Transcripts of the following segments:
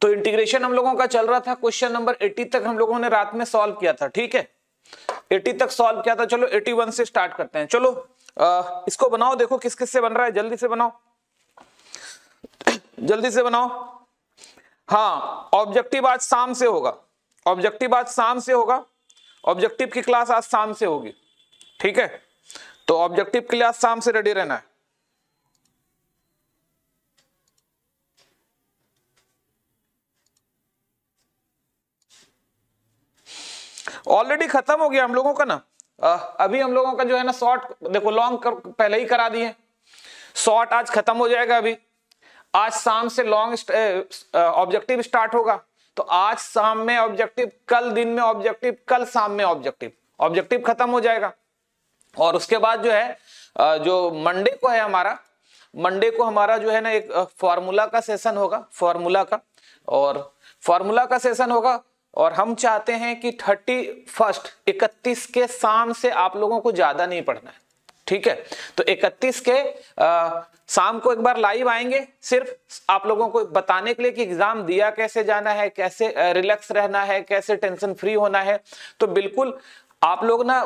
तो इंटीग्रेशन हम लोगों का चल रहा था, क्वेश्चन नंबर 80 तक हम लोगों ने रात में सॉल्व किया था, ठीक है, 80 तक सॉल्व किया था। चलो 81 से स्टार्ट करते हैं। चलो इसको बनाओ, देखो किस किस से बन रहा है, जल्दी से बनाओ, जल्दी से बनाओ। हाँ, ऑब्जेक्टिव आज शाम से होगा, ऑब्जेक्टिव आज शाम से होगा, ऑब्जेक्टिव की क्लास आज शाम से होगी, ठीक है, तो ऑब्जेक्टिव के लिए आज शाम से रेडी रहना है। ऑलरेडी खत्म हो गया हम लोगों का ना, अभी हम लोगों का जो है ना शॉर्ट, देखो लॉन्ग पहले ही करा दिए, शॉर्ट आज खत्म हो जाएगा। अभी आज शाम से लॉन्ग ऑब्जेक्टिव स्टार्ट होगा, तो आज शाम में ऑब्जेक्टिव, कल दिन में ऑब्जेक्टिव, कल शाम में ऑब्जेक्टिव, ऑब्जेक्टिव खत्म हो जाएगा। और उसके बाद जो है, जो मंडे को है हमारा, मंडे को हमारा जो है ना एक फार्मूला का सेशन होगा, फार्मूला का, और फार्मूला का सेशन होगा। और हम चाहते हैं कि 31 के शाम से आप लोगों को ज्यादा नहीं पढ़ना है, ठीक है, तो 31 के शाम को एक बार लाइव आएंगे, सिर्फ आप लोगों को बताने के लिए कि एग्जाम दिया कैसे जाना है, कैसे रिलैक्स रहना है, कैसे टेंशन फ्री होना है। तो बिल्कुल आप लोग ना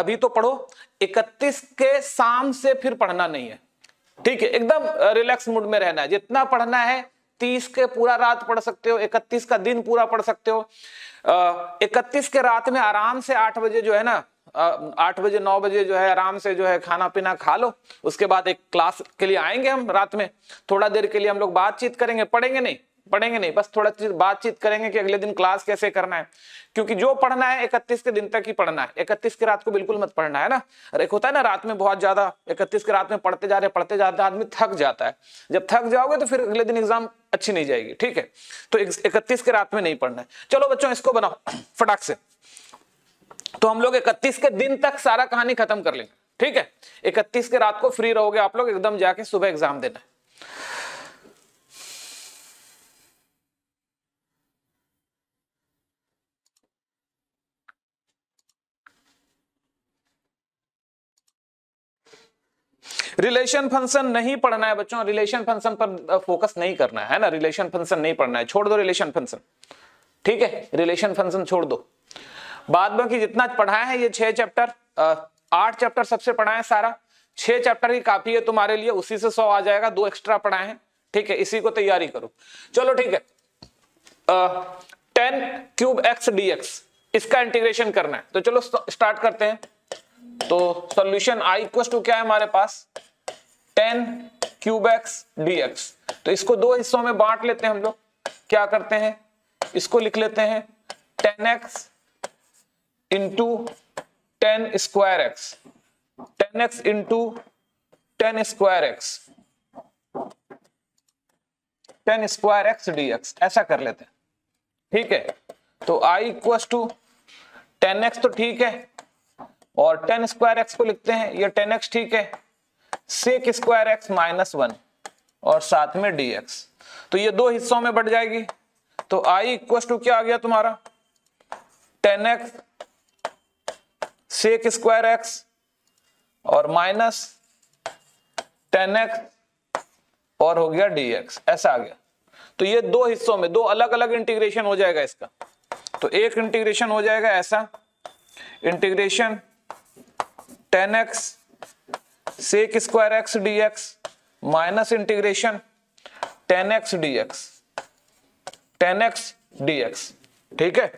अभी तो पढ़ो, 31 के शाम से फिर पढ़ना नहीं है, ठीक है, एकदम रिलैक्स मूड में रहना है। जितना पढ़ना है 30 के पूरा रात पढ़ सकते हो, 31 का दिन पूरा पढ़ सकते हो, 31 के रात में आराम से 8 बजे जो है ना, 8 बजे 9 बजे जो है आराम से जो है खाना पीना खा लो। उसके बाद एक क्लास के लिए आएंगे हम रात में, थोड़ा देर के लिए हम लोग बातचीत करेंगे, पढ़ेंगे नहीं, पढ़ेंगे नहीं, बस थोड़ा चीज बातचीत करेंगे कि अगले दिन क्लास कैसे करना है, क्योंकि जो पढ़ना है 31 के दिन तक ही पढ़ना है, 31 के रात को बिल्कुल मत पढ़ना है ना। एक होता है ना रात में बहुत ज्यादा, 31 के रात में पढ़ते जा रहे आदमी थक जाता है, जब थक जाओगे तो फिर अगले दिन एग्जाम अच्छी नहीं जाएगी, ठीक है, तो 31 के रात में नहीं पढ़ना है। चलो बच्चों इसको बनाओ फटाक से, तो हम लोग 31 के दिन तक सारा कहानी खत्म कर लेंगे, ठीक है, 31 के रात को फ्री रहोगे आप लोग, एकदम जाके सुबह एग्जाम देना है। रिलेशन फंक्शन नहीं पढ़ना है बच्चों, रिलेशन फंक्शन पर फोकस नहीं करना है ना, रिलेशन फंक्शन नहीं पढ़ना है, छोड़ दो रिलेशन फंक्शन, ठीक है, रिलेशन फंक्शन छोड़ दो। बाद में कि जितना पढ़ाया है ये 6 चैप्टर, 8 चैप्टर सबसे पढ़ाया है सारा, 6 चैप्टर ही काफी है तुम्हारे लिए, उसी से 100 आ जाएगा, 2 एक्स्ट्रा पढ़ाए हैं, ठीक है, इसी को तैयारी करो। चलो ठीक है, 10³ x dx इसका इंटीग्रेशन करना है, तो चलो स्टार्ट करते हैं। तो सॉल्यूशन i इक्वल्स टू क्या है हमारे पास, 10³ x dx, तो इसको 2 हिस्सों में बांट लेते हैं हम लोग, क्या करते हैं, इसको लिख लेते हैं 10x × 10²x, 10x × 10²x, 10²x dx, ऐसा कर लेते हैं, ठीक है। तो i इक्वल्स टू 10x तो ठीक है, और 10² x को लिखते हैं, ये 10x ठीक है, 6² x - 1 और साथ में dx, तो ये 2 हिस्सों में बढ़ जाएगी। तो i इक्वल टू क्या आ गया तुम्हारा, 10x 6² x और माइनस 10x और हो गया dx, ऐसा आ गया। तो ये 2 हिस्सों में 2 अलग अलग इंटीग्रेशन हो जाएगा इसका, तो एक इंटीग्रेशन हो जाएगा ऐसा, integration 10x 6² x dx minus integration 10x dx, ठीक है,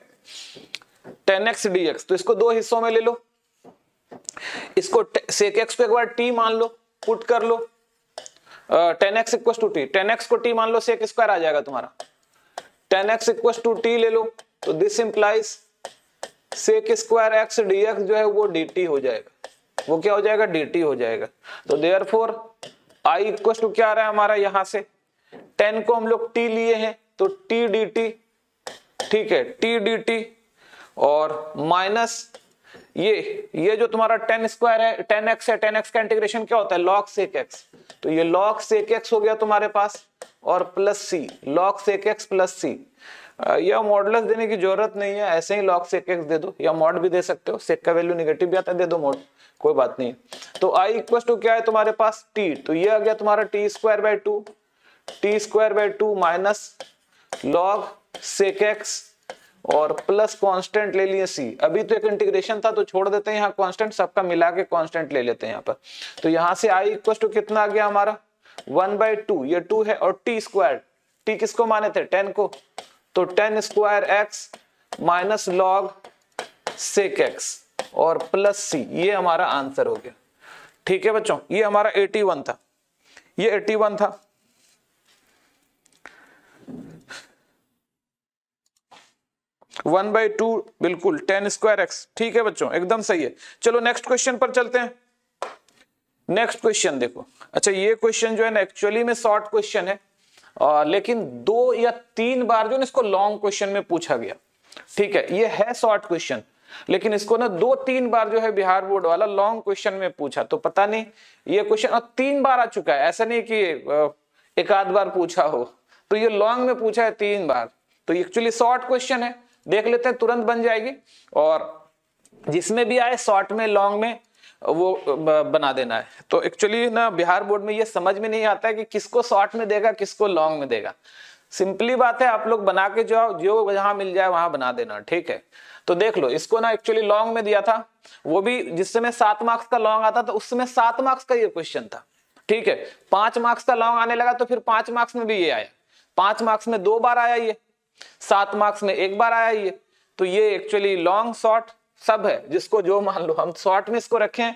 10x dx। तो इसको 2 हिस्सों में ले लो, इसको sec x को एक बार t मान लो, पुट कर लो, 10x = t, 10x को t मान लो, sec स्क्वायर आ जाएगा तुम्हारा, 10x = t ले लो, तो this implies sec² x dx जो है वो dt हो जाएगा, वो क्या हो जाएगा, dt हो जाएगा। तो देयरफॉर i इक्वल टू क्या आ रहा है हमारा, यहाँ से 10 को हम लोग t लिए हैं, तो t dt, ठीक है, t dt और माइनस ये जो तुम्हारा 10² है, 10x है, 10x का इंटीग्रेशन क्या होता है, log sec x, तो ये log sec x हो गया तुम्हारे पास, और plus c, log sec x plus c। या मॉडुलस देने की जरूरत नहीं है, ऐसे ही log sec x दे दो, या मॉड भी दे सकते हो, sec का वैल्यू नेगेटिव भी आता है, दे दो मॉड, कोई बात नहीं। तो i इक्वल टू क्या है तुम्हारे पास, t, तो ये आ गया तुम्हारा t²/2 minus log sec x और प्लस कांस्टेंट ले लिए सी। अभी तो एक इंटीग्रेशन था तो छोड़ देते हैं, यहाँ कांस्टेंट सबका मिला के कांस्टेंट ले लेते हैं यहाँ पर। तो यहाँ से आई इक्वल टू कितना आ गया हमारा 1/2, ये 2 है और टी स्क्वायर, टी किसको माने थे 10 को, तो 10 square x minus log sec x और प्लस सी, ये हमारा आंसर हो गया। ठीक है बच्चों, ये हमारा 81 था, ये 81 था। वन बाई टू बिल्कुल 10 स्क्वायर एक्स, ठीक है बच्चों एकदम सही है। चलो नेक्स्ट क्वेश्चन पर चलते हैं। नेक्स्ट क्वेश्चन देखो, अच्छा ये क्वेश्चन जो है ना एक्चुअली में शॉर्ट क्वेश्चन है लेकिन 2 या 3 बार जो इसको लॉन्ग क्वेश्चन में पूछा गया। ठीक है, ये है शॉर्ट क्वेश्चन लेकिन इसको ना 2-3 बार जो है बिहार बोर्ड वाला लॉन्ग क्वेश्चन में पूछा, तो पता नहीं ये क्वेश्चन 3 बार आ चुका है, ऐसा नहीं कि एक आध बार पूछा हो, तो ये लॉन्ग में पूछा है 3 बार। तो एक्चुअली शॉर्ट क्वेश्चन है, देख लेते हैं तुरंत बन जाएगी, और जिसमें भी आए शॉर्ट में लॉन्ग में वो बना देना है। तो एक्चुअली ना बिहार बोर्ड में ये समझ में नहीं आता है कि किसको शॉर्ट में देगा किसको लॉन्ग में देगा। सिंपली बात है आप लोग बना के जाओ, जो जहां मिल जाए वहां बना देना। ठीक है, तो देख लो इसको ना एक्चुअली लॉन्ग में दिया था, वो भी जिसमें 7 मार्क्स का लॉन्ग आता था उसमें 7 मार्क्स का ये क्वेश्चन था। ठीक है, 5 मार्क्स का लॉन्ग आने लगा तो फिर 5 मार्क्स में भी ये आया, 5 मार्क्स में 2 बार आया, ये 7 मार्क्स में 1 बार आया ये। तो ये एक्चुअली लॉन्ग शॉर्ट सब है, जिसको जो मान लो, हम शॉर्ट में इसको रखें,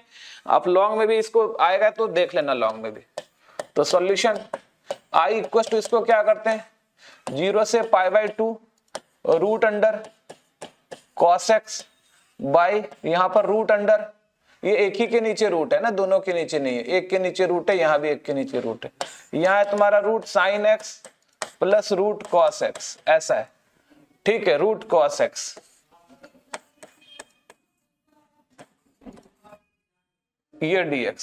आप लॉन्ग में भी इसको आएगा तो देख लेना लॉन्ग में भी। तो सॉल्यूशन i इक्वल टू इसको क्या करते हैं 0 से π/2 root under cos x by, यहाँ पर रूट अंडर, ये एक ही के नीचे रूट है ना, दोनों के नीचे नहीं है, एक के नीचे रूट है, यहाँ भी एक के नीचे रूट है, यहाँ है तुम्हारा root sign x plus root cos x, ऐसा है। ठीक है, रूट कॉस एक्स, ये dx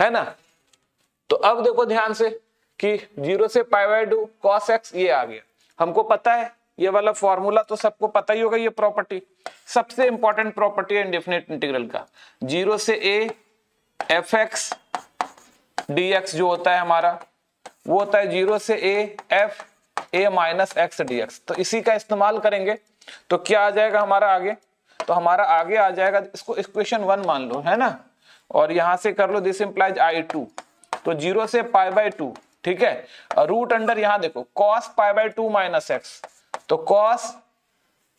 है ना। तो अब देखो ध्यान से कि 0 से π/2 cos x ये आ गया, हमको पता है ये वाला फॉर्मूला तो सबको पता ही होगा, ये प्रॉपर्टी सबसे इंपॉर्टेंट प्रॉपर्टी है इंडेफिनेट इंटीग्रल का। 0 से a f x dx जो होता है हमारा वो होता है 0 से a f a minus x dx। तो इसी का इस्तेमाल करेंगे तो क्या आ जाएगा हमारा आगे, तो हमारा आगे आ जाएगा, इसको इक्वेशन 1 मान लो है ना, और यहां से कर लो दिस इंप्लाइज i2। तो 0 से π/2, ठीक है, रूट अंडर यहां देखो cos π/2 माइनस x, तो cos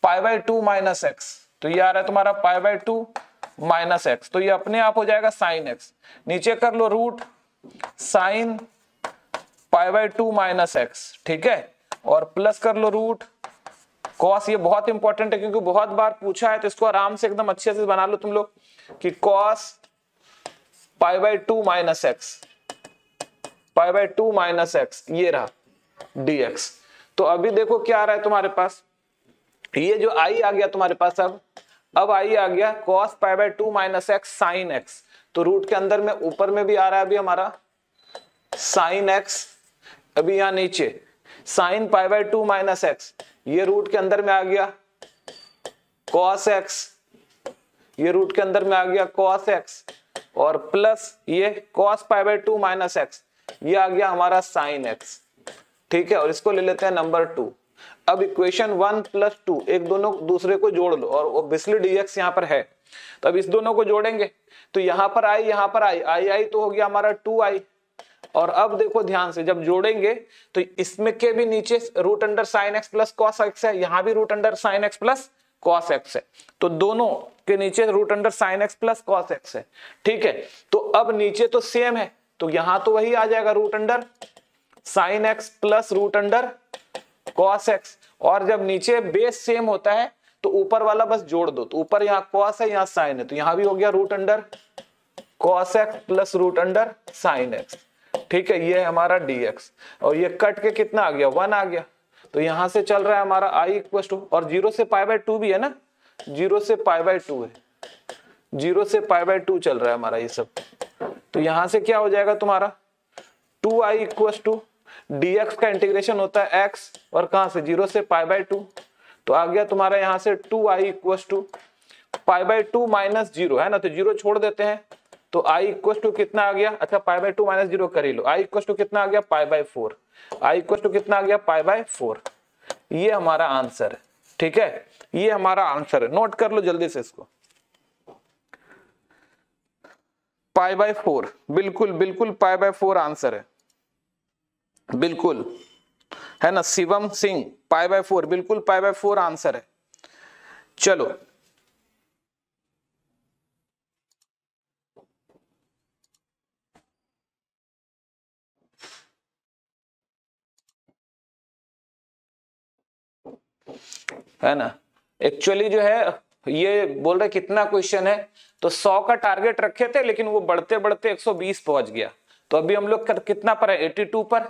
π/2 माइनस x, तो ये आ रहा है तुम्हारा π/2 माइनस x, तो ये अपने आप हो जाएगा sin x, नीचे कर लो रूट sin π/2 माइनस x, ठीक है, और प्लस कर लो रूट कॉस, ये बहुत इंपॉर्टेंट है क्योंकि बहुत बार पूछा है, तो इसको आराम से एकदम अच्छे से बना लो तुम लोग कि cos π/2 minus x, π/2 minus x, ये रहा dx। तो अभी देखो क्या आ रहा है तुम्हारे पास, ये जो i आ गया तुम्हारे पास, अब i आ गया cos π/2 minus x sine x, तो रूट के अंदर में ऊपर में भी आ रहा है अभी हमारा साइन एक्स, अभी यहाँ नीचे साइन π/2 माइनस एक्स, ये रूट के अंदर में आ गया cos x, ये रूट के अंदर में आ गया cos x, और प्लस ये cos π/2 माइनस एक्स, ये आ गया हमारा sin x। ठीक है, और इसको ले लेते हैं नंबर 2। अब इक्वेशन 1 प्लस 2, एक दोनों दूसरे को जोड़ लो, और ऑब्वियसली dx यहाँ पर है, तो अब इस दोनों को जोड़ेंगे तो यहाँ पर आई, यहाँ पर आई, आई आई तो हो गया हमारा 2i, और अब देखो ध्यान से जब जोड़ेंगे तो इसमें के भी नीचे root under sine x plus cos x है, यहाँ भी root under sine x plus cos x है, तो दोनों के नीचे root under sine x plus cos x है। ठीक है, तो अब नीचे तो सेम है, तो यहाँ तो वही आ जाएगा root under sine x plus root under cos x, और जब नीचे बेस सेम होता है तो ऊपर वाला बस जोड़ दो, तो ऊपर यहाँ कॉस है यहाँ साइन है, तो यहाँ भी हो गया root under cos x plus root under sine x. ठीक है, ये है हमारा dx, और ये कट के कितना आ गया 1 आ गया, तो यहां से चल रहा है हमारा i इक्वल टू, और 0 से π/2 भी है ना, 0 से π/2 है, 0 से π/2 चल रहा है हमारा ये सब, तो यहां से क्या हो जाएगा तुम्हारा 2i इक्वल टू dx का इंटीग्रेशन होता है x, और कहां से 0 से π/2, तो आ गया तुम्हारा यहां से 2i इक्वल टू π/2 माइनस 0 है ना, तो 0 छोड़ देते हैं, तो i इक्वल टू कितना आ गया, अच्छा π/2 माइनस 0 कर ही लो, i इक्वल टू कितना आ गया π/4। आई इक्वल टू कितना आ गया पाई बाय 4। ये हमारा आंसर है, ठीक है, ये हमारा आंसर है, नोट कर लो जल्दी से इसको, पाई बाय 4, बिल्कुल बिल्कुल पाई बाय 4 आंसर है, बिल्कुल है ना शिवम सिंह, पाई बाय 4, बिल्कुल पाई बाय 4 आंसर है। चलो है ना, एक्चुअली जो है ये बोल रहे कितना क्वेश्चन है, तो 100 का टारगेट रखे थे लेकिन वो बढ़ते बढ़ते 120 पहुंच गया, तो अभी हम लोग कितना पर है 82 पर,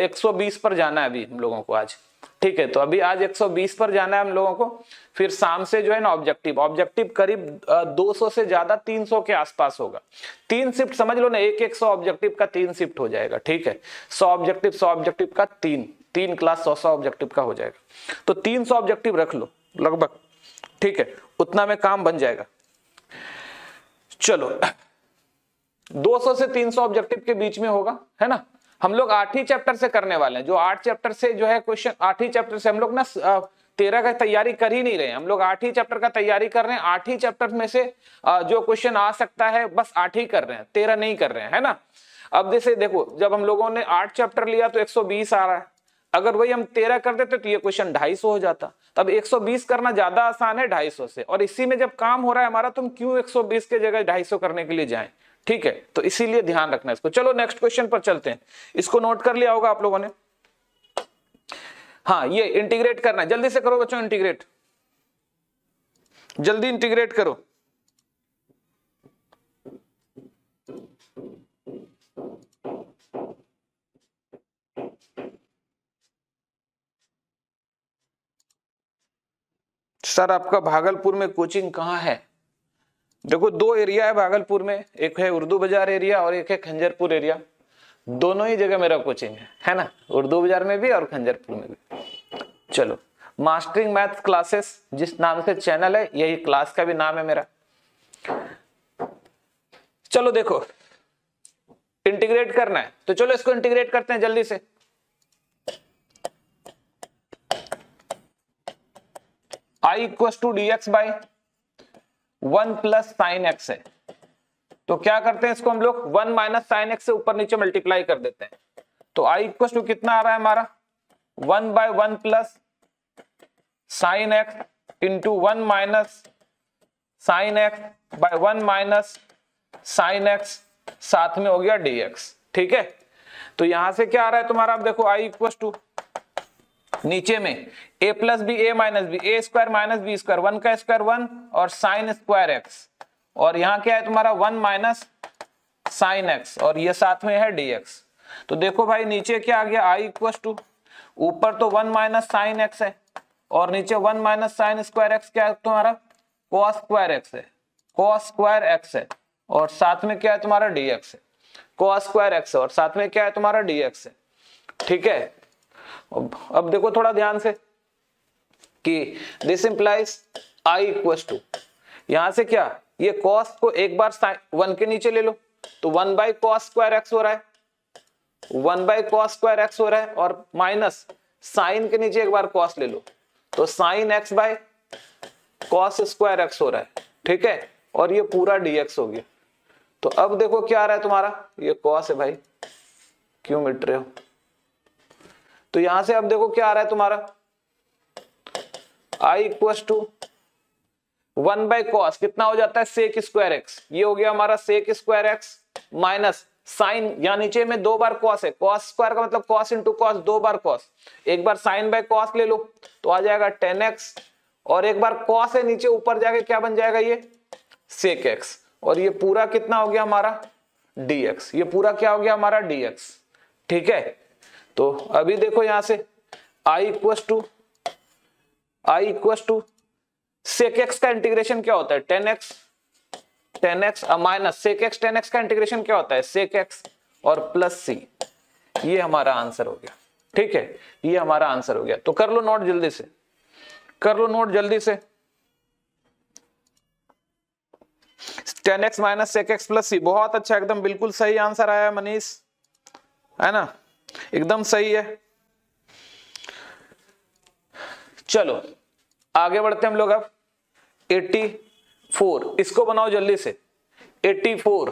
120 पर जाना है अभी हम लोगों को आज, ठीक है, तो अभी आज 120 पर जाना है हम लोगों को, फिर शाम से जो है ना ऑब्जेक्टिव, ऑब्जेक्टिव करीब 200 से ज्यादा 300 के आसपास होगा, 3 शिफ्ट समझ लो ना, एक 100 ऑब्जेक्टिव का 3 शिफ्ट हो जाएगा, ठीक है, 100 ऑब्जेक्टिव का 3 क्लास 100 ऑब्जेक्टिव का हो जाएगा, तो 300 ऑब्जेक्टिव रख लो लगभग, ठीक है, उतना में काम बन जाएगा। चलो 200 से 300 ऑब्जेक्टिव के बीच में होगा, है ना, हम लोग 8 ही चैप्टर से करने वाले हैं, जो 8 चैप्टर से जो है क्वेश्चन, 8 ही चैप्टर से हम लोग ना 13 का तैयारी कर ही नहीं रहे, हम लोग 8 ही चैप्टर का तैयारी कर रहे हैं, 8 ही चैप्टर में से जो क्वेश्चन आ सकता है बस 8 ही कर रहे हैं, 13 नहीं कर रहे हैं, है ना। अब जैसे देखो जब हम लोगों ने 8 चैप्टर लिया तो 120 आ रहा है, अगर वही हम 13 कर देते तो ये क्वेश्चन 250 हो जाता, तब 120 करना ज्यादा आसान है 250 से, और इसी में जब काम हो रहा है हमारा तो हम क्यों 120 के जगह 250 करने के लिए जाएं, ठीक है, तो इसीलिए ध्यान रखना इसको। चलो नेक्स्ट क्वेश्चन पर चलते हैं, इसको नोट कर लिया होगा आप लोगों ने, हाँ ये इंटीग्रेट करना है, जल्दी से करो बच्चों इंटीग्रेट, जल्दी इंटीग्रेट करो, सर आपका भागलपुर में कोचिंग कहाँ है? देखो 2 एरिया है भागलपुर में, एक है उर्दू बाजार एरिया और एक है खंजरपुर एरिया, दोनों ही जगह मेरा कोचिंग है ना, उर्दू बाजार में भी और खंजरपुर में भी। चलो मास्टरिंग मैथ्स क्लासेस जिस नाम से चैनल है यही क्लास का भी नाम है मेरा। चलो देखो इंटीग्रेट करना है तो चलो इसको इंटीग्रेट करते हैं जल्दी से। I equals to dx by 1 plus sine x है, तो क्या करते हैं इसको हम लोग 1 माइनस साइन एक्स से ऊपर नीचे मल्टीप्लाई कर देते हैं, तो I इक्वल्स टू कितना आ रहा है हमारा 1/1 plus sine x into 1 minus sine x by 1 minus sine x, साथ में हो गया dx, ठीक है। तो यहां से क्या आ रहा है तुम्हारा, आप देखो I इक्वल्स टू नीचे में a plus b a minus b, a square minus b square, 1 का स्क्वायर 1 और साइन स्क्वायर एक्स, और यहाँ क्या है तुम्हारा 1 माइनस साइन एक्स और ये साथ में है dx। तो देखो भाई नीचे क्या आ गया I इक्वल्स टू, ऊपर तो 1 माइनस साइन एक्स है और नीचे 1 माइनस साइन स्क्वायर एक्स क्या है तुम्हारा cos स्क्वायर एक्स है, cos स्क्वायर एक्स है और साथ में क्या है तुम्हारा dx है, cos स्क्वायर एक्स है और साथ में क्या है तुम्हारा dx है, ठीक है। अब देखो थोड़ा ध्यान से कि this implies I equals to, यहां से क्या ये cos को एक बार 1 के नीचे ले लो तो 1/cos square x हो रहा है, 1/cos square x हो रहा है, और माइनस साइन के नीचे एक बार cos ले लो तो sine x by cos square x हो रहा है, ठीक है, और ये पूरा dx हो गया। तो अब देखो क्या आ रहा है तुम्हारा, ये cos है भाई, क्यों मिट रहे हो, तो यहां से अब देखो क्या आ रहा है तुम्हारा I इक्वल्स टू 1/cos कितना हो जाता है sec स्क्वायर एक्स, ये हो गया हमारा sec square x minus sine, यहाँ नीचे में 2 बार cos है, cos स्क्वायर का मतलब cos इंटू cos, 2 बार cos, एक बार sin बाय cos ले लो तो आ जाएगा 10x, और एक बार cos है नीचे ऊपर जाके क्या बन जाएगा ये sec x, और ये पूरा कितना हो गया हमारा dx, ये पूरा क्या हो गया हमारा dx, ठीक है। तो अभी देखो यहां से I equals to sec x का इंटीग्रेशन क्या होता है 10x minus sec x, 10x का इंटीग्रेशन क्या होता है sec x और प्लस c, ये हमारा आंसर हो गया, ठीक है, ये हमारा आंसर हो गया। तो कर लो नोट जल्दी से, कर लो नोट जल्दी से, 10x minus sec x plus c, बहुत अच्छा एकदम बिल्कुल सही आंसर आया मनीष, है ना, एकदम सही है। चलो आगे बढ़ते हम लोग। अब 84 इसको बनाओ जल्दी से। 84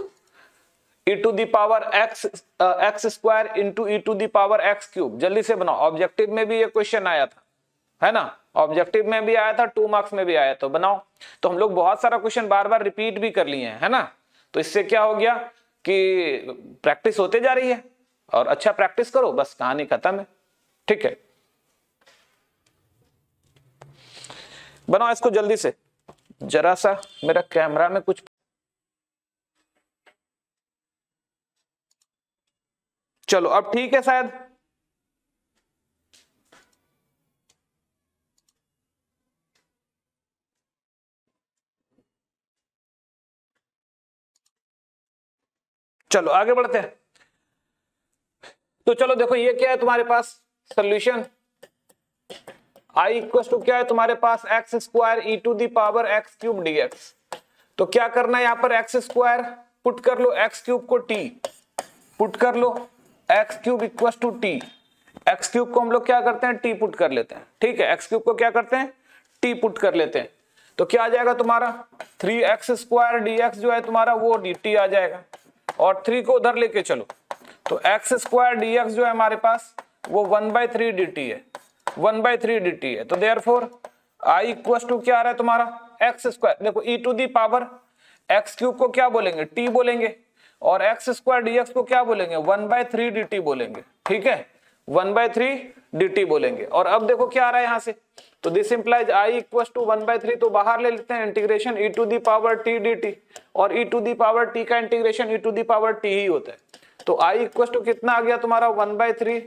e to the power x x square into e to the power x cube, जल्दी से बनाओ। ऑब्जेक्टिव में भी ये क्वेश्चन आया था, है ना, ऑब्जेक्टिव में भी आया था, 2 मार्क्स में भी आया था। बनाओ। तो हम लोग बहुत सारा क्वेश्चन बार बार रिपीट भी कर लिए हैं, है ना। तो इससे क्या हो गया कि प्रैक्टिस होते जा रही है, और अच्छा प्रैक्टिस करो, बस कहानी खत्म है। ठीक है, बनाओ इसको जल्दी से। जरा सा मेरा कैमरा में कुछ, चलो अब ठीक है शायद। चलो आगे बढ़ते हैं। तो चलो देखो ये क्या है तुम्हारे पास सॉल्यूशन। i इक्वल टू क्या है तुम्हारे पास x square e to the power x cube dx। तो क्या करना है, यहां पर x स्क्वायर पुट कर लो, x क्यूब को t पुट कर लो, x cube equal to t. X cube को हम लोग क्या करते हैं, टी पुट कर लेते हैं। ठीक है, एक्स क्यूब को क्या करते हैं, टी पुट कर लेते हैं। तो क्या आ जाएगा तुम्हारा 3x स्क्वायर dx जो है तुम्हारा वो dt आ जाएगा, और 3 को उधर लेके चलो। तो x स्क्वायर dx जो है हमारे पास वो 1/3 dt है, 1/3 dt है। तो देयरफॉर i इक्वल टू क्या आ रहा है तुम्हारा एक्स स्क्वायर, देखो e to the power x cube को क्या बोलेंगे, टी बोलेंगे, और एक्स स्क्वायर डी एक्स को क्या बोलेंगे, 1/3 डी टी बोलेंगे। ठीक है, 1/3 डी टी बोलेंगे। और अब देखो क्या आ रहा है यहाँ से, तो this implies I equal to 1/3, तो बाहर ले लेते हैं integration e to the power t d t, और e to the power t का integration e to the power t ही होता है। तो आई इक्वल टू कितना आ गया तुम्हारा 1/3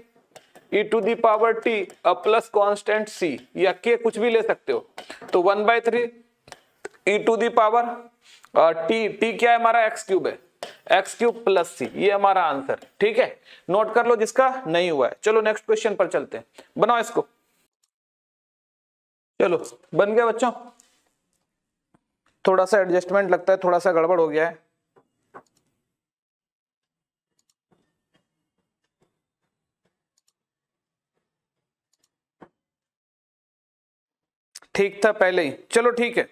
e to the power t plus constant c या के, कुछ भी ले सकते हो। तो 1/3 e to the power t, t क्या है हमारा एक्स क्यूब है, एक्स क्यूब प्लस सी, ये हमारा आंसर। ठीक है, नोट कर लो जिसका नहीं हुआ है। चलो नेक्स्ट क्वेश्चन पर चलते हैं, बनाओ इसको। चलो बन गया बच्चों, थोड़ा सा एडजस्टमेंट लगता है, थोड़ा सा गड़बड़ हो गया है। ठीक था पहले ही, चलो ठीक है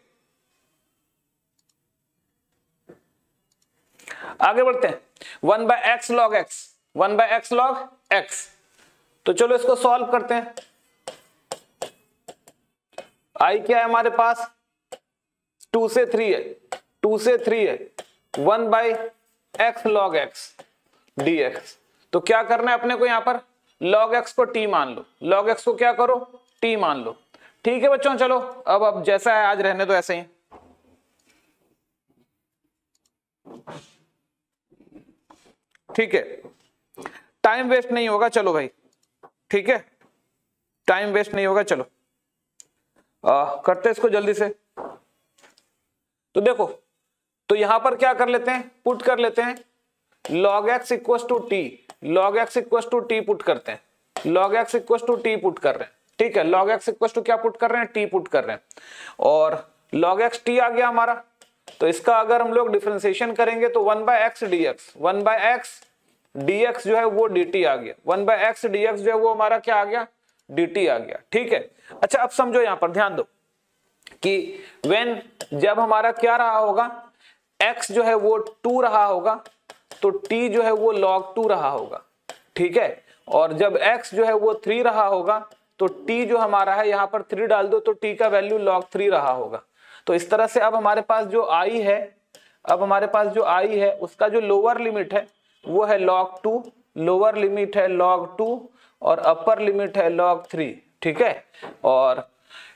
आगे बढ़ते हैं। 1/x log x, 1/x log x। तो चलो इसको सॉल्व करते हैं। i क्या है हमारे पास 2 से 3 है, 2 से 3 है, 1/x log x dx। तो क्या करना है अपने को यहाँ पर, log x को t मान लो, log x को क्या करो t मान लो। ठीक है बच्चों, चलो अब जैसा है आज रहने दो ऐसे ही। ठीक है, टाइम वेस्ट नहीं होगा। चलो भाई ठीक है, टाइम वेस्ट नहीं होगा। चलो करते इसको जल्दी से। तो देखो, तो यहां पर क्या कर लेते हैं, पुट कर लेते हैं log x equal to t, log x equal to t put करते हैं, log x equal to t put कर रहे हैं। ठीक है, log x इक्वल टू क्या पुट कर रहे हैं, टी पुट कर रहे हैं, और log x t आ गया हमारा। तो इसका अगर हम लोग डिफरेंशिएशन करेंगे तो 1/x dx, 1/x dx जो है वो dt आ गया, 1/x dx जो है वो हमारा क्या आ गया, dt आ गया। ठीक है, अच्छा अब समझो यहाँ पर ध्यान दो कि when, जब हमारा क्या रहा होगा, x जो है वो 2 रहा होगा, तो t जो है वो log 2 रहा होगा। ठीक है, और जब x जो है वो 3 रहा होगा, तो t जो हमारा है यहाँ पर 3 डाल दो, तो t का वैल्यू log 3 रहा होगा। तो इस तरह से अब हमारे पास जो आई है, अब हमारे पास जो आई है उसका जो लोअर लिमिट है वो है log 2, लोअर लिमिट है log 2, और अपर लिमिट है log 3। ठीक है, और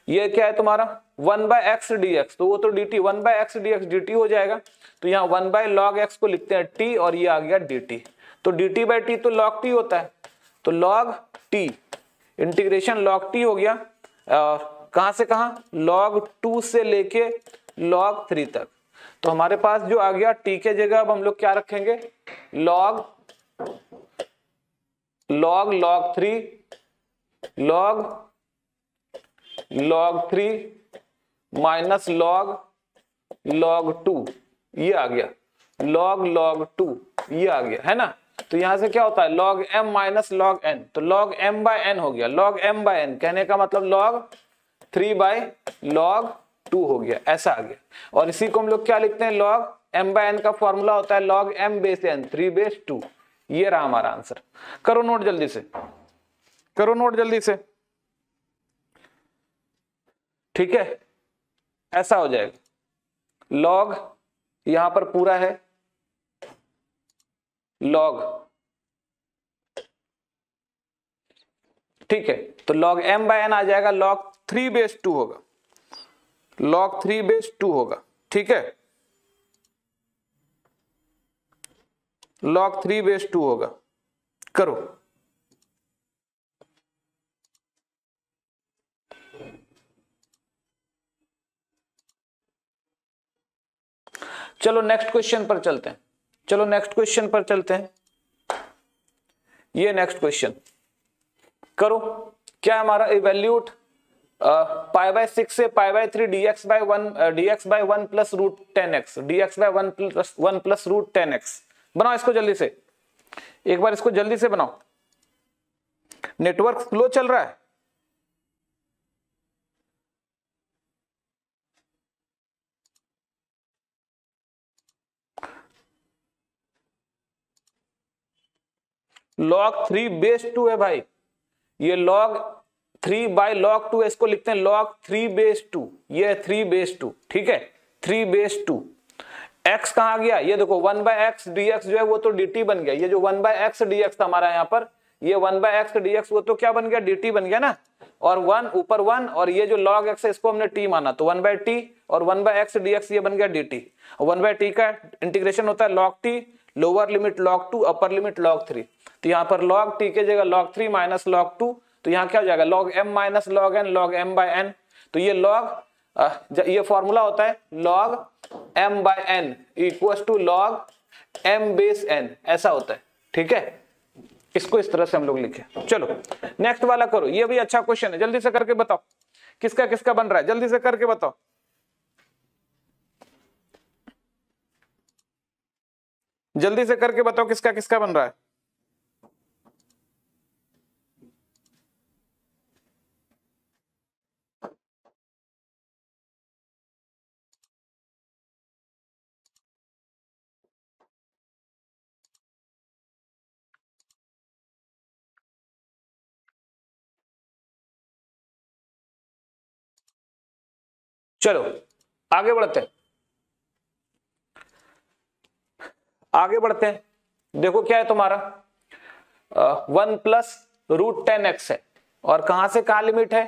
ये क्या है तुम्हारा 1/x dx, तो वो तो dt, 1/x dx dt हो जाएगा। तो यहाँ 1/log x को लिखते हैं t, और ये आ गया dt। तो dt बाई t तो log t होता है, तो log t integration log t हो गया, और कहां से कहां, log 2 से लेके log 3 तक। तो हमारे पास जो आ गया t के जगह अब हम लोग क्या रखेंगे, log 3, log 3 माइनस log 2, ये आ गया log 2, ये आ गया, है ना। तो यहाँ से क्या होता है log m minus log n, तो log m by n हो गया। log m by n कहने का मतलब log 3 by log 2 हो गया, ऐसा आ गया। और इसी को हम लोग क्या लिखते हैं, log m by n का फॉर्मूला होता है log m base n 3 base 2। ये रहा हमारा आंसर। करो नोट जल्दी से, करो नोट जल्दी से, ठीक है। ऐसा हो जाएगा log, यहां पर पूरा है log, ठीक है। तो log m by n आ जाएगा, log 3 बेस 2 होगा, log 3 बेस 2 होगा, ठीक है, log 3 बेस 2 होगा। करो चलो नेक्स्ट क्वेश्चन पर चलते हैं, चलो नेक्स्ट क्वेश्चन पर चलते हैं। ये नेक्स्ट क्वेश्चन करो, क्या है हमारा, इवेल्यूट पाई बाय 6 से pi by 3 dx by 1 plus root 10x, dx by 1 plus root 10x। बनाओ इसको जल्दी से, एक बार इसको जल्दी से बनाओ। नेटवर्क स्लो चल रहा है, log 3 बेस 2 है भाई, ये log 3 बाय log 2 है, इसको लिखते हैं log 3 बेस 2, ये 3 बेस 2, ठीक है, 3 बेस 2। x कहाँ गया, ये देखो 1 बाय एक्स dx जो है वो तो dt बन गया, ये जो 1 बाय एक्स dx था हमारा यहाँ पर, ये 1 बाय एक्स dx वो तो क्या बन गया, dt बन गया ना। और 1 ऊपर 1, और ये जो log x है इसको हमने t माना, तो 1 बाय t और 1 बाय एक्स dx ये बन गया dt। 1 बाय t का इंटीग्रेशन होता है log t, lower limit log 2, upper limit log 3। तो यहाँ पर log t के जगह log 3 माइनस log 2, तो यहाँ क्या हो जाएगा log m minus log n, log m by n। तो ये log, ये फॉर्मूला होता है log m by n equals to log m base n, ऐसा होता है, ठीक है। इसको इस तरह से हम लोग लिखे। चलो नेक्स्ट वाला करो, ये भी अच्छा क्वेश्चन है, जल्दी से करके बताओ किसका किसका बन रहा है, जल्दी से करके बताओ। जल्दी से करके बताओ किसका किसका बन रहा है। चलो आगे बढ़ते हैं, आगे बढ़ते हैं। देखो क्या है तुम्हारा, 1 प्लस रूट 10x है, और कहां से कहां लिमिट है,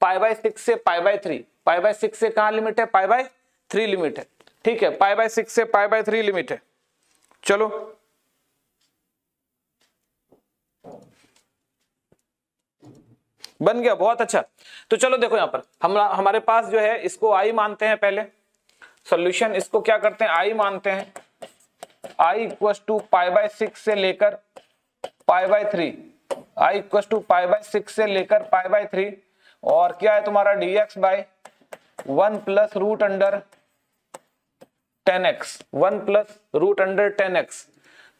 पाई बाय 6 से पाई बाय 3, पाई बाय 6 से कहां लिमिट है, पाई बाय 3 लिमिट है, ठीक है, पाई बाय 6 से पाई बाय 3 लिमिट है। चलो बन गया, बहुत अच्छा। तो चलो देखो यहाँ पर हमारे पास जो है, इसको आई मानते हैं, पहले सॉल्यूशन इसको क्या करते हैं, आई मानते हैं। I equal to pi by 6 से लेकर pi by 3, I equal to pi by 6 से लेकर पाई बाय 3, और क्या है तुम्हारा dx by 1 plus root under 10x, 1 plus root under 10x।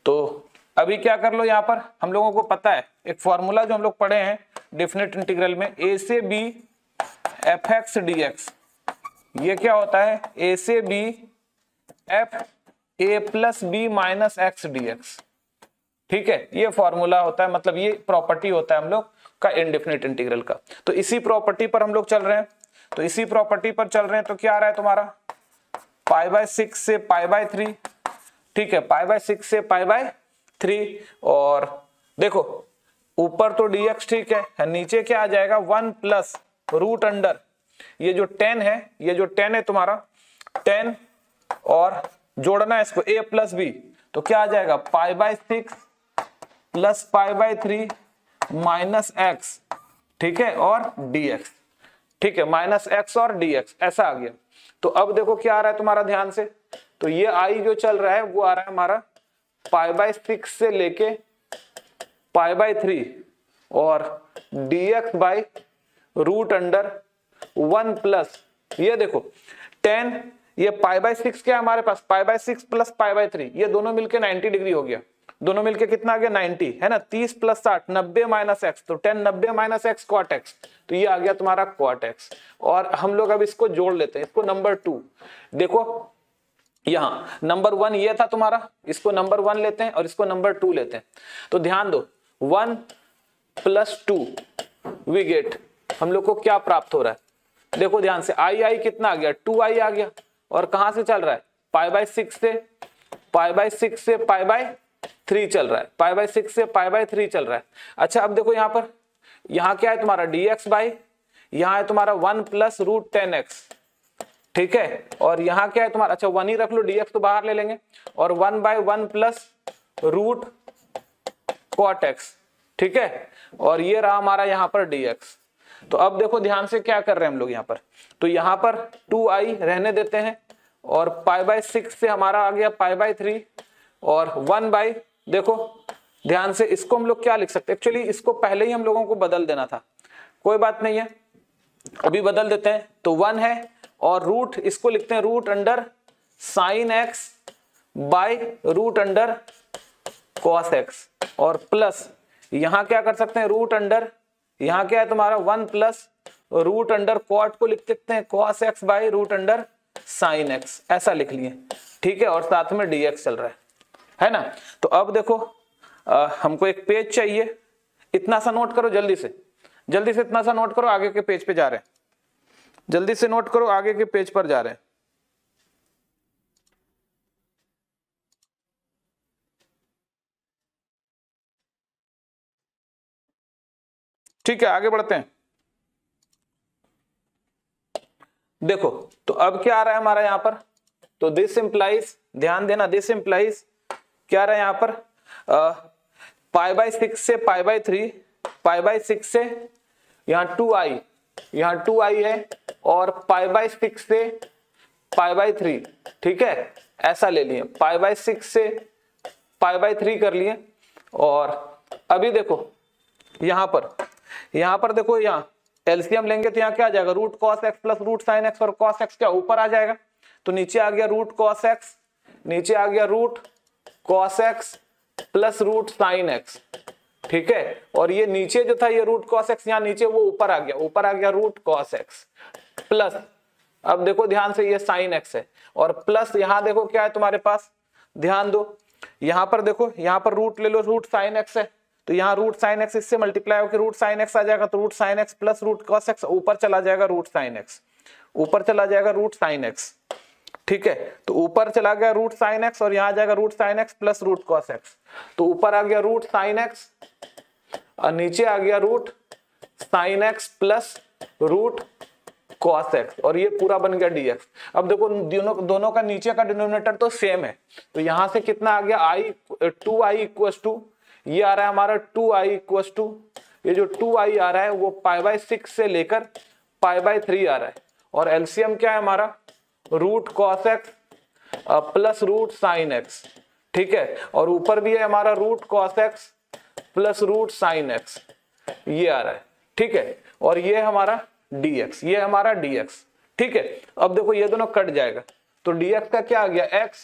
तो अभी क्या कर लो, यहाँ पर हम लोगों को पता है एक फॉर्मूला जो हम लोग पढ़े हैं डिफिनेट इंटीग्रल में, a से b एफ एक्स dx, ये क्या होता है a से b f a plus b minus x dx, ठीक है। ये फॉर्मूला होता है, मतलब ये प्रॉपर्टी होता है हम लोग का इनडिफिनेट इंटीग्रल का। तो इसी प्रॉपर्टी पर हम लोग चल रहे हैं, तो इसी प्रॉपर्टी पर चल रहे हैं, तो क्या आ रहा है तुम्हारा, पाई बाय 6 से पाई बाय 3, ठीक है, पाई बाय 6 से पाई बाय 3, और देखो ऊपर तो dx ठीक है, नीचे क्या आ जाएगा 1 प्लस रूट अंडर, ये जो 10 है, ये जो 10 है तुम्हारा 10, और जोड़ना है इसको a प्लस बी, तो क्या आ जाएगा pi by 6 plus pi by 3 minus x, ठीक है, और dx, ठीक है, माइनस एक्स और dx, ऐसा आ गया। तो अब देखो क्या आ रहा है तुम्हारा, ध्यान से, तो ये आई जो चल रहा है वो आ रहा है हमारा पाई बाय 6 से लेके पाई बाय 3, और dx by root under 1 plus, ये देखो 10, ये पाई बाय 6 क्या है हमारे पास, pi by 6 plus pi by 3, ये दोनों मिलके 90 डिग्री हो गया, दोनों मिलके कितना आ गया 90 है ना। 30 प्लस 60 90 माइनस एक्स तो 10 90 माइनस एक्स कॉट एक्स, तो ये आ गया तुम्हारा कॉट एक्स। और हम लोग अब इसको जोड़ लेते हैं, इसको नंबर 2 देखो यहाँ नंबर 1 ये था तुम्हारा, इसको नंबर 1 लेते हैं और इसको नंबर 2 लेते हैं। तो ध्यान दो 1 प्लस 2 वी गेट हम लोग को क्या प्राप्त हो रहा है, देखो ध्यान से आई आई कितना आ गया 2i आ गया, और कहाँ से चल रहा है पाई बाय सिक्स से पाई बाय 3 चल रहा है, पाई बाय 6 से पाई बाय 3 चल रहा है। अच्छा अब देखो यहाँ पर, यहाँ क्या है तुम्हारा dx बाई, यहाँ है तुम्हारा 1 प्लस रूट 10x ठीक है, और यहाँ क्या है तुम्हारा अच्छा 1 ही रख लो dx तो बाहर ले लेंगे, और 1 by 1 plus root cot x ठीक है, और ये रहा हमारा यहाँ पर dx। तो अब देखो ध्यान से क्या कर रहे हैं हम लोग यहाँ पर, तो यहाँ पर 2i रहने देते हैं, और पाई बाय 6 से हमारा आ गया पाई बाय 3, और 1 बाई देखो ध्यान से इसको हम लोग क्या लिख सकते हैं, एक्चुअली इसको पहले ही हम लोगों को बदल देना था, कोई बात नहीं है अभी बदल देते हैं। तो 1 है और रूट इसको लिखते हैं root under sine x by root under cos x, और प्लस यहाँ क्या कर सकते हैं रूट अंडर, यहाँ क्या है तुम्हारा 1 प्लस रूट अंडर कॉट को लिख सकते हैं cos x by root under sine x, ऐसा लिख लिए ठीक है, और साथ में dx चल रहा है ना। तो अब देखो हमको एक पेज चाहिए, इतना सा नोट करो जल्दी से इतना सा नोट करो, आगे के पेज पे जा रहे हैं, जल्दी से नोट करो आगे के पेज पर जा रहे हैं। ठीक है आगे बढ़ते हैं। देखो तो अब क्या आ रहा है हमारा यहाँ पर, तो दिस इंप्लाइज, ध्यान देना दिस इंप्लाइज क्या आ रहा है यहाँ पर पाई बाय 6 से पाई बाय 3, पाई बाय 6 से यहाँ 2i, यहाँ 2i है, और पाई बाय 6 से पाई बाय 3 ठीक है, ऐसा ले लिए पाई बाय 6 से पाई बाय 3 कर लिए। और अभी देखो यहाँ पर देखो यहाँ एलसीएम लेंगे तो यहाँ क्या आ जाएगा root cos x plus root sign x, और कॉस एक्स क्या ऊपर आ जाएगा तो नीचे आ गया रूट कॉस एक्स, नीचे आ गया root cos x plus root sign x ठीक है, और ये नीचे जो था ये रूट कॉस एक्स यहाँ नीचे वो ऊपर आ गया रूट कॉस एक्स प्लस, अब देखो ध्यान से ये साइन एक्स है, और प्लस यहाँ देखो क्या है तुम्हारे पास, ध्यान दो यहाँ पर देखो यहाँ पर रूट ले लो रूट साइन एक्स है, तो यहाँ रूट साइन एक्स इससे मल्टीप्लाई होकर रूट साइन एक्स आ जाएगा, तो root sign x plus root cos x ऊपर चला जाएगा रूट साइन एक्स ठीक है, तो ऊपर चला गया रूट साइन एक्स, और यहाँ आ जाएगा root sign x plus root cos x, तो ऊपर आ गया रूट साइन एक्स और नीचे आ गया root sign x plus root cos x, और ये पूरा बन गया dx। अब देखो दोनों का नीचे का डिनोमिनेटर तो सेम है, तो यहाँ से कितना आ गया आई 2i इक्वल टू ये आ रहा है हमारा 2i इक्वल टू, ये जो 2i आ रहा है वो पाई बाय 6 से लेकर पाई बाय 3 आ रहा है, और एलसीएम क्या है हमारा root cos x plus root sign x ठीक है, और ऊपर भी है हमारा root cos x plus root sign x ये आ रहा है ठीक है, और ये हमारा dx ठीक है। अब देखो ये दोनों कट जाएगा तो dx का क्या आ गया x,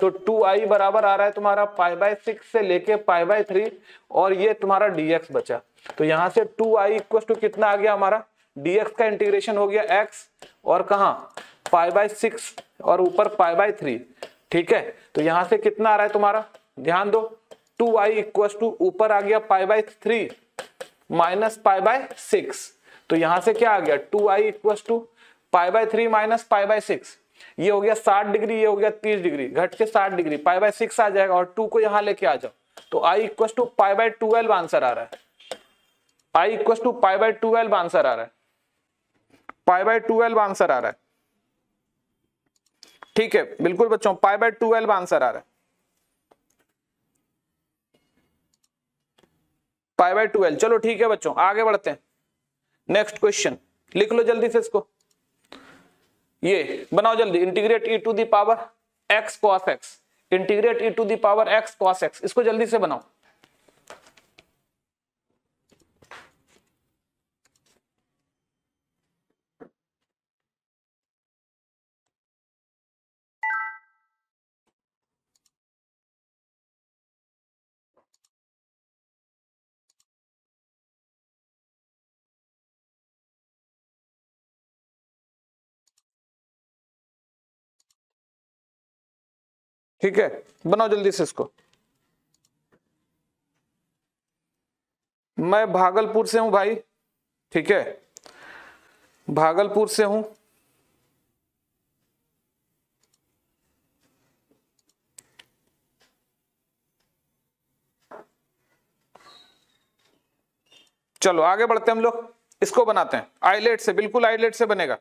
तो 2i बराबर आ रहा है तुम्हारा पाई बाय 6 से लेके पाई बाय 3, और ये तुम्हारा dx बचा, तो यहाँ से 2i इक्वल टू कितना आ गया हमारा dx का इंटीग्रेशन हो गया x, और कहाँ पाई बाय 6 और ऊपर पाई बाय 3 ठीक है। तो यहाँ से कितना आ रहा है तुम्हारा, ध्यान दो 2i इक्वल टू ऊपर आ गया pi by 3 minus pi by 6, तो यहाँ से क्या आ गया 2i equal to pi by 3 minus pi by 6, ये हो गया 60 डिग्री, ये हो गया 30 डिग्री, घट के 60 डिग्री, पाई बाय 6 आ जाएगा, और 2 को यहाँ लेके आ जाओ, तो i equal to pi by 12 answer आ रहा है, i equal to pi by 12 answer आ रहा है, पाई बाय 12 आंसर आ रहा है ठीक है बिल्कुल बच्चों, पाई बाय 12 आंसर आ रहा है, पाई बाय 12। चलो ठीक है बच्चों आगे बढ़ते हैं, नेक्स्ट क्वेश्चन लिख लो जल्दी से, इसको ये बनाओ जल्दी, integrate e to the power x cos x, integrate e to the power x cos x, इसको जल्दी से बनाओ। ठीक है, बनाओ जल्दी से इसको। मैं भागलपुर से हूं भाई, ठीक है, भागलपुर से हूं। चलो आगे बढ़ते हैं हम लोग, इसको बनाते हैं आइलेट से, बिल्कुल आइलेट से बनेगा,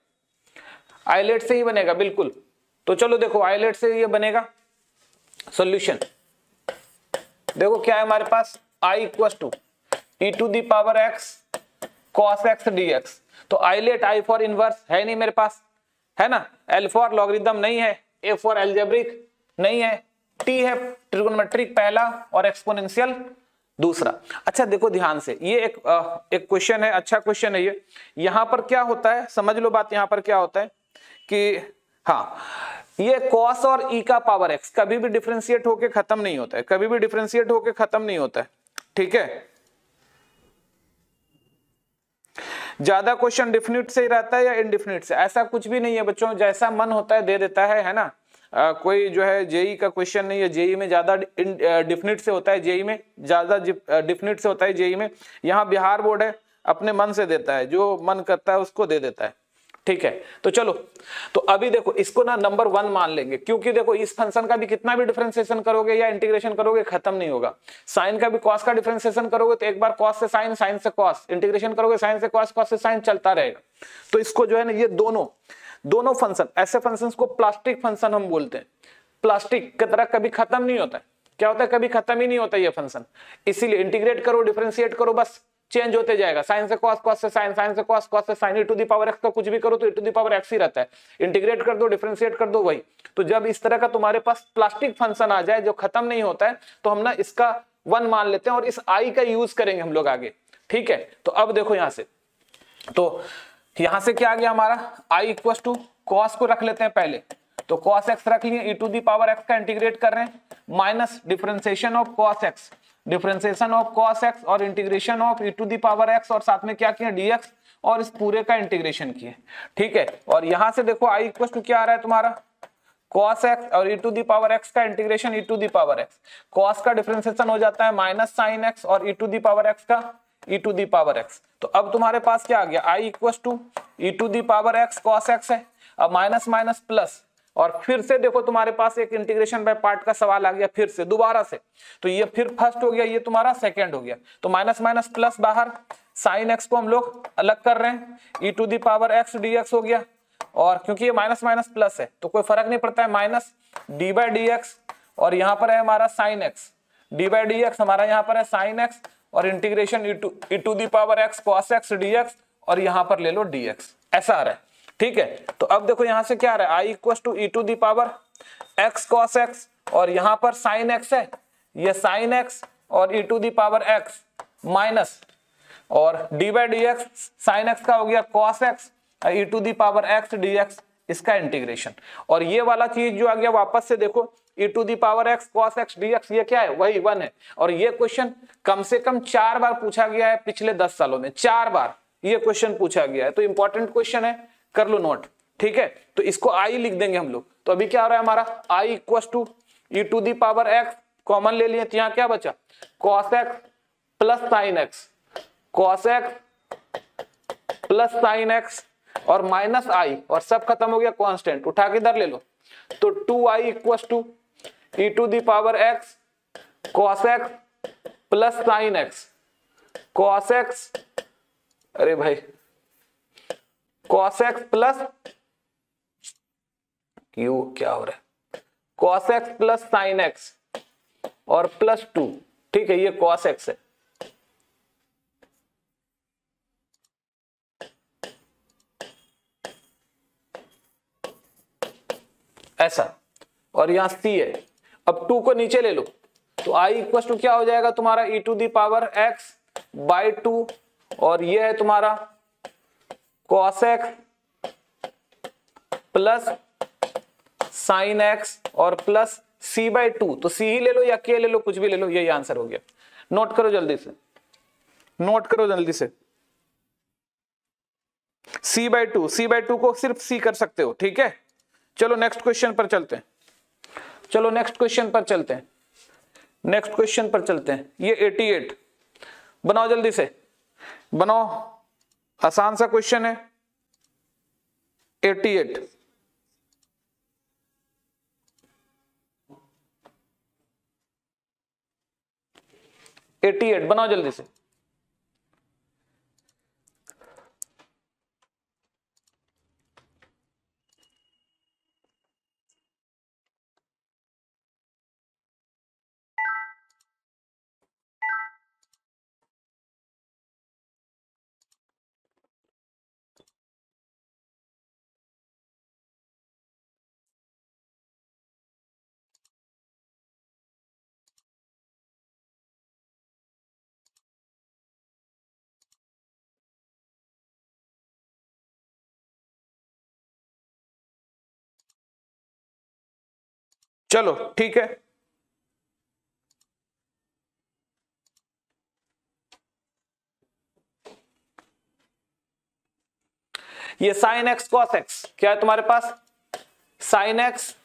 आइलेट से ही बनेगा बिल्कुल। तो चलो देखो आइलेट से ये बनेगा सॉल्यूशन। देखो क्या है हमारे पास, i equals to e to the power x cos x d x. तो आइलेट i फॉर इनवर्स है नहीं मेरे पास, है ना, l फॉर लॉगरिदम नहीं है, a फॉर एल्जेब्रिक नहीं है, t है ट्रिगोनोमेट्रिक पहला और एक्सपोनेंशियल दूसरा। अच्छा देखो ध्यान से, ये एक क्वेश्चन है, अच्छा क्वेश्चन है ये। यहाँ पर क्या होता है समझ लो बात, यहाँ पर क्या होता है कि हाँ ये cos और e का पावर x कभी भी डिफरेंशिएट होके खत्म नहीं होता है, कभी भी डिफरेंशिएट होके खत्म नहीं होता है, ठीक है। ज्यादा क्वेश्चन डिफिनिट से ही रहता है या इंडिफिनिट से, ऐसा कुछ भी नहीं है बच्चों, जैसा मन होता है दे देता है ना। कोई जो है जेई का क्वेश्चन नहीं है, जेई में ज्यादा डिफिनिट से होता है, जेई में ज्यादा डिफिनिट से होता है जेई में। यहाँ बिहार बोर्ड है, अपने मन से देता है, जो मन करता है उसको दे देता है, ठीक है। तो चलो, तो अभी देखो इसको ना नंबर वन मान लेंगे, क्योंकि देखो इस फंक्शन का भी कितना भी डिफरेंशिएशन करोगे या इंटीग्रेशन करोगे खत्म नहीं होगा। साइन का भी कॉस का डिफरेंशिएशन करोगे तो एक बार कॉस से साइन, साइन से कॉस, इंटीग्रेशन करोगे साइन से कॉस, कॉस से साइन, चलता रहेगा। तो इसको जो है ना ये दोनों फंक्शन, ऐसे फंक्शन को प्लास्टिक फंक्शन हम बोलते हैं, प्लास्टिक की तरह कभी खत्म नहीं होता है। क्या होता है, कभी खत्म ही नहीं होता ये फंक्शन, इसीलिए इंटीग्रेट करो डिफरेंशिएट करो बस चेंज होते जाएगा, साइन से कॉस, कॉस से साइन, साइन से कॉस, कॉस से sine, e to the power x का कुछ भी करो तो e to the power x ही रहता है, इंटीग्रेट कर दो डिफरेंशिएट कर दो वही। तो जब इस तरह का तुम्हारे पास प्लास्टिक फंक्शन आ जाए जो खत्म नहीं होता है, तो हम ना इसका वन मान लेते हैं और इस आई का यूज करेंगे हम लोग आगे, ठीक है। तो अब देखो यहाँ से, तो यहाँ से क्या आ गया हमारा, आई इक्वल टू कॉस को रख लेते हैं पहले, तो कॉस एक्स रख लिए, e to the power x का इंटीग्रेट कर रहे हैं, minus differentiation of cos x, differentiation of cos x और integration of e to the power x, और साथ में क्या किया dx, और इस पूरे का इंटीग्रेशन किए, ठीक है। और यहाँ से देखो i इक्वल टू क्या आ रहा है तुम्हारा, cos x और e to the power x का integration e to the power x, cos का डिफरेंशिएशन हो जाता है माइनस साइन x और e to the power x का e to the power x। तो अब तुम्हारे पास क्या आ गया, i equal to e to the power x cos x है, अब माइनस माइनस प्लस, और फिर से देखो तुम्हारे पास एक इंटीग्रेशन बाय पार्ट का सवाल आ गया फिर से दोबारा से, तो ये फिर फर्स्ट हो गया, ये तुम्हारा सेकंड हो गया। तो माइनस माइनस प्लस बाहर, साइन एक्स को हम लोग अलग कर रहे हैं, e to the power x d x हो गया, और क्योंकि ये माइनस माइनस प्लस है तो कोई फर्क नहीं पड़ता है, minus d by d x, और यहाँ पर है हमारा sine x, d by d x हमारा यहाँ पर है साइन एक्स, और integration e to the power x cos x d x, और यहाँ पर ले लो डी एक्स, ऐसा आ रहा है, ठीक है। तो अब देखो यहाँ से क्या आ रहा है, i equal to e to the power x cos x, और यहाँ पर साइन x है, ये साइन x और e to the power x minus, और d by d x sine x का हो गया cos x e to the power x dx, इसका इंटीग्रेशन। और ये वाला चीज जो आ गया वापस से देखो, e to the power x cos x d x, ये क्या है, वही वन है। और ये क्वेश्चन कम से कम 4 बार पूछा गया है पिछले 10 सालों में, 4 बार ये क्वेश्चन पूछा गया है, तो इंपॉर्टेंट क्वेश्चन है, कर लो नोट, ठीक है। तो इसको आई लिख देंगे हम लोग। तो अभी क्या हो रहा है हमारा, I equal to e to the power x common ले लिए, तो यहाँ क्या बचा, cos x plus sine x, cos x plus sine x, और माइनस आई, और सब खत्म हो गया कांस्टेंट, उठा के इधर ले लो, तो 2i equal to e to the power x cos x plus sine x cos x, अरे भाई cos x प्लस क्यू, क्या हो रहा है, cos x plus sine x और प्लस 2, ठीक है, ये cos x है, ऐसा, और यहां c है। अब 2 को नीचे ले लो, तो i इक्वल टू क्या हो जाएगा तुम्हारा, e to the power x by 2, और ये है तुम्हारा cos x plus sine x और प्लस सी बाई 2, तो सी ही ले लो या के ले लो, कुछ भी ले लो, यही आंसर हो गया। नोट करो जल्दी से, नोट करो जल्दी से, सी बाई 2, सी बाई 2 को सिर्फ सी कर सकते हो, ठीक है। चलो नेक्स्ट क्वेश्चन पर चलते हैं, चलो नेक्स्ट क्वेश्चन पर चलते हैं, नेक्स्ट क्वेश्चन पर चलते हैं। ये 88 बनाओ, जल्दी से बनाओ, आसान सा क्वेश्चन है। 88 88 बनाओ जल्दी से। चलो ठीक है, ये साइन एक्स कॉस एक्स क्या है तुम्हारे पास, साइन एक्स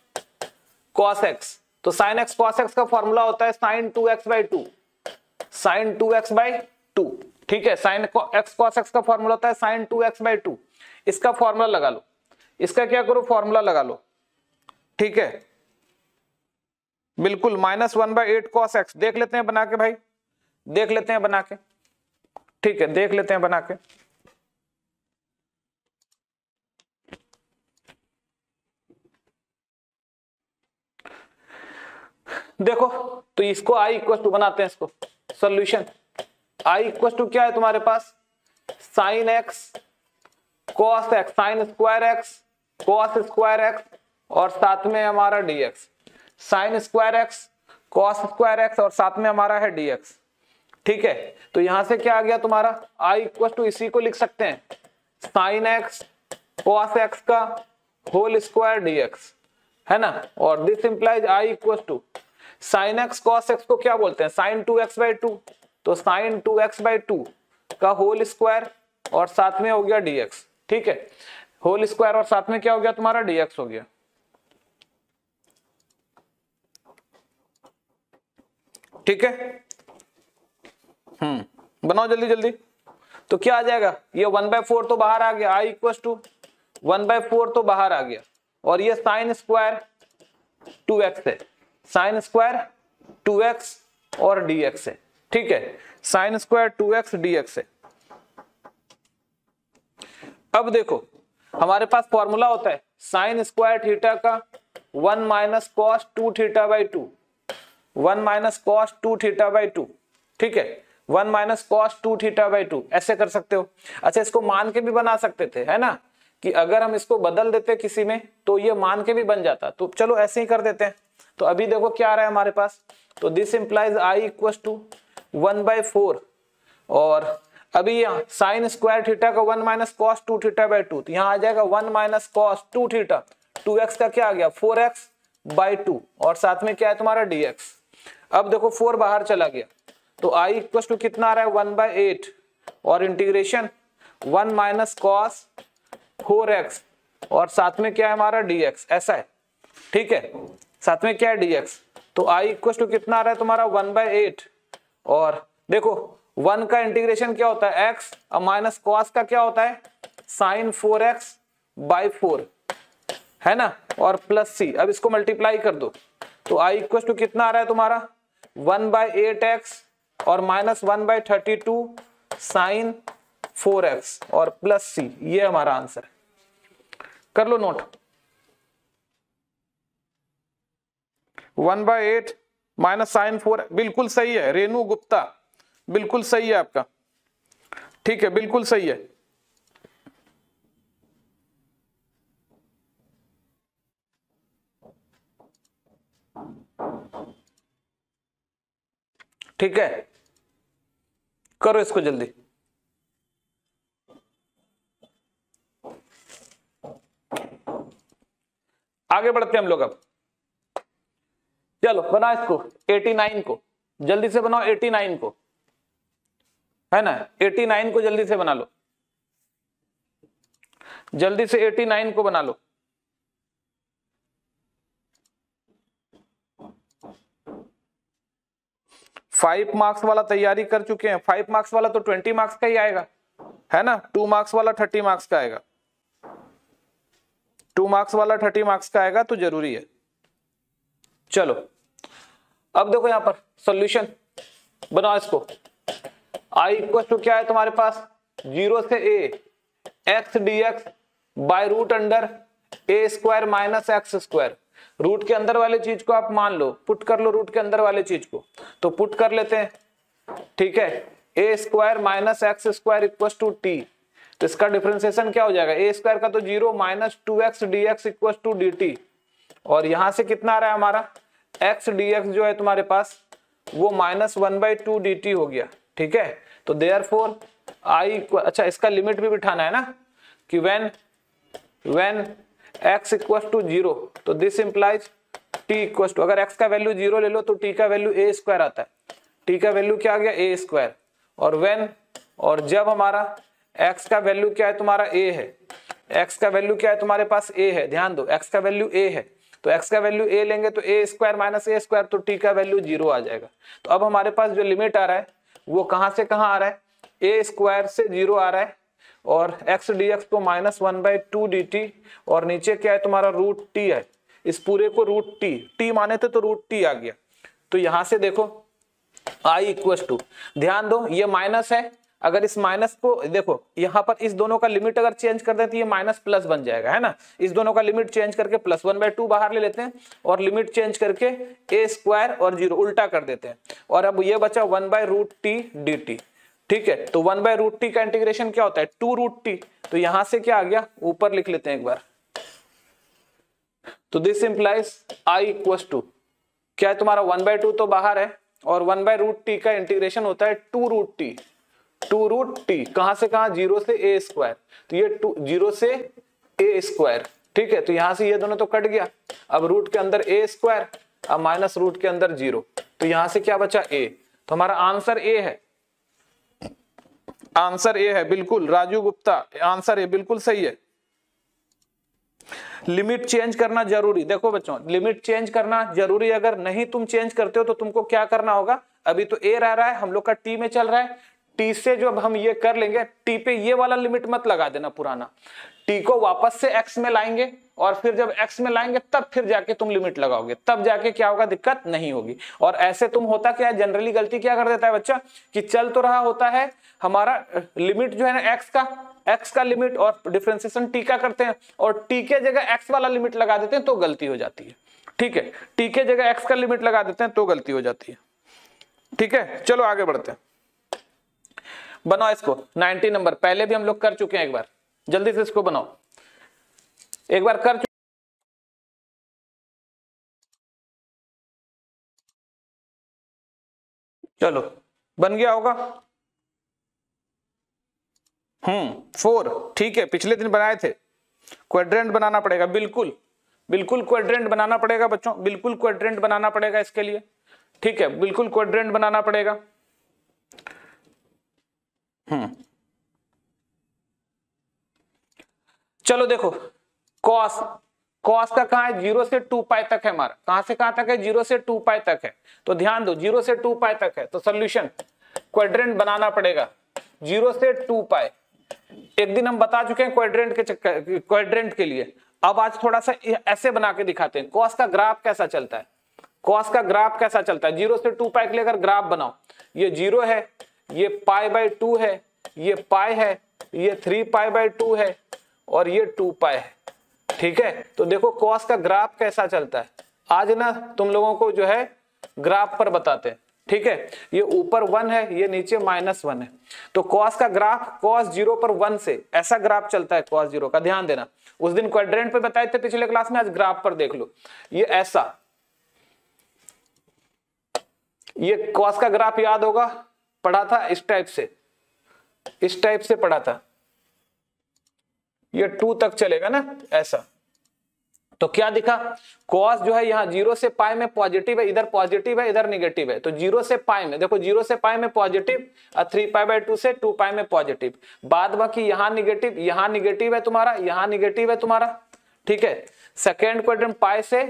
कॉस एक्स। तो साइन एक्स कॉस एक्स का फॉर्मूला होता है sign 2x by 2, sign 2x by 2, ठीक है। साइन एक्स कॉस एक्स का फॉर्मूला होता है साइन 2x बाई 2। इसका फॉर्मूला लगा लो, इसका क्या करो फॉर्मूला लगा लो, ठीक है बिल्कुल। -1/8 cos x देख लेते हैं बना के भाई, देख लेते हैं बना के, ठीक है देख लेते हैं बना के। देखो तो इसको i इक्वल टू बनाते हैं, इसको सॉल्यूशन i इक्वल टू क्या है तुम्हारे पास, sine x cos x, sine square x cos square x और साथ में हमारा dx, sine square x cos square x और साथ में हमारा है dx, ठीक है। तो यहां से क्या आ गया तुम्हारा i इक्वल टू, इसी को लिख सकते हैं साइन एक्स कॉस एक्स का होल स्क्वायर dx, है ना। और this implies i equal to sine x cos x को क्या बोलते हैं, साइन 2x बाई 2। तो साइन 2x बाई 2 का होल स्क्वायर और साथ में हो गया dx, ठीक है। होल स्क्वायर और साथ में क्या हो गया तुम्हारा dx हो गया, ठीक है। बनाओ जल्दी जल्दी। तो क्या आ जाएगा, ये 1/4 तो बाहर आ गया, i इक्वल टू 1/4 तो बाहर आ गया। और ये साइन स्क्वायर 2x है, साइन स्क्वायर 2x और dx है, ठीक है। साइन स्क्वायर 2x dx है। अब देखो हमारे पास फॉर्मूला होता है साइन स्क्वायर थीटा का 1 minus cos two theta by two, ठीक है 1 माइनस कॉस 2 थीटा बाई 2 ऐसे कर सकते हो। अच्छा इसको मान के भी बना सकते थे, है ना, कि अगर हम इसको बदल देते किसी में तो ये मान के भी बन जाता। तो चलो ऐसे ही कर देते हैं। तो अभी देखो क्या आ रहा है हमारे पास, तो this implies i equal to 1/4 और अभी यहाँ साइन स्क्वायर थीटा का 1 माइनस कॉस 2 थीटा बाई 2, तो यहाँ आ जाएगा 1 माइनस कॉस 2 थीटा, 2x का क्या आ गया 4x बाई 2 और साथ में क्या है तुम्हारा dx। अब देखो 4 बाहर चला गया तो i इक्वल टू कितना आ रहा है 1/8 और इंटीग्रेशन 1 माइनस कॉस 4x और साथ में क्या है हमारा dx, ऐसा है, ठीक है। साथ में क्या है dx, तो i इक्वल टू कितना आ रहा है तुम्हारा 1/8 और देखो 1 का इंटीग्रेशन क्या होता है x और माइनस कॉस का क्या होता है साइन 4x बाई 4, है ना, और प्लस c। अब इसको मल्टीप्लाई कर दो तो i इक्वल टू कितना आ रहा है तुम्हारा 1/8x और माइनस 1/32 साइन 4x और प्लस c, ये हमारा आंसर है। कर लो नोट, 1/8 माइनस साइन 4, बिल्कुल सही है रेनू गुप्ता, बिल्कुल सही है आपका, ठीक है बिल्कुल सही है। ठीक है करो इसको जल्दी। आगे बढ़ते हैं हम लोग अब, चलो बनाओ इसको 89 को, जल्दी से बनाओ 89 को, है ना 89 को जल्दी से बना लो, जल्दी से 89 को बना लो। 5 मार्क्स वाला तैयारी कर चुके हैं, 5 मार्क्स वाला तो 20 मार्क्स का ही आएगा, है ना। 2 मार्क्स वाला 30 मार्क्स का आएगा, 2 मार्क्स वाला 30 मार्क्स का आएगा, तो जरूरी है। चलो अब देखो यहां पर सॉल्यूशन बनाओ इसको। आई इक्वल टू क्या है तुम्हारे पास, 0 से a x d x by root under a square minus x square. Root के अंदर वाले चीज को आप मान लो, पुट कर लो रूट के अंदर वाले चीज को, तो पुट कर लेते हैं। ठीक है, a square minus x square equal to t. तो इसका डिफरेंशिएशन क्या हो जाएगा, ए स्क्वायर का तो 0 minus 2x dx equal to dt। और यहां से कितना आ रहा है हमारा, x dx जो है तुम्हारे पास वो माइनस 1/2 dt हो गया। ठीक है, तो देयरफॉर आई, अच्छा इसका लिमिट भी बिठाना है ना, कि व्हेन x इक्वल टू 0 तो this implies t equal to, अगर x का वैल्यू 0 ले लो तो t का वैल्यू a स्क्वायर आता है। t का वैल्यू क्या आ गया, a स्क्वायर। और व्हेन, और जब हमारा x का वैल्यू क्या है तुम्हारा a है, x का वैल्यू क्या है तुम्हारे पास a है, ध्यान दो x का वैल्यू a है, तो x का वैल्यू a लेंगे तो a square minus a square, तो t का वैल्यू 0 आ जाएगा। तो अब हमारे पास जो लिमिट आ रहा है वो कहाँ से कहाँ आ रहा है, a स्क्वायर से 0 आ रहा है, और x dx को माइनस 1/2 dt, और नीचे क्या है तुम्हारा रूट t है, इस पूरे को रूट t, t माने थे तो रूट t आ गया। तो यहां से देखो i इक्वल टू, ध्यान दो ये माइनस है, अगर इस माइनस को देखो यहाँ पर, इस दोनों का लिमिट अगर चेंज कर दें तो ये माइनस प्लस बन जाएगा, है ना। इस दोनों का लिमिट चेंज करके प्लस 1/2 बाहर ले लेते हैं, और लिमिट चेंज करके a स्क्वायर और 0 उल्टा कर देते हैं, और अब ये बचा 1/√t dt। ठीक है, तो 1/√t का इंटीग्रेशन क्या होता है, 2√t। तो यहां से क्या आ गया, ऊपर लिख लेते हैं एक बार, तो this implies i equals to क्या है तुम्हारा 1/2 तो बाहर है, और 1/√t का इंटीग्रेशन होता है 2√t। 2√t कहां से कहां, 0 से a स्क्वायर, तो ये 0 से a स्क्वायर। ठीक है, तो यहां से ये दोनों तो कट गया, अब रूट के अंदर a स्क्वायर, अब माइनस रूट के अंदर 0, तो यहां से क्या बचा a। तो हमारा आंसर a है, आंसर ए है, बिल्कुल राजू गुप्ता आंसर ए बिल्कुल सही है। लिमिट चेंज करना जरूरी, देखो बच्चों लिमिट चेंज करना जरूरी, अगर नहीं तुम चेंज करते हो तो तुमको क्या करना होगा। अभी तो ए रह रहा है, हम लोग का टी में चल रहा है, टी से जो अब हम ये कर लेंगे, टी पे ये वाला लिमिट मत लगा देना पुराना, टी को वापस से एक्स में लाएंगे, और फिर जब एक्स में लाएंगे तब फिर जाके तुम लिमिट लगाओगे, तब जाके क्या होगा, दिक्कत नहीं होगी। और ऐसे तुम होता क्या है, जनरली गलती क्या कर देता है बच्चा, कि चल तो रहा होता है हमारा लिमिट जो है ना एक्स का लिमिट और डिफरेंशिएशन टी का करते हैं, और टी के जगह एक्स वाला लिमिट लगा देते हैं, तो गलती हो जाती है। ठीक है, टी के जगह एक्स का लिमिट लगा देते हैं तो गलती हो जाती है। ठीक है, चलो आगे बढ़ते हैं, बनाओ इसको 90 नंबर, पहले भी हम लोग कर चुके हैं एक बार, जल्दी से इसको बनाओ एक बार कर। चलो बन गया होगा, 4। ठीक है, पिछले दिन बनाए थे, क्वाड्रेंट बनाना पड़ेगा, बिल्कुल बिल्कुल क्वाड्रेंट बनाना पड़ेगा बच्चों, बिल्कुल क्वाड्रेंट बनाना पड़ेगा इसके लिए। ठीक है, बिल्कुल क्वाड्रेंट बनाना पड़ेगा। चलो देखो कॉस का कहाँ है, 0 से 2π तक है हमारा, कहां से कहां तक है, 0 से 2π तक है। तो ध्यान दो 0 से 2π तक है, तो सोल्यूशन क्वाड्रेंट बनाना पड़ेगा 0 से 2π। एक दिन हम बता चुके हैं क्वाड्रेंट के लिए, अब आज थोड़ा सा ऐसे बना के दिखाते हैं कॉस का ग्राफ कैसा चलता है, कॉस का ग्राफ कैसा चलता है। 0 से 2π के लिए अगर ग्राफ बनाओ, ये 0 है, ये π/2 है, ये पाई है, ये 3π/2 है, और ये 2π है। ठीक है, तो देखो कॉस का ग्राफ कैसा चलता है, आज ना तुम लोगों को जो है ग्राफ पर बताते हैं। ठीक है, ये ऊपर 1 है, ये नीचे -1 है, तो कॉस का ग्राफ कॉस 0 पर 1 से ऐसा ग्राफ चलता है कॉस 0 का, ध्यान देना। उस दिन क्वाड्रेंट पे बताए थे पिछले क्लास में, आज ग्राफ पर देख लो, ये ऐसा, ये कॉस का ग्राफ याद होगा, पढ़ा था इस टाइप से पढ़ा था, ये 2 तक चलेगा ना ऐसा। तो क्या दिखा, कॉस जो है यहाँ 0 से पाई में पॉजिटिव है, इधर पॉजिटिव है, इधर निगेटिव है, तो 0 से पाई में देखो 0 से पाई में पॉजिटिव, और 3π/2 से 2π में पॉजिटिव, बाद बाकी यहाँ निगेटिव है तुम्हारा, यहाँ निगेटिव है तुम्हारा। ठीक है, सेकेंड क्वाड्रेंट पाई से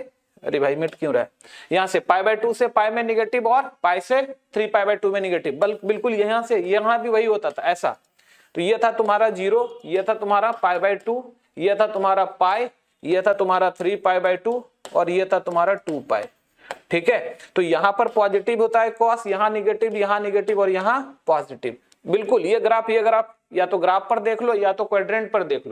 अरे भाई मिट क्यों रहा है, यहाँ से पाई बाय टू से पाई में निगेटिव और पाई से 3π/2 में निगेटिव, बिल्कुल यहाँ से यहाँ भी वही होता था ऐसा। तो ये था तुम्हारा 0, ये था तुम्हारा π/2, ये था तुम्हारा पाई, ये था तुम्हारा 3π/2 और ये था तुम्हारा 2π। ठीक है, तो यहाँ पर पॉजिटिव होता है कॉस, यहाँ निगेटिव और यहाँ पॉजिटिव। बिल्कुल ये ग्राफ या तो ग्राफ पर देख लो या तो क्वाड्रेंट पर देख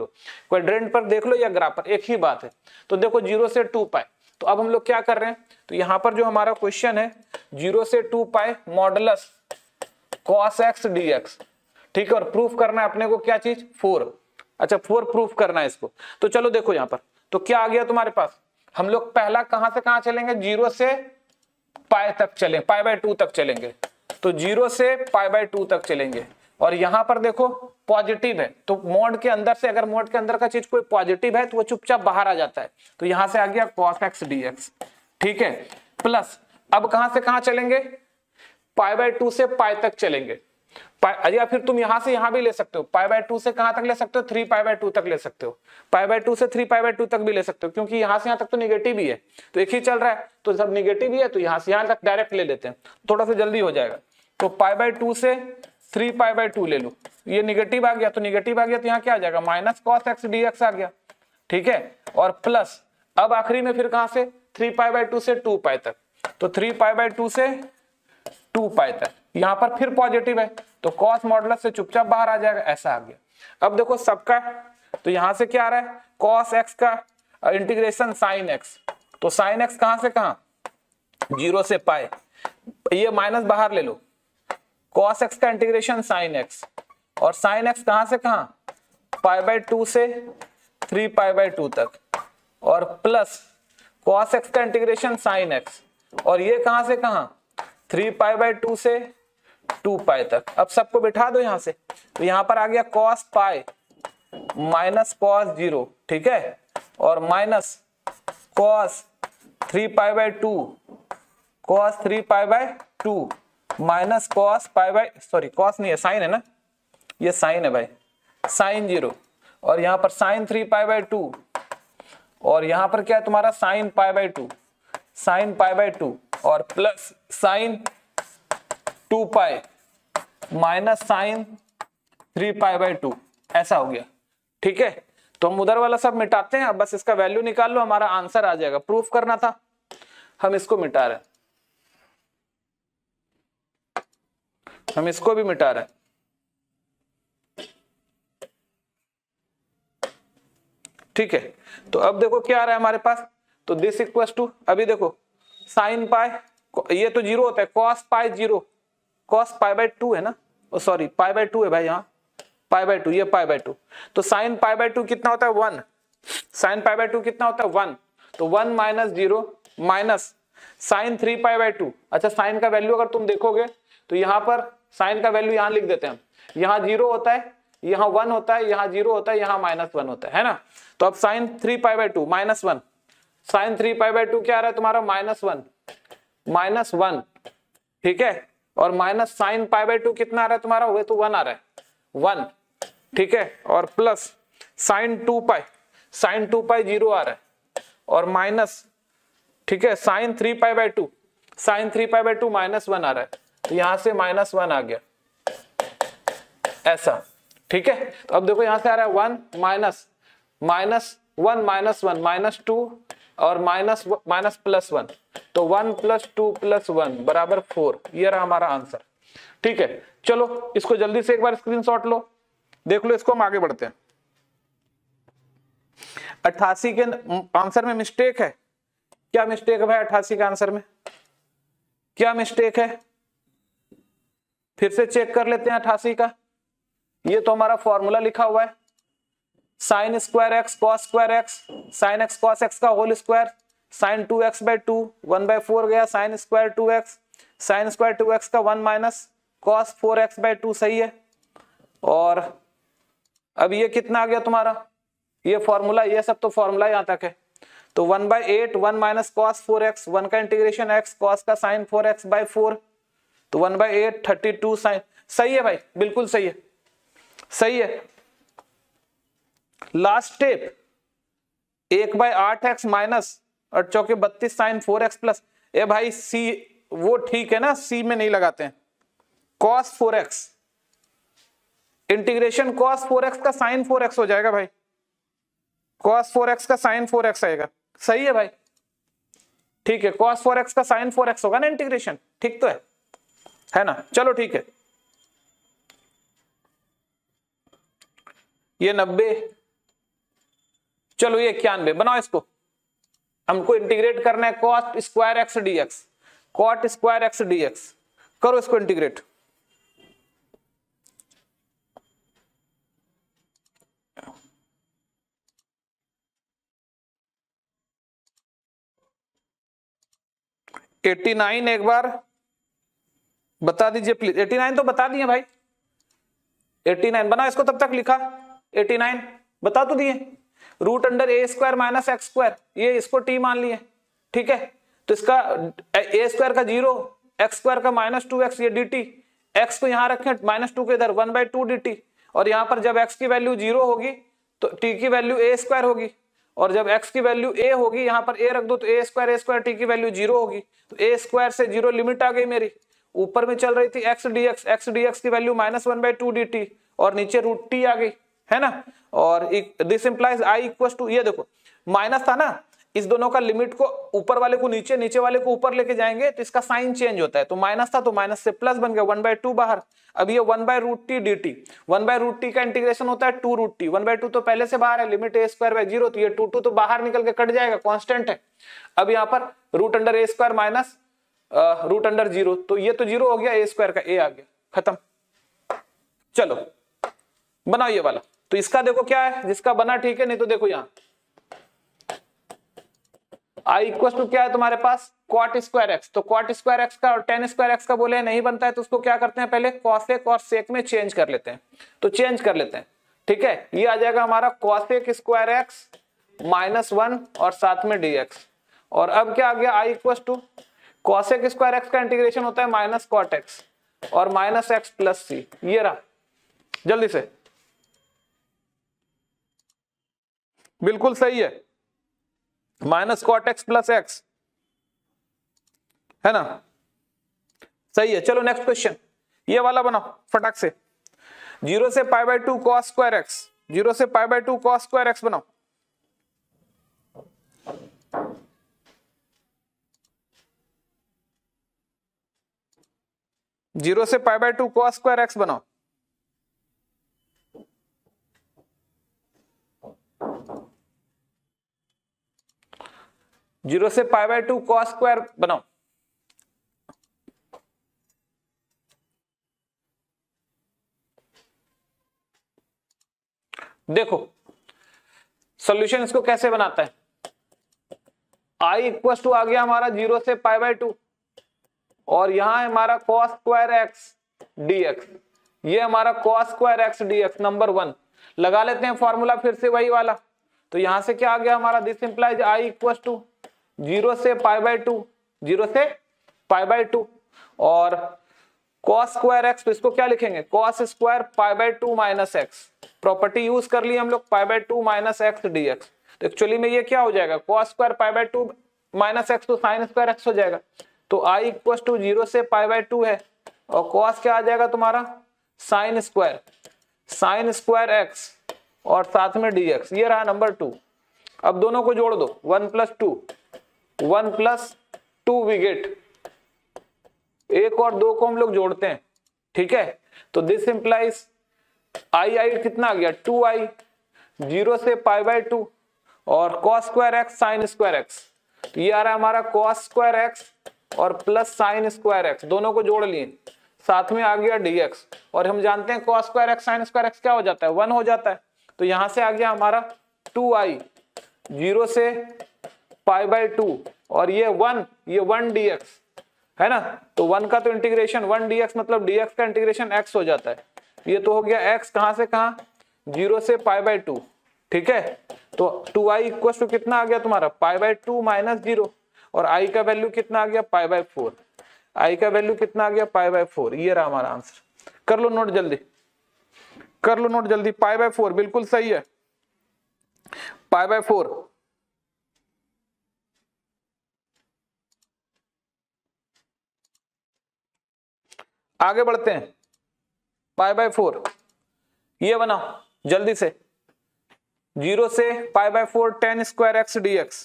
लो, या ग्राफ पर, एक ही बात है। तो देखो 0 से 2π। तो अब हम लोग क्या कर रहे हैं, तो यहाँ पर जो हमारा क्वेश्चन है 0 से 2π मॉडुलस cos x dx। ठीक है, और प्रूफ करना है अपने को क्या चीज, 4। अच्छा 4 प्रूफ करना है इसको। तो चलो देखो यहाँ पर तो क्या आ गया तुम्हारे पास, हम लोग पहला कहां से कहां चलेंगे, 0 से π तक चलेंगे, π/2 तक चलेंगे। तो 0 से π/2 तक चलेंगे और यहाँ पर देखो पॉजिटिव है, तो मोड के अंदर से, अगर मोड के अंदर का चीज कोई पॉजिटिव है तो वो चुपचाप बाहर आ जाता है। तो यहाँ से आ गया cos x dx। ठीक है, प्लस अब कहां से कहां चलेंगे, π/2 से π तक चलेंगे, या फिर तुम यहां से यहां भी ले सकते हो। π/2 से कहां तक ले सकते हो, 3π/2 तक ले सकते हो, π/2 से 3π/2 तक भी ले सकते हो, क्योंकि यहां से यहां तक तो निगेटिव ही है, तो एक ही चल रहा है, तो सब निगेटिव ही है, तो यहां से यहां तक डायरेक्ट ले लेते हैं, थोड़ा सा जल्दी हो जाएगा। तो π/2 से 3π/2 ले लो, ये निगेटिव आ गया, तो यहाँ क्या आ जाएगा, माइनस cos x dx आ गया। ठीक है, और प्लस अब आखिरी में फिर कहां से, 3π/2 से 2π तक, तो 3π/2 से 2π तक, यहाँ पर फिर पॉजिटिव है तो cos मॉडुलस से चुपचाप बाहर आ जाएगा, ऐसा आ गया। अब देखो सबका, तो यहाँ से क्या आ रहा है, cos x का इंटीग्रेशन sin x, तो sin x कहाँ से कहाँ, 0 से π, ये माइनस बाहर ले लो, cos x का इंटीग्रेशन sin x, और sin x कहाँ से कहाँ, π/2 से 3π/2 तक, और प्लस cos x का इंटीग्रेशन sin x, और ये कहाँ से कहाँ, 3π/2 से 2π तक। अब सबको बिठा दो यहाँ से, तो यहाँ पर आ गया cos पाई माइनस cos 0, ठीक है, और माइनस cos 3π/2 माइनस cos नहीं है, साइन है ना, ये साइन है भाई, साइन 0, और यहाँ पर साइन 3π/2, और यहाँ पर क्या है तुम्हारा साइन π/2, और प्लस साइन 2π माइनस साइन 3π/2, ऐसा हो गया। ठीक है, तो हम उधर वाला सब मिटाते हैं, अब बस इसका वैल्यू निकाल लो, हमारा आंसर आ जाएगा। प्रूफ करना था, हम इसको मिटा रहे हैं, हम इसको भी मिटा रहे हैं, ठीक है। तो अब देखो क्या आ रहा है हमारे पास, तो दिस इक्वल टू, अभी देखो साइन पाई, ये तो 0 होता है, cos पाई 0, cos π/2 है ना, सॉरी π/2 है भाई, यहाँ π/2, ये π/2, तो साइन π/2 कितना होता है 1, साइन π/2 कितना होता है 1, तो 1 माइनस 0 माइनस साइन 3π/2। अच्छा साइन का वैल्यू अगर तुम देखोगे तो यहाँ पर साइन का वैल्यू यहाँ लिख देते हैं हम, यहाँ 0 होता है, यहाँ 1 होता है, यहाँ 0 होता है, यहाँ -1 होता है ना। तो अब साइन 3π/2 -1, साइन 3π/2 क्या आ रहा है तुम्हारा, -1 ठीक है, और माइनस साइन π/2 कितना आ रहा है तुम्हारा, वो तो 1 आ रहा है, 1, ठीक है, और प्लस साइन 2π, साइन 2π 0 आ रहा है, और माइनस, ठीक है, साइन 3π/2, साइन 3π/2 -1 आ रहा है, तो यहाँ से -1 आ गया, ऐसा। ठीक है, तो अब देखो यहाँ से आ रहा है 1 -1 -2 और -+1, तो 1 + 2 + 1 बराबर 4, ये रहा हमारा आंसर। ठीक है, चलो इसको जल्दी से एक बार स्क्रीनशॉट लो, देख लो इसको, हम आगे बढ़ते हैं। 88 के आंसर में मिस्टेक है, क्या मिस्टेक है भाई 88 के आंसर में, क्या मिस्टेक है, फिर से चेक कर लेते हैं 88 का। ये तो हमारा फॉर्मूला लिखा हुआ है, sine square x cos square x sine x cos x का होल स्क्वायर साइन 2x/2 1/4 गया, sine square 2x sine square 2x का 1 माइनस कॉस 4x/2, सही है। और अब ये कितना आ गया तुम्हारा, ये फॉर्मूला, ये सब तो फॉर्मूला यहाँ तक है, तो 1/8 1 माइनस कॉस 4x, 1 का इंटीग्रेशन x, कॉस का साइन 4x/4, तो 1/8 32 साइन, सही है भाई, बिल्कुल सही है, सही है। लास्ट स्टेप 1/8x माइनस और चौके 32 साइन 4x प्लस। ए भाई सी वो ठीक है ना, सी में नहीं लगाते हैं। Cos 4x integration cos 4x का साइन 4x हो जाएगा भाई, कॉस 4x का साइन 4x आएगा। सही है भाई, ठीक है, कॉस 4x का साइन 4x होगा ना इंटीग्रेशन, ठीक तो है ना। चलो ठीक है, ये 90, चलो ये 91, बनाओ इसको। हमको इंटीग्रेट करना है cot square x d x, cot square x d x. करो इसको इंटीग्रेट, एटी नाइन एक बार बता दीजिए प्लीज। 89 तो बता दिए भाई, 89 बना इसको। तब तक लिखा 89 बता तो दिए। Root under a square minus x square, ये इसको टी मान लिए, ठीक है। तो इसका ए स्क्वायर का 0, एक्स स्क्वायर का -2x, ये डी टी। एक्स को यहाँ रखें -2 के इधर, 1/2 डी टी। और यहाँ पर जब एक्स की वैल्यू 0 होगी तो टी की वैल्यू ए स्क्वायर होगी, और जब एक्स की वैल्यू ए होगी यहाँ पर ए रख दो तो ए स्क्वायर टी की वैल्यू 0 होगी। तो ए स्क्वायर से 0 लिमिट आ गई मेरी। ऊपर में चल रही थी एक्स डी एक्स की वैल्यू -1/2 डी टी, और नीचे रूट टी आ गई, है ना। और this implies I equal to, ये देखो माइनस था ना, इस दोनों का लिमिट को ऊपर वाले को नीचे, नीचे वाले को ऊपर लेके जाएंगे तो इसका साइन चेंज होता है। तो माइनस था तो माइनस से प्लस बन गया, 1/2 बाहर। अब ये 1/√t dt, 1/√t का इंटीग्रेशन होता है 2√t। 1/2 तो पहले से बाहर है, लिमिट ए स्क्वायर बाय 0, तो ये 2 तो बाहर निकल के कट जाएगा, कॉन्स्टेंट है। अब यहाँ पर root under a square minus root under 0, तो ये तो 0 हो गया, ए स्क्वायर का ए आ गया, खत्म। चलो बनाओ ये वाला। तो इसका देखो क्या है, जिसका बना ठीक है, नहीं तो देखो यहाँ आई इक्वल टू क्या है तुम्हारे पास, कॉट स्क्वायर एक्स। तो कॉट स्क्वायर एक्स का और टेन स्क्वायर एक्स का बोले नहीं बनता है, तो उसको क्या करते हैं, पहले कॉसेक और सेक में चेंज कर लेते हैं। तो चेंज कर लेते हैं, ठीक है। ये आ जाएगा हमारा कॉसेक स्क्वायर एक्स -1 और साथ में डी एक्स। और अब क्या आ गया, I equal to cosec square x का इंटीग्रेशन होता है माइनस कॉट एक्स और -x प्लस सी। ये रहा, जल्दी से, बिल्कुल सही है, -cot x प्लस एक्स, है ना, सही है। चलो नेक्स्ट क्वेश्चन, ये वाला बनाओ फटाक से। 0 से π/2 cos स्क्वायर एक्स, 0 से π/2 cos स्क्वायर एक्स बनाओ। देखो सॉल्यूशन इसको कैसे बनाता है। आई इक्वल टू आ गया हमारा 0 से π/2 और यहां हमारा cos स्क्वायर एक्स dx, ये हमारा cos square x dx number 1। लगा लेते हैं फॉर्मूला फिर से वही वाला। तो यहां से क्या आ गया हमारा, this implies I equal to 0 से π/2, 0 से π/2 और cos स्क्वायर एक्स, तो इसको क्या लिखेंगे, cos square π/2 minus x. Property use कर ली हम लोग, π/2 माइनस एक्स डी एक्स। तो एक्चुअली में ये क्या हो जाएगा, cos स्क्वायर π/2 माइनस एक्स तो साइन स्क्वायर एक्स हो जाएगा। तो आई इक्वल टू 0 से π/2 है और cos क्या आ जाएगा तुम्हारा, साइन स्क्वायर एक्स और साथ में dx। ये रहा नंबर 2। अब दोनों को जोड़ दो, 1 + 2 वी गेट। 1 और 2 को हम लोग जोड़ते हैं, ठीक है। तो दिस इंप्लाइज आई आई कितना आ गया, 2i 0 से π/2 और cos square x sin square x. तो ये आ रहा हमारा cos स्क्वायर एक्स और प्लस sin स्क्वायर एक्स, दोनों को जोड़ लिए, साथ में आ गया dx। और हम जानते हैं cos square x sin square x क्या हो जाता है, 1 हो जाता है। तो यहां से आ गया हमारा 2i 0 से π/2 और ये 1 dx, है ना। तो 1 का तो इंटीग्रेशन 1 dx, मतलब dx का इंटीग्रेशन x हो जाता है। ये तो हो गया x कहां से कहां, 0 से π/2, ठीक है। तो 2i इक्वल टू कितना आ गया तुम्हारा, π/2 माइनस 0 और i का वैल्यू कितना आ गया, π/4। i का वैल्यू कितना आ गया, π/4। ये रहा हमारा आंसर। कर लो नोट जल्दी। π/4 बिल्कुल सही है, π/4। आगे बढ़ते हैं। पाई बाय 4 ये बना जल्दी से, 0 से pi by 4 10 square x d x,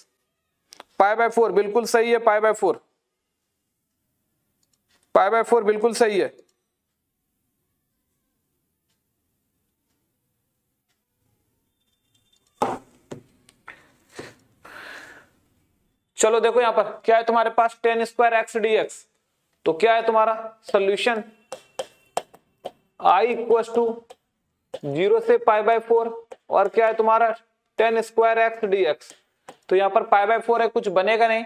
pi by 4 बिल्कुल सही है, पाई बाय 4, पाई बाय 4 बिल्कुल सही है। चलो देखो यहां पर क्या है तुम्हारे पास, 10 स्क्वायर एक्स डी एक्स, तो क्या है तुम्हारा सोल्यूशन आई इक्वल टू 0 से पाई बाय 4 और क्या है तुम्हारा 10 स्क्वायर एक्स डी एक्स। तो यहाँ पर पाई बाय 4 है, कुछ बनेगा नहीं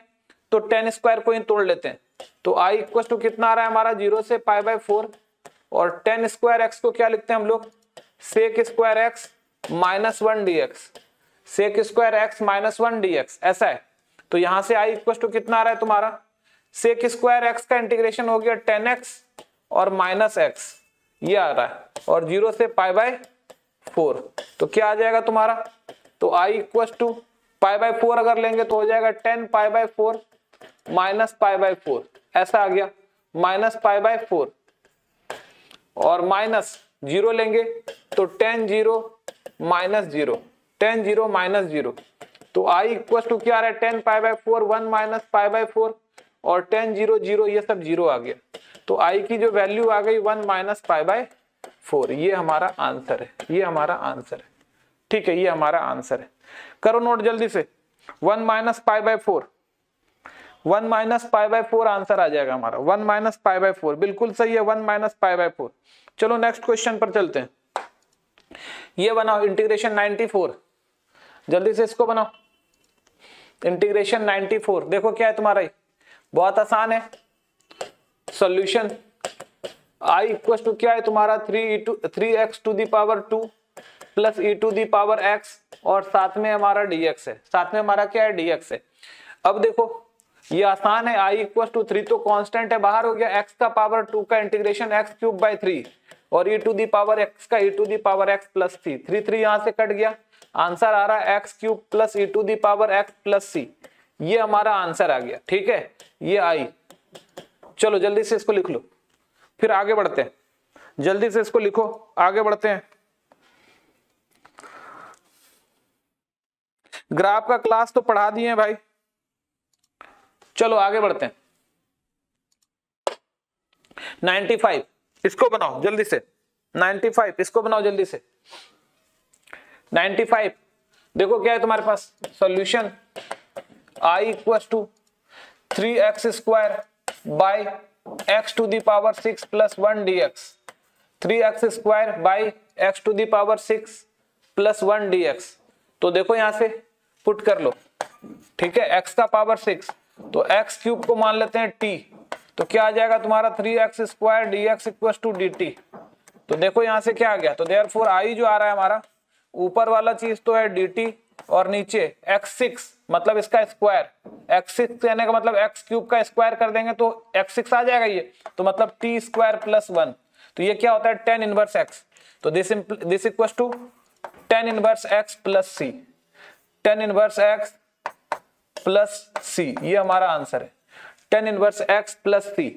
तो 10 स्क्वायर को ही तोड़ लेते हैं। तो i इक्वल टू कितना आ रहा है हमारा, 0 से पाई बाय 4 और 10 स्क्वायर एक्स को क्या लिखते हैं हम लोग, sec square x minus 1 d x, sec square x minus 1 d x ऐसा है। तो यहाँ से i इक्वल टू कितना आ रहा है तुम्हारा, सेक स्क्वायर एक्स का इंटीग्रेशन हो गया 10x और माइनस एक्स ये आ रहा है, और 0 से पाई बाय 4 तो क्या आ जाएगा तुम्हारा, तो i equal to pi by 4 अगर लेंगे तो हो जाएगा 10 pi by 4 minus pi by 4 ऐसा आ गया, माइनस पाई बाय 4 और माइनस 0 लेंगे तो 10 0 माइनस 0, 10 0 माइनस 0। तो i इक्वल टू क्या आ रहा है, 10 pi by 4 1 minus pi by 4 और 10 0 0 ये सब 0 आ गया। तो i की जो वैल्यू आ गई 1 माइनस पाई बाय 4, ये हमारा आंसर है, ये हमारा आंसर है, ठीक है, ये हमारा आंसर है। करो नोट जल्दी से, 1 minus pi by 4, 1 minus pi by 4 answer आ जाएगा हमारा, 1 माइनस पाई बाय 4 बिल्कुल सही है, 1 माइनस पाई बाय 4। चलो नेक्स्ट क्वेश्चन पर चलते हैं। ये बनाओ इंटीग्रेशन 94, जल्दी से इसको बनाओ इंटीग्रेशन 94। देखो क्या है तुम्हारा, बहुत आसान है सॉल्यूशन, i इक्वल टू क्या है तुम्हारा 3x to the power 2 plus e to the power x और साथ में हमारा dx है, साथ में हमारा क्या है dx है। अब देखो ये आसान है, i इक्वल टू 3 तो कांस्टेंट है बाहर हो गया, x का पावर 2 का इंटीग्रेशन x क्यूब बाय 3 और e to the power x का e to the power x plus c, 3 3 यहाँ से कट गया, आंसर आ रहा है x cube plus e to the power x plus c, ये हमारा आंसर आ गया, ठीक है, ये i। चलो जल्दी से इसको लिख लो, फिर आगे बढ़ते हैं, जल्दी से इसको लिखो, आगे बढ़ते हैं। ग्राफ का क्लास तो पढ़ा दिए हैं भाई, चलो आगे बढ़ते हैं। 95 इसको बनाओ जल्दी से, 95 इसको बनाओ जल्दी से, 95 देखो क्या है तुम्हारे पास, solution i equal to 3x square by x to the power 6 plus 1 d x, 3x square by x to the power 6 plus 1 d x. तो देखो यहां से पुट कर लो, ठीक है, x का पावर 6 तो x क्यूब को मान लेते हैं t, तो क्या आ जाएगा तुम्हारा 3x square d x equal to d t. तो देखो यहां से क्या आ गया, तो देयरफॉर i जो आ रहा है हमारा, ऊपर वाला चीज तो है डी टी और नीचे x6 मतलब इसका स्क्वायर, x6 यानी का मतलब x क्यूब का स्क्वायर कर देंगे तो x6 आ जाएगा ये, तो मतलब t स्क्वायर प्लस 1, तो ये क्या होता है tan इनवर्स x, तो this equal to tan inverse x plus c, tan inverse x plus c ये हमारा आंसर है, tan inverse x plus c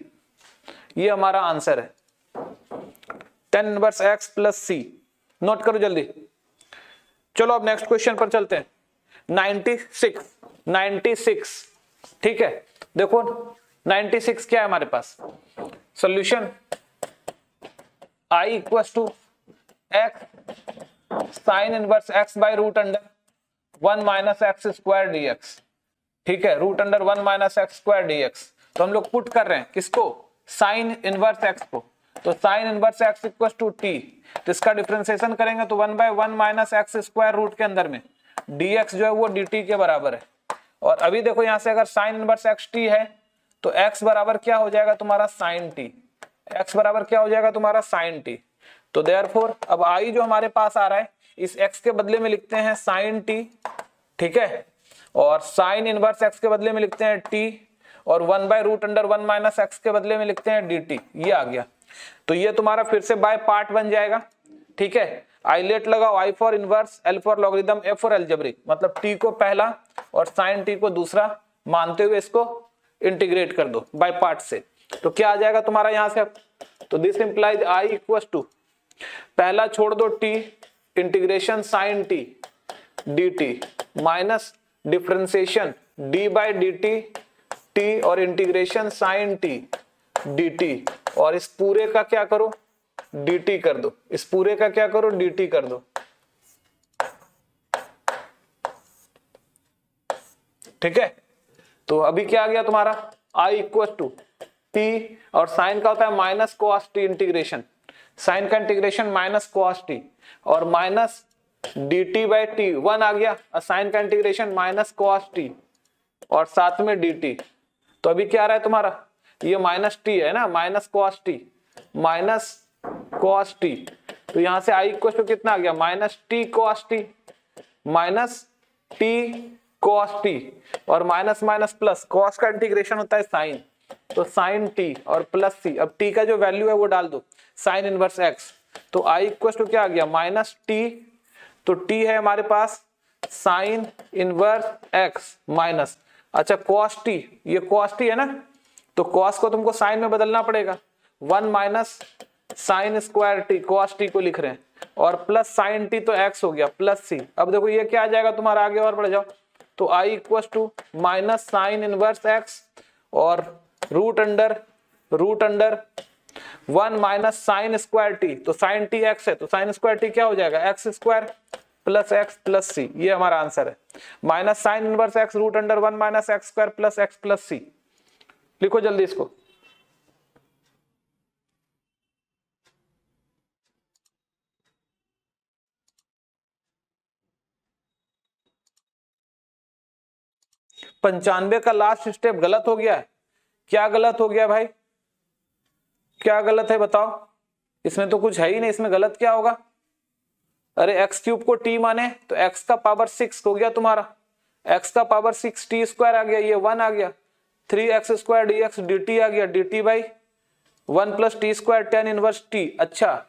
ये हमारा आंसर है, tan inverse x plus c, note करो जल्दी। चलो अब नेक्स्ट क्वेश्चन पर चलते हैं, 96, ठीक है। देखो 96 क्या है हमारे पास, solution i equal to x sine inverse x by root under 1 minus x square d x, ठीक है, root under 1 minus x square d x. तो हम लोग पुट कर रहे हैं किसको, साइन इनवर्स x को, तो sine inverse x equal to t, तो इसका डिफरेंशिएशन करेंगे तो 1 by 1 minus x square root के अंदर में dx जो है वो dt के बराबर है। और अभी देखो यहाँ से अगर साइन इनवर्स x t है तो x बराबर क्या हो जाएगा तुम्हारा साइन t, x बराबर क्या हो जाएगा तुम्हारा साइन t। तो देयरफॉर अब i जो हमारे पास आ रहा है इस x के बदले में लिखते हैं साइन t, ठीक है, और साइन इनवर्स x के बदले में लिखते हैं t और 1 by root under 1 minus x के बदले में लिखते हैं dt, ये आ गया। तो ये तुम्हारा फिर से बाय पार्ट बन जाएगा, ठीक है, आइलेट लगाओ, I for inverse, L for logarithm, A for algebraic, मतलब टी को पहला और साइन टी को दूसरा मानते हुए इसको इंटीग्रेट कर दो बाय पार्ट से। तो क्या आ जाएगा तुम्हारा यहाँ से, तो this implies I equal to, पहला छोड़ दो t, integration sine t d t minus differentiation d by d t t और integration sine t d t, और इस पूरे का क्या करो डी टी कर दो, इस पूरे का क्या करो डी टी कर दो, ठीक है। तो अभी क्या आ गया तुम्हारा आई इक्वल टू टी, और साइन का होता है minus cos t integration, sine का इंटीग्रेशन माइनस कॉस टी और minus d t by t, one आ गया, और साइन का इंटीग्रेशन माइनस कॉस टी और साथ में डी टी। तो अभी क्या आ रहा है तुम्हारा, ये माइनस टी है ना, minus cos t minus cos t, तो यहां से आई इक्वल टू कितना आ गया minus t cos t minus t cos t, और माइनस माइनस प्लस, कॉस का इंटीग्रेशन होता है साइन, तो साइन टी और प्लस सी, अब टी का जो वैल्यू है वो डाल दो साइन इनवर्स एक्स, तो आई इक्वल टू क्या आ गया माइनस टी, तो टी है हमारे पास साइन इनवर्स एक्स माइनस, अच्छा कॉस टी, ये कॉस टी है ना, तो कॉस को तुमको साइन में बदलना पड़ेगा, one minus sine square t, cos t को लिख रहे हैं, और प्लस साइन टी तो एक्स हो गया प्लस सी। अब देखो ये क्या आ जाएगा तुम्हारा, आगे और बढ़ जाओ, तो i equal to minus sine inverse x और root under one minus sine square t, तो साइन टी एक्स है तो साइन स्क्वायर टी क्या हो जाएगा x square plus x plus सी, ये हमारा आंसर है, minus sine inverse x root under one minus x square plus x plus c. लिखो जल्दी इसको, पंचानवे का लास्ट स्टेप गलत हो गया है, क्या गलत हो गया भाई, क्या गलत है बताओ, इसमें तो कुछ है ही नहीं, इसमें गलत क्या होगा, अरे एक्स क्यूब को टी माने तो एक्स का पावर सिक्स हो गया तुम्हारा, एक्स का पावर सिक्स टी स्क्वायर आ गया, ये वन आ गया, three x square d x d t आ गया, d t by one plus t square tan inverse t, अच्छा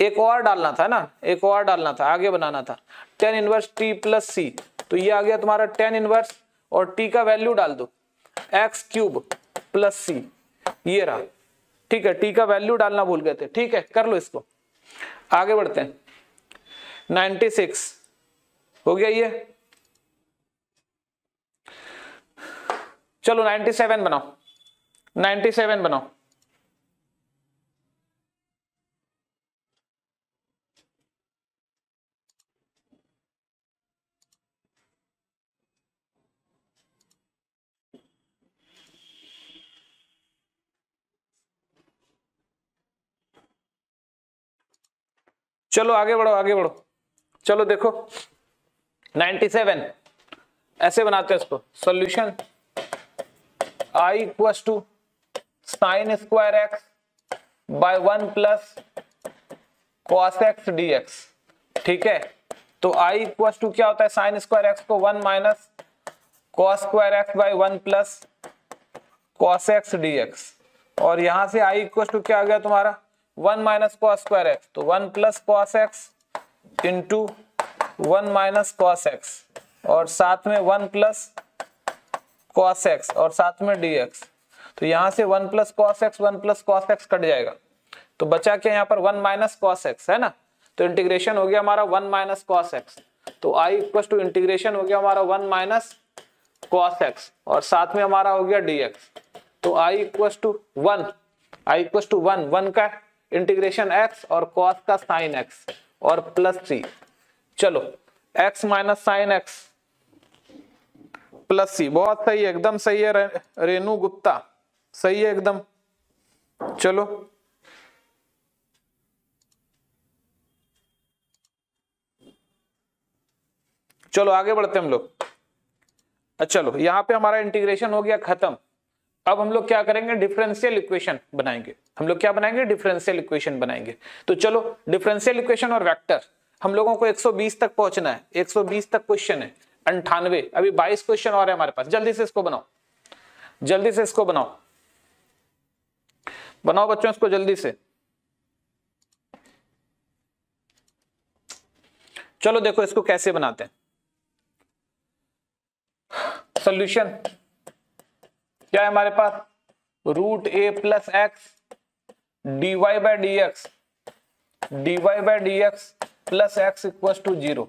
एक और डालना था ना, एक और डालना था, आगे बनाना था, tan inverse t plus c, तो ये आ गया तुम्हारा टेन इनवर्स, और t का वैल्यू डाल दो एक्स क्यूब प्लस सी, ये रहा, ठीक है, t का वैल्यू डालना भूल गए थे, ठीक है कर लो इसको, आगे बढ़ते हैं। 96 हो गया ये, चलो 97 बनाओ, 97 बनाओ, चलो आगे बढ़ो आगे बढ़ो, चलो देखो 97 ऐसे बनाते हैं इसको, solution I equal to sine square x by one plus cos x d x, ठीक है। तो आई इक्वल टू क्या होता है, साइन स्क्वायर एक्स को one minus cos square x by one plus cos x d x, और यहां से आई इक्वल टू क्या आ गया तुम्हारा one minus cos square x, तो one plus cos x into one minus cos x और साथ में वन प्लस कॉस एक्स और साथ में डी एक्स, तो यहाँ से one plus cos x cut जाएगा, तो बचा क्या यहाँ पर वन माइनस कॉस एक्स है ना, तो इंटीग्रेशन हो गया हमारा वन माइनस कॉस एक्स, तो आई इक्वल टू इंटीग्रेशन हो गया हमारा वन माइनस कॉस एक्स और साथ में हमारा हो गया डी एक्स, तो I equal to one, I equal to one, one का इंटीग्रेशन x और cos का साइन x और प्लस सी, चलो x minus sine x plus c, बहुत सही एकदम सही है रेनू गुप्ता, सही है एकदम, चलो चलो आगे बढ़ते हम लोग। चलो यहां पे हमारा इंटीग्रेशन हो गया खत्म, अब हम लोग क्या करेंगे डिफरेंशियल इक्वेशन बनाएंगे, हम लोग क्या बनाएंगे डिफरेंशियल इक्वेशन बनाएंगे, तो चलो डिफरेंशियल इक्वेशन और वेक्टर, हम लोगों को 120 तक पहुंचना है, 120 तक क्वेश्चन है 98, अभी 22 क्वेश्चन और है हमारे पास, जल्दी से इसको बनाओ, जल्दी से इसको बनाओ, बनाओ बच्चों इसको जल्दी से। चलो देखो इसको कैसे बनाते हैं, सोल्यूशन क्या है हमारे पास, root a plus x d y by d x plus x equal to 0।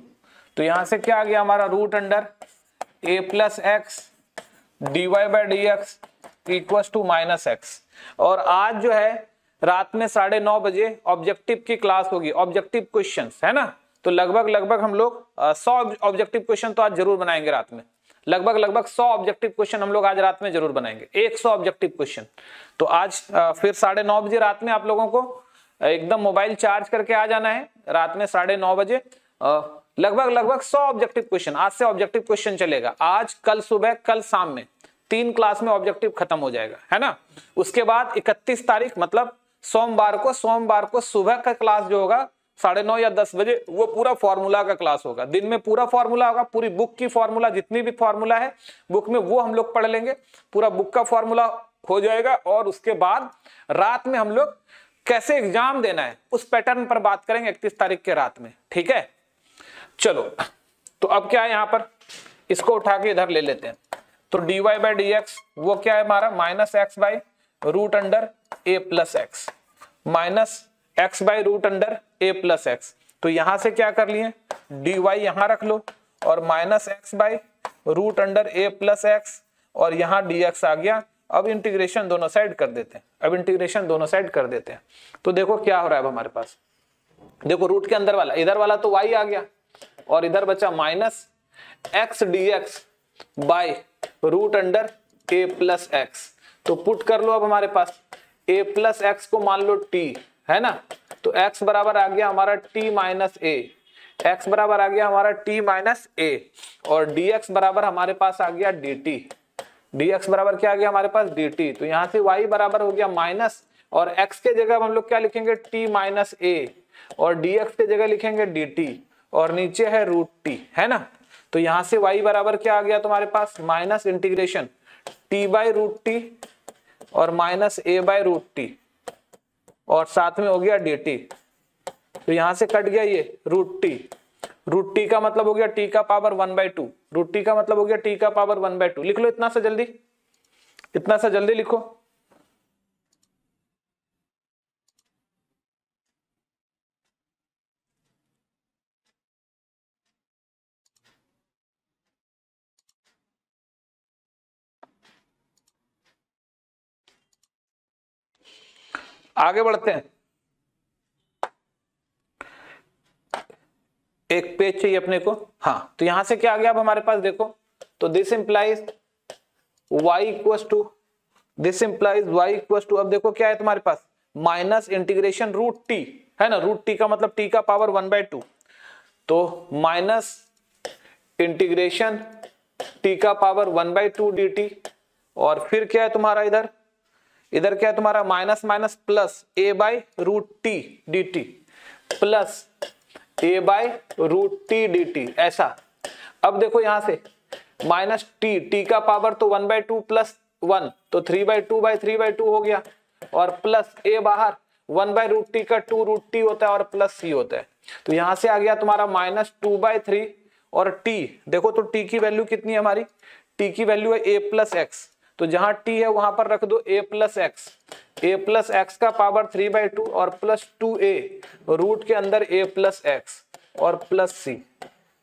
तो यहां से क्या आ गया हमारा root under a plus x d y by d x equal to minus x. और आज जो है रात में 9:30 बजे ऑब्जेक्टिव की क्लास होगी, ऑब्जेक्टिव क्वेश्चंस है ना। तो लगभग हम लोग 100 ऑब्जेक्टिव क्वेश्चन तो आज जरूर बनाएंगे रात में। लगभग 100 ऑब्जेक्टिव क्वेश्चन हम लोग आज रात में जरूर बनाएंगे, 100 ऑब्जेक्टिव क्वेश्चन। तो आज फिर 9:30 बजे रात में आप लोगों को एकदम मोबाइल चार्ज करके आ जाना है। रात में 9:30 बजे लगभग 100 ऑब्जेक्टिव क्वेश्चन, आज से ऑब्जेक्टिव क्वेश्चन चलेगा। आज, कल सुबह, कल शाम में 3 क्लास में ऑब्जेक्टिव खत्म हो जाएगा, है ना। उसके बाद 31 तारीख मतलब सोमवार को सुबह का क्लास जो होगा 9:30 या 10 बजे, वो पूरा फॉर्मूला का क्लास होगा। दिन में पूरा फॉर्मूला होगा, पूरी बुक की फॉर्मूला, जितनी भी फॉर्मूला है बुक में वो हम लोग पढ़ लेंगे, पूरा बुक का फॉर्मूला हो जाएगा। और उसके बाद रात में हम लोग कैसे एग्जाम देना है उस पैटर्न पर बात करेंगे 31 तारीख के रात में, ठीक है। चलो तो अब क्या है, यहाँ पर इसको उठा के इधर ले लेते हैं। तो d y by d x वो क्या है हमारा minus x by root under a plus x, minus x by root under a plus x. तो यहां से क्या कर लिए, डी वाई यहां रख लो और minus x by root under a plus x और यहाँ डी एक्स आ गया। अब इंटीग्रेशन दोनों साइड कर देते हैं, तो देखो क्या हो रहा है हमारे पास। देखो रूट के अंदर वाला, इधर वाला तो वाई आ गया और इधर बचा minus x d x by root under a plus x. तो पुट कर लो अब हमारे पास a प्लस एक्स को मान लो t, है ना। तो x बराबर आ गया हमारा t माइनस a, और dx बराबर हमारे पास आ गया dt, तो यहाँ से y बराबर हो गया माइनस, और x के जगह हम लोग क्या लिखेंगे t माइनस a और dx के जगह लिखेंगे dt और नीचे है रूट t, है ना। तो यहाँ से y बराबर क्या आ गया तुम्हारे पास minus integration t by root t और minus a by root t और साथ में हो गया डी टी। तो यहां से कट गया ये रूट टी, का मतलब हो गया टी का पावर 1/2, लिख लो इतना सा जल्दी, लिखो। आगे बढ़ते हैं, एक पेज चाहिए अपने को। हाँ, तो यहां से क्या आ गया अब हमारे पास देखो। तो this implies y equal to अब देखो क्या है तुम्हारे पास माइनस इंटीग्रेशन रूट टी, है ना। रूट टी का मतलब टी का पावर 1/2, तो माइनस इंटीग्रेशन टी का पावर 1/2 डी टी। और फिर क्या है तुम्हारा इधर, क्या है तुम्हारा minus plus a by root t d t ऐसा। अब देखो यहां से माइनस टी, का पावर तो 1/2 प्लस 1 तो 3/2 हो गया और प्लस a बाहर 1/√t का 2√t होता है और प्लस c होता है। तो यहां से आ गया तुम्हारा माइनस 2/3 और t देखो। तो t की वैल्यू कितनी है हमारी, t की वैल्यू है a प्लस एक्स, तो जहां t है वहां पर रख दो a प्लस एक्स, का पावर 3/2 और प्लस 2a रूट के अंदर a प्लस एक्स और प्लस c।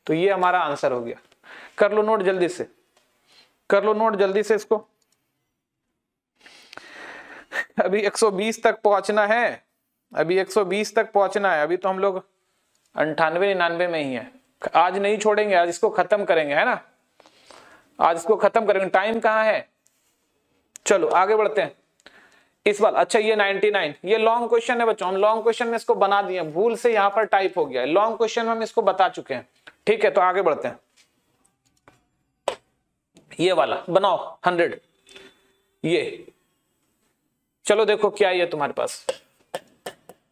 तो ये हमारा आंसर हो गया। कर लो नोट जल्दी से, इसको अभी 120 तक पहुंचना है, अभी तो हम लोग 98-99 में ही है। आज नहीं छोड़ेंगे, आज इसको खत्म करेंगे, है ना, टाइम कहाँ है। चलो आगे बढ़ते हैं इस बार। अच्छा ये 99 ये लॉन्ग क्वेश्चन है बच्चों, हम लॉन्ग क्वेश्चन में इसको बना दिए, भूल से यहाँ पर टाइप हो गया है, लॉन्ग क्वेश्चन में हम इसको बता चुके हैं, ठीक है। तो आगे बढ़ते हैं, ये वाला बनाओ 100 ये। चलो देखो क्या है तुम्हारे पास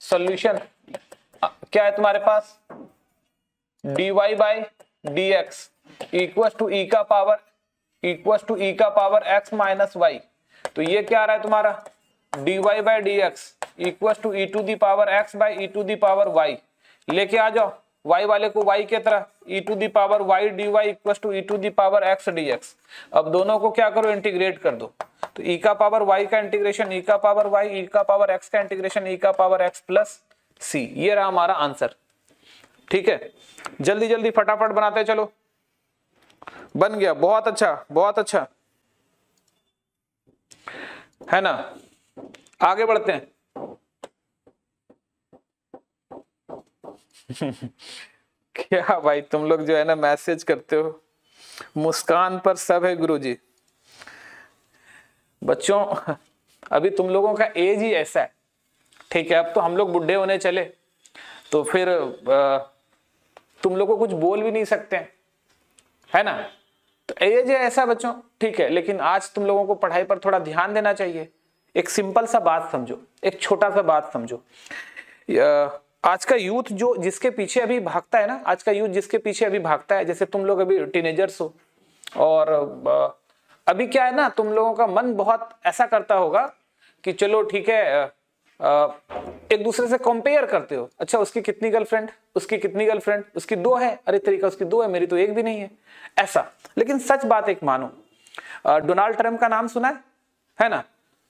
सॉल्यूशन, क्या है तुम्हारे पास dy by d x equal to e का पावर x माइनस वाई। तो ये क्या आ रहा है तुम्हारा dy by d x equal to e to the power x by e to the power y। लेके आ जाओ y वाले को y के तरह, e to the power y dy equal to e to the power x dx। अब दोनों को क्या करो, इंटीग्रेट कर दो। तो e का पावर y का इंटीग्रेशन, e का पावर y, e का पावर x का इंटीग्रेशन, e का पावर x प्लस c, ये रहा हमारा आंसर। ठीक है, जल्दी जल्दी फटाफट बनाते हैं, चलो बन गया, बहुत अच्छा बहुत अच्छा, है ना। आगे बढ़ते हैं। क्या भाई तुम लोग जो है ना मैसेज करते हो, मुस्कान पर सब है गुरुजी। बच्चों अभी तुम लोगों का एज ही ऐसा है, ठीक है। अब तो हम लोग बुढ़े होने चले, तो फिर तुम लोगों को कुछ बोल भी नहीं सकते हैं, है ना। तो एज है ऐसा बच्चों, ठीक है। लेकिन आज तुम लोगों को पढ़ाई पर थोड़ा ध्यान देना चाहिए। एक सिंपल सा बात समझो, एक छोटा सा बात समझो। आज का यूथ जो जिसके पीछे अभी भागता है ना, आज का यूथ जिसके पीछे अभी भागता है, जैसे तुम लोग अभी टीनेजर्स हो, और अभी क्या है ना, तुम लोगों का मन बहुत ऐसा करता होगा कि चलो ठीक है, एक दूसरे से कंपेयर करते हो। अच्छा उसकी कितनी गर्लफ्रेंड, उसकी कितनी गर्लफ्रेंड, उसकी दो है, अरे तेरी का उसकी दो है, मेरी तो एक भी नहीं है, ऐसा। लेकिन सच बात एक मानो, डोनाल्ड ट्रम्प का नाम सुना है ना,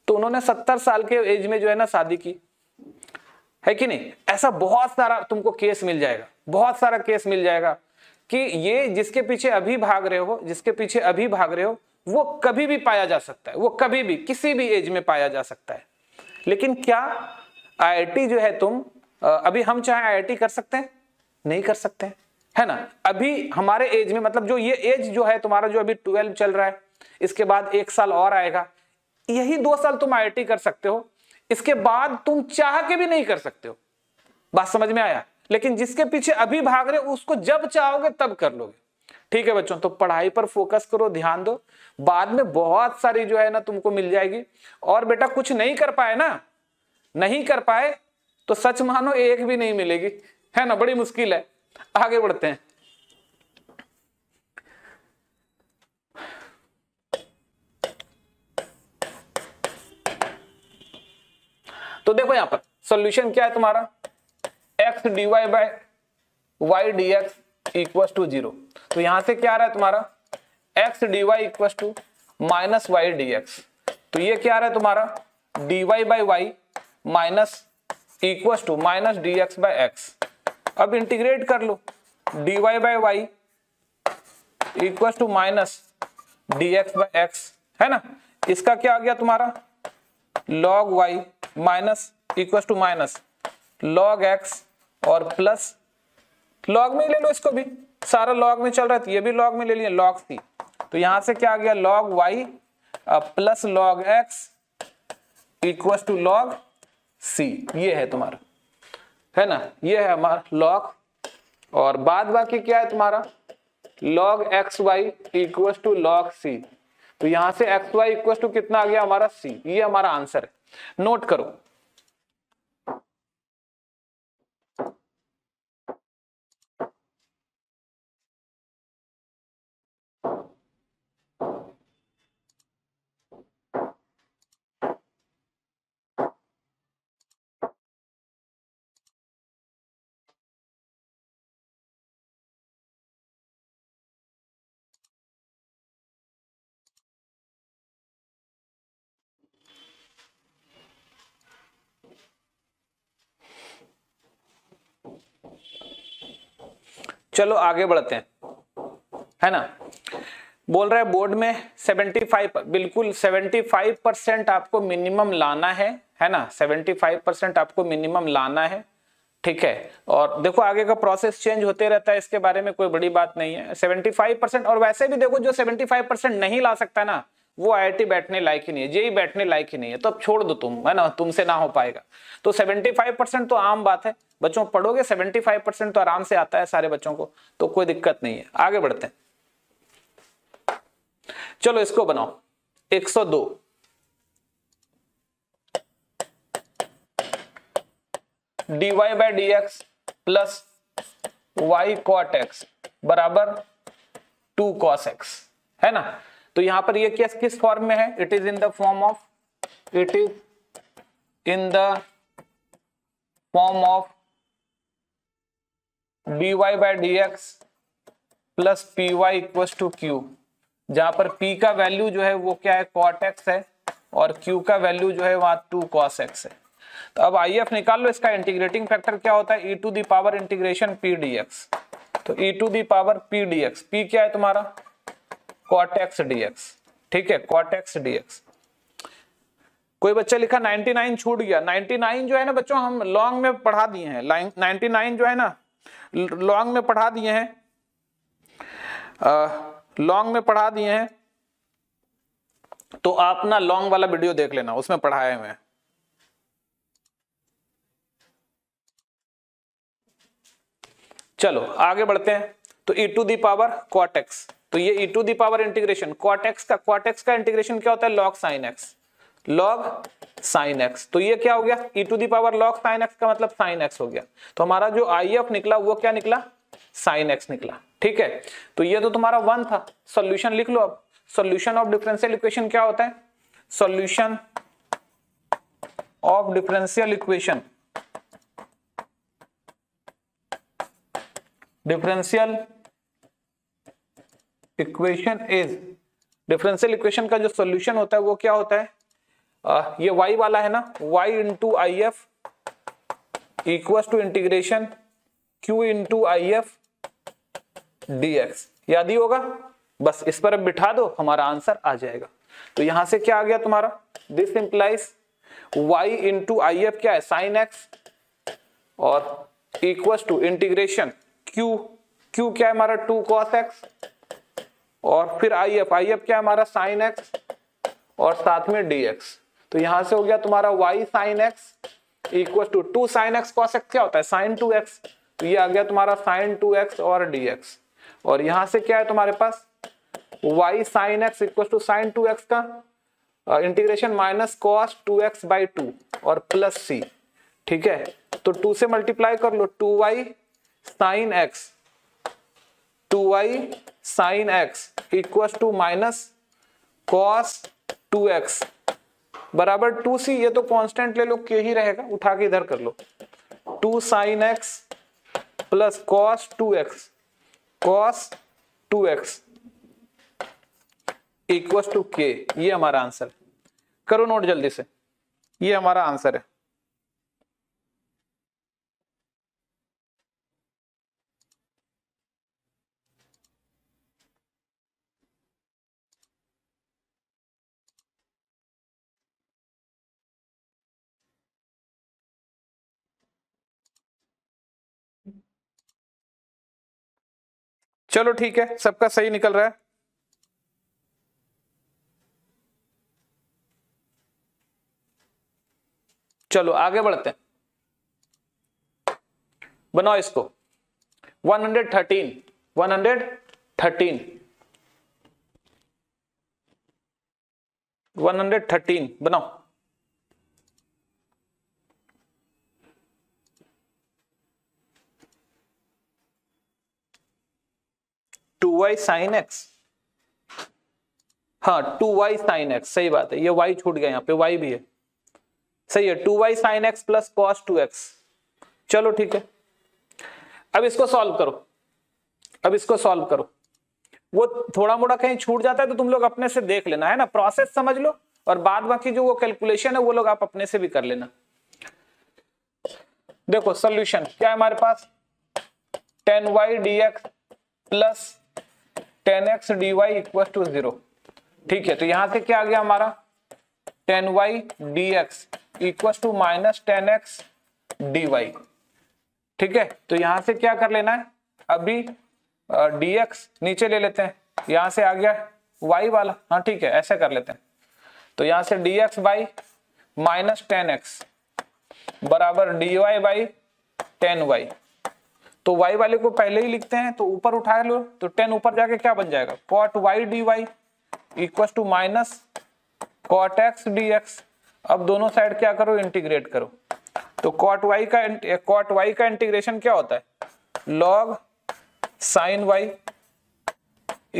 तो उन्होंने 70 साल के एज में जो है ना शादी की है कि नहीं। ऐसा बहुत सारा तुमको केस मिल जाएगा, बहुत सारा केस मिल जाएगा कि ये जिसके पीछे अभी भाग रहे हो, जिसके पीछे अभी भाग रहे हो, वो कभी भी पाया जा सकता है, वो कभी भी किसी भी एज में पाया जा सकता है। लेकिन क्या आईआईटी जो है तुम अभी, हम चाहे आईआईटी कर सकते हैं, नहीं कर सकते हैं, है ना। अभी हमारे एज में, मतलब जो ये एज जो है तुम्हारा, जो अभी 12 चल रहा है, इसके बाद 1 साल और आएगा, यही 2 साल तुम आईआईटी कर सकते हो, इसके बाद तुम चाह के भी नहीं कर सकते हो। बात समझ में आया। लेकिन जिसके पीछे अभी भाग रहे हो उसको जब चाहोगे तब कर लोगे। ठीक है बच्चों, तो पढ़ाई पर फोकस करो, ध्यान दो, बाद में बहुत सारी जो है ना तुमको मिल जाएगी। और बेटा कुछ नहीं कर पाए ना, नहीं कर पाए तो सच मानो एक भी नहीं मिलेगी, है ना, बड़ी मुश्किल है। आगे बढ़ते हैं। तो देखो यहां पर सॉल्यूशन क्या है तुम्हारा, x d y by y d x equal to 0। तो यहां से क्या आ रहा है तुम्हारा, x d y equal to minus y d x. तो ये क्या आ रहा है तुम्हारा, d y by y minus equal to minus d x by x. अब इंटीग्रेट कर लो, d y by y equal to minus d x by x, है ना। इसका क्या आ गया तुम्हारा, log y minus equal to minus log x और प्लस लॉग में ले लो, इसको भी सारा लॉग में चल रहा था, ये भी लॉग में ले लिया, लॉग सी। तो यहां से क्या आ गया, log y plus log x equal to log c, ये है तुम्हारा, है ना, ये है हमारा लॉग। और बाद बाकी क्या है तुम्हारा, log x y equal to log c. तो यहां से एक्स वाई इक्वल टू कितना आ गया हमारा, सी, ये हमारा आंसर है। नोट करो, चलो आगे बढ़ते हैं, है ना। बोल रहा है बोर्ड में 75, बिल्कुल 75% आपको मिनिमम लाना है ना, 75% आपको मिनिमम लाना है, ठीक है। और देखो आगे का प्रोसेस चेंज होते रहता है, इसके बारे में कोई बड़ी बात नहीं है। 75%, और वैसे भी देखो जो 75% नहीं ला सकता ना, वो आईआईटी बैठने लायक ही नहीं है, जेईई बैठने लायक ही नहीं है, तो अब छोड़ दो तुम, है ना, तुमसे ना हो पाएगा। तो 75% तो आम बात है बच्चों, पढ़ोगे 75% तो आराम से आता है सारे बच्चों को, तो कोई दिक्कत नहीं है। आगे बढ़ते हैं, चलो इसको बनाओ 102। D y by d x plus y cot x बराबर 2 cos x, है ना। तो यहां पर ये किस फॉर्म में है, it is in the form of, it is in the form of d y by d x plus p y equal to q, जहां पर पी का वैल्यू जो है वो क्या है, कॉट एक्स है, और q का वैल्यू जो है वहाँ 2 cos x है। तो अब IF निकाल लो, इसका इंटीग्रेटिंग फैक्टर क्या होता है, e to the power integration p dx। तो e to the power p dx, p क्या है तुम्हारा cot x dx, ठीक है cot x dx। कोई बच्चा लिखा 99 छूट गया, 99 जो है ना बच्चों हम लॉन्ग में पढ़ा दिए हैं, 99 जो है ना लॉन्ग में पढ़ा दिए हैं, लॉन्ग में पढ़ा दिए हैं, तो आप ना लॉन्ग वाला वीडियो देख लेना, उसमें पढ़ाए हुए हैं। चलो आगे बढ़ते हैं। तो e to the power cot x, तो ये e to the power integration cot x का इंटीग्रेशन क्या होता है, log sin x। तो ये क्या हो गया, e to the power log sin x का मतलब sin x हो गया। तो हमारा जो IF निकला वो क्या निकला, sin x निकला, ठीक है। तो ये तो तुम्हारा 1 था। सॉल्यूशन लिख लो अब। सॉल्यूशन ऑफ डिफरेंशियल इक्वेशन क्या होता है, सॉल्यूशन ऑफ डिफरेंशियल इक्वेशन का जो सॉल्यूशन होता है वो क्या होता है, ये y वाला है ना, y into I F equal to integration q into I F d x. याद ही होगा, बस इस पर बिठा दो, हमारा आंसर आ जाएगा। तो यहां से क्या आ गया तुम्हारा, this implies y into I F क्या है साइन एक्स, और equal to integration q, q क्या है हमारा 2 cos x, और फिर if क्या है हमारा sin x और साथ में dx। तो यहां से हो गया तुम्हारा y sin x equal to 2 sin x cos x क्या होता है sin 2x। तो ये आ गया तुम्हारा sin 2x और dx। और यहां से क्या है तुम्हारे पास, y sin x equal to sin 2x का integration minus cos 2x by 2 और प्लस c, ठीक है। तो 2 से मल्टीप्लाई कर लो, 2y sin x equal to minus cos 2x बराबर 2c। ये तो कांस्टेंट ले लो, के ही रहेगा, उठा के इधर कर लो, 2 sin x plus cos 2x equal to k। ये हमारा आंसर, करो नोट जल्दी से, ये हमारा आंसर है। चलो ठीक है, सबका सही निकल रहा है। चलो आगे बढ़ते हैं, बनाओ इसको। 113 बनाओ। टू वाई साइन एक्स, सही बात है, ये y छूट गया, यहाँ पे y भी है, सही है। 2y sin x plus cos 2x, चलो ठीक है। अब इसको सॉल्व करो। वो थोड़ा मोड़ा कहीं छूट जाता है तो तुम लोग अपने से देख लेना, है ना, प्रोसेस समझ लो, और बाद बाकी जो वो कैलकुलेशन है वो लोग आप अपने से भी कर लेना। देखो सोल्यूशन क्या है हमारे पास, 10y dx plus 10x dy equal to 0, ठीक है। तो यहां से क्या आ गया हमारा 10y dx equal to minus 10x dy, ठीक है। तो यहां से क्या कर लेना है, अभी dx नीचे ले लेते हैं, यहां से आ गया y वाला, हाँ ठीक है, ऐसे कर लेते हैं। तो यहां से dx बाई माइनस 10x बराबर dy बाई 10y। तो y वाले को पहले ही लिखते हैं, तो ऊपर उठा लो, तो 10 ऊपर जाके क्या बन जाएगा, cot y dy equal to minus cot x dx। अब दोनों साइड क्या करो, इंटीग्रेट करो। तो cot y का इंटीग्रेशन क्या होता है, log sin y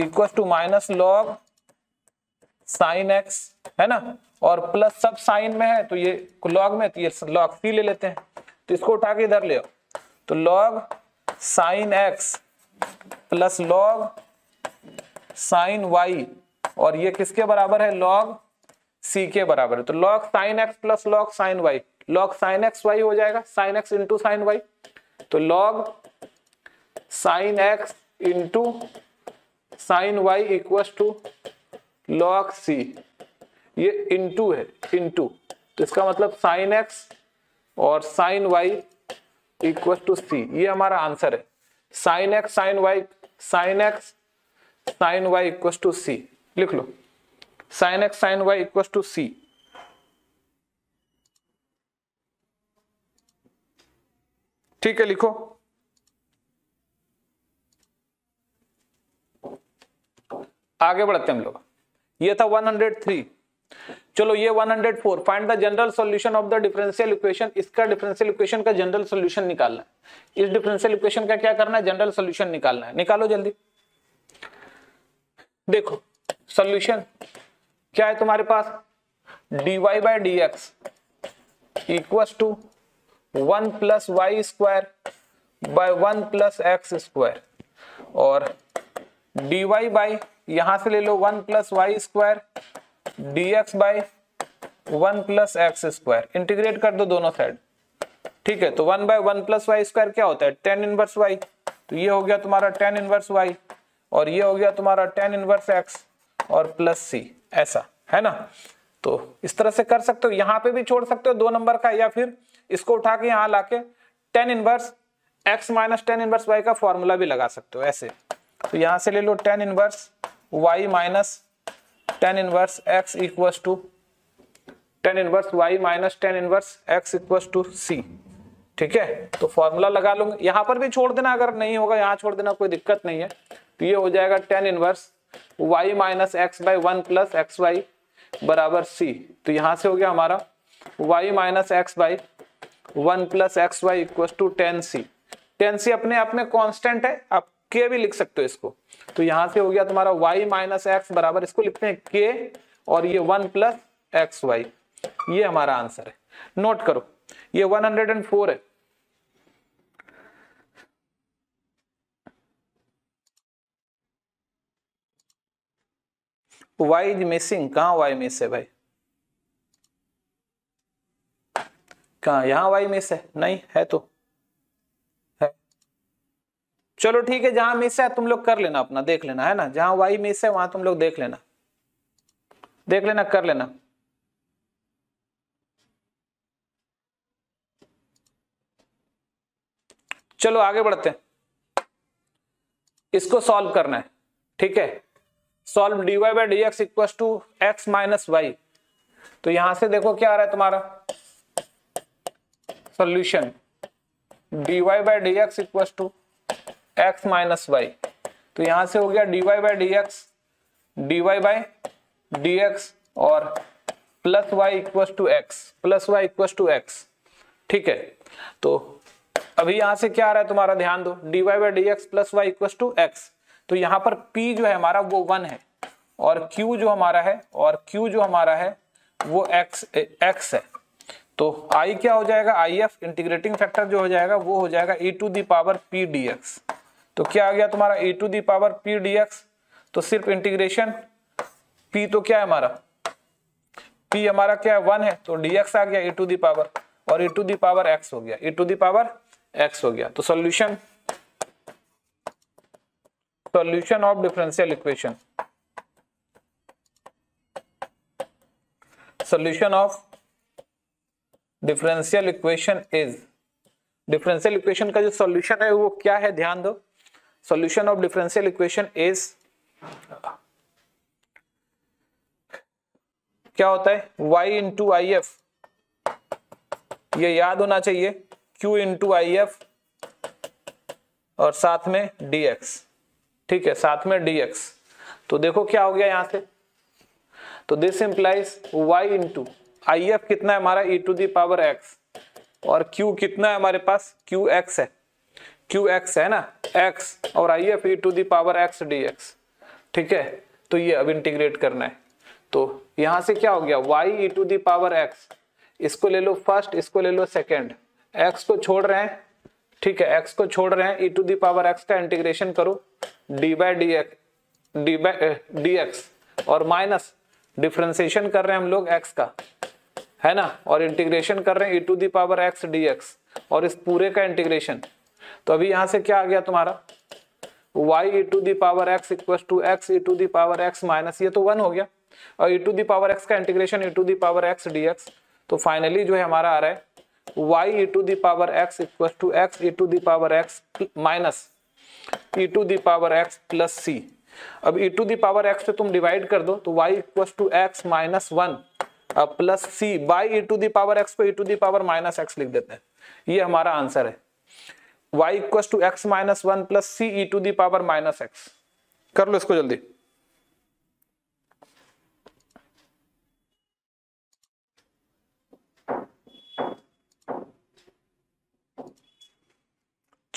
equal to minus log sin x, है ना, और प्लस सब साइन में है तो ये log में, तो ये log c ले लेते हैं। तो इसको उठा के इधर ले आओ, तो log sin x plus log sin y, और ये किसके बराबर है, log सी के बराबर है। तो log sin x plus log sin y, log sin x y हो जाएगा sin x into sin y, तो log sin x into sin y equal to log c, ये इंटू है इंटू, तो इसका मतलब sin x और sin y equal to c, ये हमारा आंसर है। sin x sin x sine y equal to c लिख लो, sine x sine y equal to c. ठीक है लिखो। आगे बढ़ते हम लोग, ये था 103। चलो ये 104, find the general solution of the differential equation. इसका डिफरेंशियल इक्वेशन का जनरल सॉल्यूशन निकालना है। इस डिफरेंशियल इक्वेशन का क्या करना है, जनरल सॉल्यूशन निकालना है। निकालो जल्दी। देखो सॉल्यूशन क्या है तुम्हारे पास, dy by d x equal to 1 plus y square by 1 plus x square, और dy बाई यहां से ले लो 1 plus y square dx by 1 plus x square, integrate कर दो दोनों साइड। ठीक है, तो 1 बाय 1 प्लस वाई स्क्वायर क्या होता है, tan इनवर्स y, तो ये हो गया तुम्हारा tan इनवर्स y, और ये हो गया तुम्हारा tan इनवर्स x और प्लस c, ऐसा है ना। तो इस तरह से कर सकते हो, यहाँ पे भी छोड़ सकते हो दो नंबर का, या फिर इसको उठा के यहाँ लाके tan inverse x minus tan inverse y का फॉर्मूला भी लगा सकते हो ऐसे। तो यहाँ से ले लो tan inverse y minus tan inverse x equal to tan inverse y minus tan inverse x equal to c। ठीक है, तो फॉर्मूला लगा लूंगा, यहाँ पर भी छोड़ देना, अगर नहीं होगा यहाँ छोड़ देना, कोई दिक्कत नहीं है। तो ये हो जाएगा tan inverse y minus x by 1 plus x y बराबर सी, तो यहाँ से हो गया हमारा y minus x by 1 plus x y equal to tan c. Tan c अपने आप में कांस्टेंट है, आप k भी लिख सकते हो इसको, तो यहाँ से हो गया तुम्हारा y माइनस एक्स बराबर, इसको लिखते हैं k और ये 1 प्लस एक्स वाई, ये हमारा आंसर है। नोट करो, ये 104 है। y इज मिसिंग, कहाँ y मिस है भाई, कहाँ यहाँ y मिस है, नहीं है तो है। चलो ठीक है, जहां मिस है तुम लोग कर लेना अपना, देख लेना है ना, जहां y मिस है वहां तुम लोग देख लेना कर लेना। चलो आगे बढ़ते हैं, इसको सॉल्व करना है। ठीक है, solve dy by d x equal to x minus y, तो यहां से देखो क्या आ रहा है तुम्हारा solution dy by d x equal to x minus y, तो यहां से हो गया dy बाई डी एक्स और plus y equal to x ठीक है, तो अभी यहां से क्या आ रहा है तुम्हारा, ध्यान दो dy by d x plus y equal to x, तो यहाँ पर P जो है हमारा वो 1 है और Q जो हमारा है वो x है, तो I क्या हो जाएगा, IF इंटीग्रेटिंग फैक्टर जो हो जाएगा वो हो जाएगा e to the power P dx, तो क्या आ गया तुम्हारा e to the power P dx, तो सिर्फ इंटीग्रेशन P तो क्या है हमारा, P हमारा क्या है 1 है, तो dx आ गया e टू दी पावर, और e to the power x हो गया तो solution of differential equation is, differential equation का जो सॉल्यूशन है वो क्या है, ध्यान दो, solution of differential equation is क्या होता है, y इंटू आई एफ, ये याद होना चाहिए, q इंटू आई एफ और साथ में dx। ठीक है, साथ में dx, तो देखो क्या हो गया यहां से, तो this implies y into I F कितना है हमारा e to the power x, और q कितना है हमारे पास, qx है, ना x और I F e to the power x dx। ठीक है, तो ये अब इंटीग्रेट करना है, तो यहां से क्या हो गया y e to the power x, इसको ले लो फर्स्ट, इसको ले लो सेकेंड, x को छोड़ रहे हैं। ठीक है, x को छोड़ रहे हैं, e to the power x का इंटीग्रेशन करो डी बाई डी एक्स और माइनस डिफ्रेंसिएशन कर रहे हैं हम लोग एक्स का, है ना, और इंटीग्रेशन कर रहे हैं e⁴ x dx और इस पूरे का इंटीग्रेशन। तो अभी यहाँ से क्या आ गया तुम्हारा y e⁴x = x e⁴x minus, ये तो 1 हो गया, और e⁴x का इंटीग्रेशन e⁴x dx। तो फाइनली जो है हमारा आ रहा है y e⁴x = x e⁴x minus e⁴x plus c। अब e⁴x से तुम डिवाइड कर दो तो y = x minus 1 plus c by e⁴x को e⁴ माइनस x लिख देते हैं, ये हमारा आंसर है। y = x minus 1 plus c e⁴ minus x। कर लो इसको जल्दी।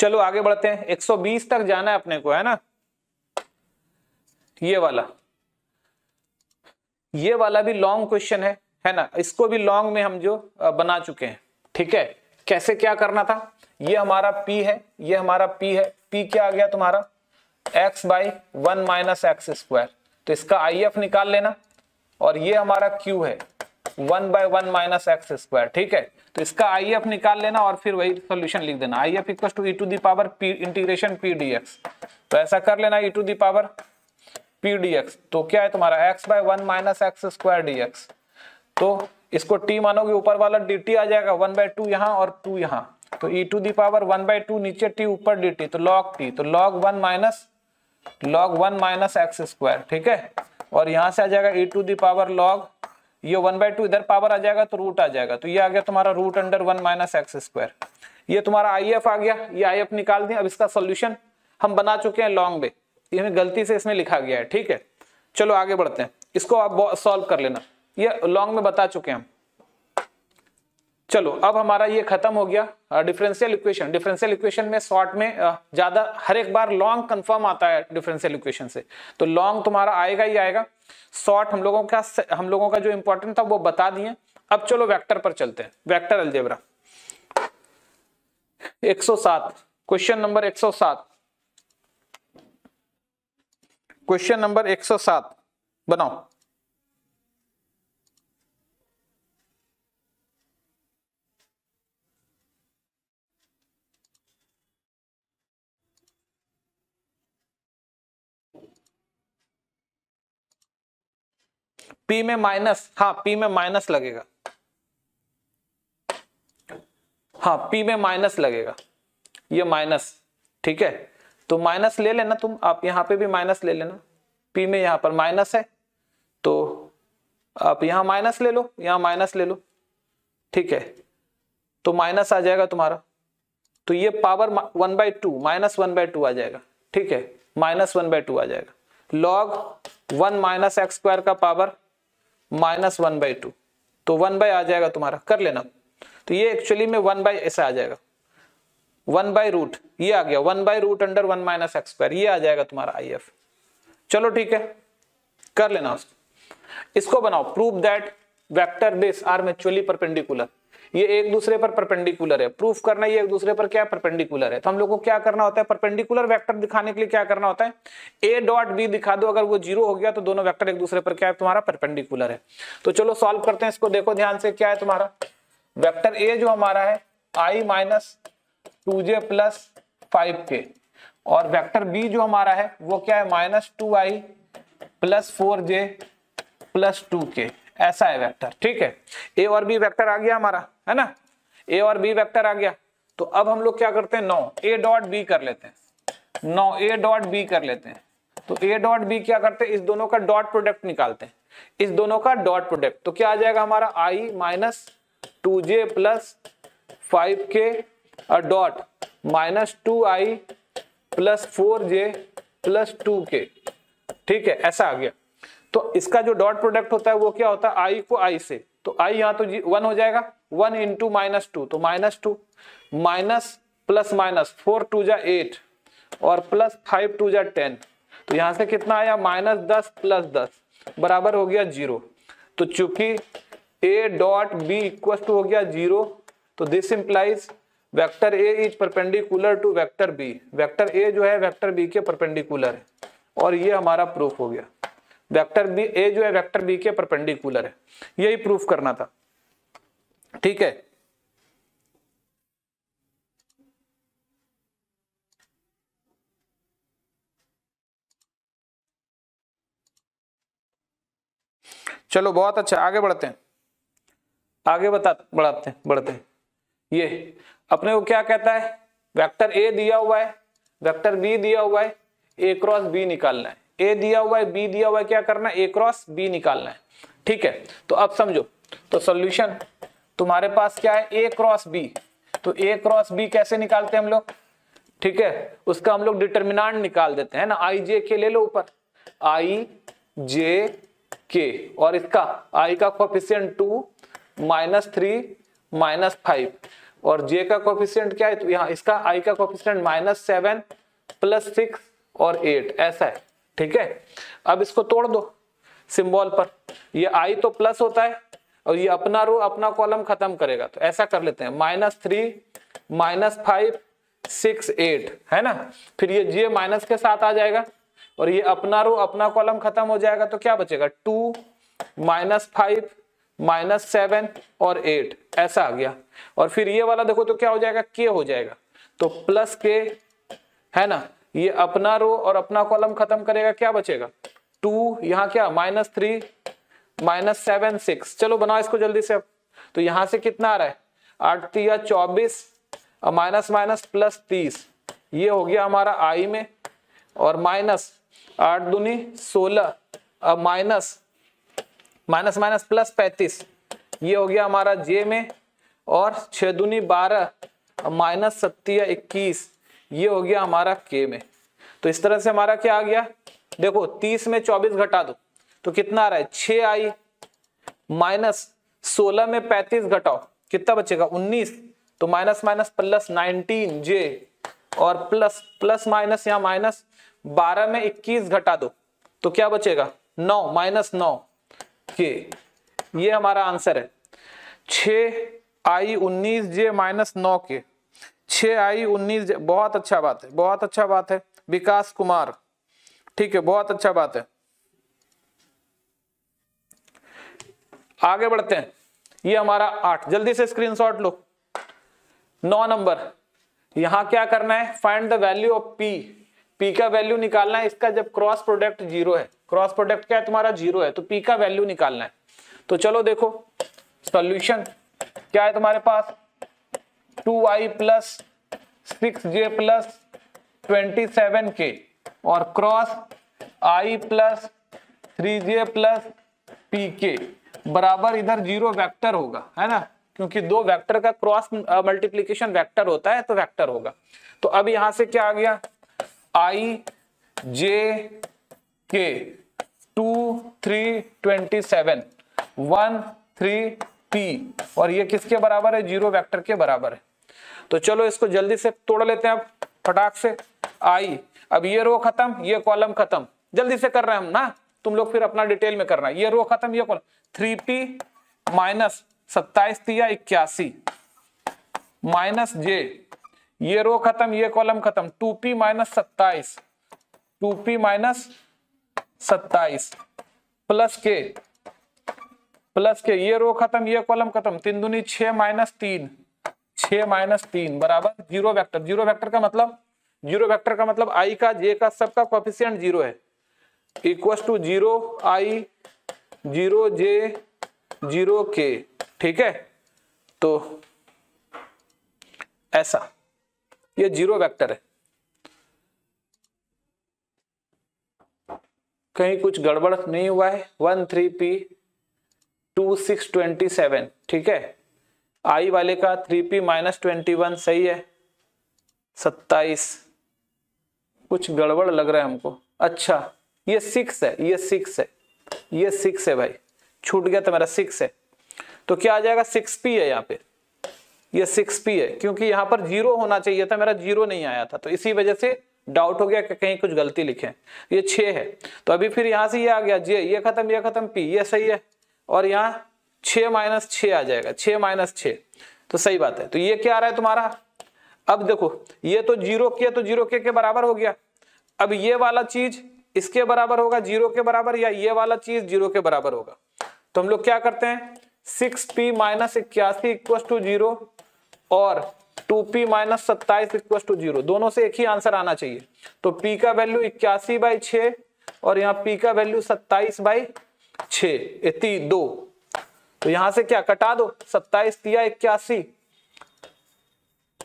चलो आगे बढ़ते हैं, 120 तक जाना है अपने को, है ना। ये वाला भी लॉन्ग क्वेश्चन है ना, इसको भी लॉन्ग में हम जो बना चुके हैं, ठीक है। कैसे क्या करना था, ये हमारा p है, ये हमारा p है, p क्या आ गया तुम्हारा x by 1 minus x square, तो इसका IF निकाल लेना। और ये हमारा q है 1 बाई 1 माइनस एक्स स्क्वायर, ठीक है, तो इसका IF निकाल लेना और फिर वही सोल्यूशन लिख देना। IF equals to e⁴ p integration p dx, तो ऐसा कर लेना e⁴p dx। तो क्या है तुम्हारा x by 1 minus x square dx, तो इसको t मानोगे ऊपर वाला dt आ जाएगा 1 बाई 2 यहाँ और 2 यहाँ, तो e⁴1 बाई 2 नीचे t ऊपर dt, तो log t, तो log 1 माइनस एक्स स्क्वायर, ठीक है। और यहाँ से आ जाएगा e⁴ log ये 1 बाई 2 इधर पावर आ जाएगा तो रूट आ जाएगा, तो ये आ गया तुम्हारा √1 माइनस एक्स स्क्वायर। ये तुम्हारा IF आ गया, ये IF निकाल दिया। अब इसका सोल्यूशन हम बना चुके हैं लॉन्ग में, ये गलती से इसमें लिखा गया है, ठीक है। चलो आगे बढ़ते हैं, इसको आप सॉल्व कर लेना, ये लॉन्ग में बता चुके हैं हम। चलो अब हमारा ये खत्म हो गया डिफरेंशियल इक्वेशन। डिफरेंशियल इक्वेशन में शॉर्ट में ज्यादा हर एक बार लॉन्ग कंफर्म आता है डिफरेंशियल इक्वेशन से, तो लॉन्ग तुम्हारा आएगा ही आएगा। शॉर्ट हम लोगों का जो इंपॉर्टेंट था वो बता दिए। अब चलो वेक्टर पर चलते हैं, vector algebra 107, question number 107, question number 107 बनाओ। P में माइनस, हाँ P में माइनस लगेगा, हाँ P में माइनस लगेगा, ये माइनस, ठीक है। तो माइनस ले लेना तुम, आप यहाँ पे भी माइनस ले लेना, P में यहाँ पर माइनस है तो आप यहाँ माइनस ले लो, यहाँ माइनस ले लो, ठीक है। तो माइनस आ जाएगा तुम्हारा, तो ये पावर 1/2 माइनस 1/2 आ जाएगा, ठीक है, माइनस 1/2 आ जाएगा। लॉग 1 माइनस एक्स स्क्वायर का पावर माइनस 1/2, तो 1/ आ जाएगा तुम्हारा, कर लेना। तो ये एक्चुअली में 1/ ऐसा आ जाएगा, 1/√, ये आ गया 1/√1 माइनस एक्स स्क्वायर, ये आ जाएगा तुम्हारा IF। चलो ठीक है, कर लेना उसको। इसको बनाओ, proof that vector base are mutually perpendicular, ये एक दूसरे पर परपेंडिकुलर है। प्रूफ करना ये एक दूसरे पर क्या है, परपेंडिकुलर है। तो हम लोगों को क्या करना होता है, परपेंडिकुलर वेक्टर दिखाने के लिए क्या करना होता है, a.b दिखा दो, अगर वो 0 हो गया तो दोनों वेक्टर एक दूसरे पर क्या है तुम्हारा, परपेंडिकुलर है। तो चलो सॉल्व करते हैं इसको, देखो ध्यान से क्या है तुम्हारा वेक्टर a जो हमारा है i minus 2j plus 5k, और वेक्टर b जो हमारा है वो क्या है minus 2i plus 4j plus 2k, ऐसा है वेक्टर, ठीक है। a और b वेक्टर आ गया हमारा, है ना, a और b वेक्टर आ गया। तो अब हम लोग क्या करते हैं, a डॉट b कर लेते हैं। तो a डॉट b क्या करते हैं, इस दोनों का डॉट प्रोडक्ट निकालते हैं, इस दोनों का डॉट प्रोडक्ट, तो क्या आ जाएगा हमारा i minus 2j plus 5k dot minus 2i plus 4j plus 2k, ठीक है, ऐसा आ गया। तो इसका जो डॉट प्रोडक्ट होता है वो क्या होता है, i को i से, तो i यहाँ तो 1 हो जाएगा, 1 इंटू माइनस 2, तो माइनस 2 माइनस प्लस माइनस 4 2 जा 8 और प्लस 5 2 जा 10, तो यहाँ से कितना आया माइनस 10 प्लस 10 बराबर हो गया 0। तो चूंकि a dot b equal to हो गया 0, तो this implies vector a is perpendicular to vector b, vector a जो है वेक्टर b के परपेंडिकुलर है, और ये हमारा प्रूफ हो गया। वेक्टर बी ए जो है वेक्टर बी के परपेंडिकुलर है, यही प्रूफ करना था। ठीक है, चलो बहुत अच्छा, आगे बढ़ते हैं, आगे बढ़ाते हैं। ये अपने को क्या कहता है, वेक्टर ए दिया हुआ है, वेक्टर बी दिया हुआ है, ए क्रॉस बी निकालना है, ए दिया हुआ है, बी दिया हुआ है, क्या करना है, ए क्रॉस बी निकालना है। ठीक है, तो अब समझो, तो सॉल्यूशन तुम्हारे पास क्या है, ए क्रॉस बी। तो ए क्रॉस बी कैसे निकालते हैं हम लोग, ठीक है, उसका हम लोग डिटर्मिनेंट निकाल देते हैं ना, आई जे के ले लो ऊपर, आई जे के, और इसका आई का कोएफिशिएंट 2 -3 -5 और जे का कोएफिशिएंट क्या है, तो यहाँ इसका आई का कोएफिशिएंट -7 + 6 और 8 ऐसा है। ठीक है, अब इसको तोड़ दो सिंबल पर, ये आई तो प्लस होता है और ये अपना रो अपना कॉलम खत्म करेगा, तो ऐसा कर लेते हैं, -3 -5 6 8 है ना, फिर ये जे माइनस के साथ आ जाएगा और ये अपना रो अपना कॉलम खत्म हो जाएगा, तो क्या बचेगा, 2 -5 -7 और 8 ऐसा आ गया। और फिर ये वाला देखो तो क्या हो जाएगा, के हो जाएगा, तो प्लस के है ना, ये अपना रो और अपना कॉलम खत्म करेगा, क्या बचेगा, 2, यहाँ क्या -3 -7 6। चलो बनाओ इसको जल्दी से। अब तो यहाँ से कितना आ रहा है, 8 या 24 -−+30, ये हो गया हमारा आई में, और -8 × 2 = 16 और -+35 ये हो गया हमारा जे में, और 6 × 2 = 12 और -7 × 21 ये हो गया हमारा के में। तो इस तरह से हमारा क्या आ गया, देखो 30 में 24 घटा दो तो कितना आ रहा है, 6i -16 में 35 घटाओ कितना बचेगा, 19, तो -+19 जे, और प्लस माइनस यहाँ -12 में 21 घटा दो तो क्या बचेगा, 9 -9 के, ये हमारा आंसर है। 6i 19 j -9 के, 6i 19 j, बहुत अच्छा बात है, बहुत अच्छा बात है विकास कुमार, ठीक है, बहुत अच्छा बात है। आगे बढ़ते हैं, ये हमारा 8, जल्दी से स्क्रीनशॉट लो। 9 नंबर, यहाँ क्या करना है, find the value of P, P का वैल्यू निकालना है इसका जब क्रॉस प्रोडक्ट 0 है, क्रॉस प्रोडक्ट क्या है तुम्हारा, 0 है, तो पी का वैल्यू निकालना है। तो चलो देखो सॉल्यूशन क्या है तुम्हारे पास, 2i + 6j + 27k और क्रॉस i + 3j + pk बराबर, इधर 0 वेक्टर होगा है ना, क्योंकि 2 वेक्टर का क्रॉस मल्टीप्लिकेशन वेक्टर होता है, तो वेक्टर होगा। तो अब यहां से क्या आ गया, i j k 2 3 27 1 3 p, और ये किसके बराबर है, 0 वेक्टर के बराबर है। तो चलो इसको जल्दी से तोड़ लेते हैं अब फटाक से। i, अब ये रो खत्म, ये कॉलम खत्म, जल्दी से कर रहे हैं हम ना, तुम लोग फिर अपना डिटेल में करना है, ये रो खत्म ये कॉलम, 3p - 27 × 81 माइनस जे, ये रो खत्म ये कॉलम खत्म, 2p - 27 प्लस के ये रो खत्म ये कॉलम खत्म, 3 × 2 = 6 - 3 बराबर 0 वेक्टर, 0 वेक्टर का मतलब, 0 वेक्टर का मतलब आई का जे का सबका कोएफिशिएंट 0 है, equal to 0i 0 j 0 k। ठीक है, तो ऐसा ये 0 वेक्टर है, कहीं कुछ गड़बड़ नहीं हुआ है। 1 3p 2 6 27, ठीक है, i वाले का 3p - 21 सही है, 27 कुछ गड़बड़ लग रहा है हमको। अच्छा ये 6 है, ये 6 है, ये 6 है भाई, छूट गया तो मेरा 6 है, तो क्या आ जाएगा, 6p है यहाँ पे, ये 6p है, क्योंकि यहाँ पर 0 होना चाहिए था, मेरा 0 नहीं आया था, तो इसी वजह से डाउट हो गया कि कहीं कुछ गलती लिखे, ये 6 है। तो अभी फिर यहाँ से ये आ गया j, ये खत्म p, ये सही है, और यहाँ 6 - 6 आ जाएगा, 6 - 6 तो सही बात है। तो ये क्या आ रहा है तुम्हारा, अब देखो ये तो 0 के बराबर हो गया, अब ये वाला चीज इसके बराबर होगा जीरो के बराबर या ये वाला चीज जीरो के बराबर होगा। तो हम लोग क्या करते हैं 6p-81 टू जीरो और 2p-27 टू जीरो, दोनों से एक ही आंसर आना चाहिए। तो p का वैल्यू 81/6 और यहाँ p का वैल्यू 27/6 2, तो यहां से क्या कटा दो 27 × 81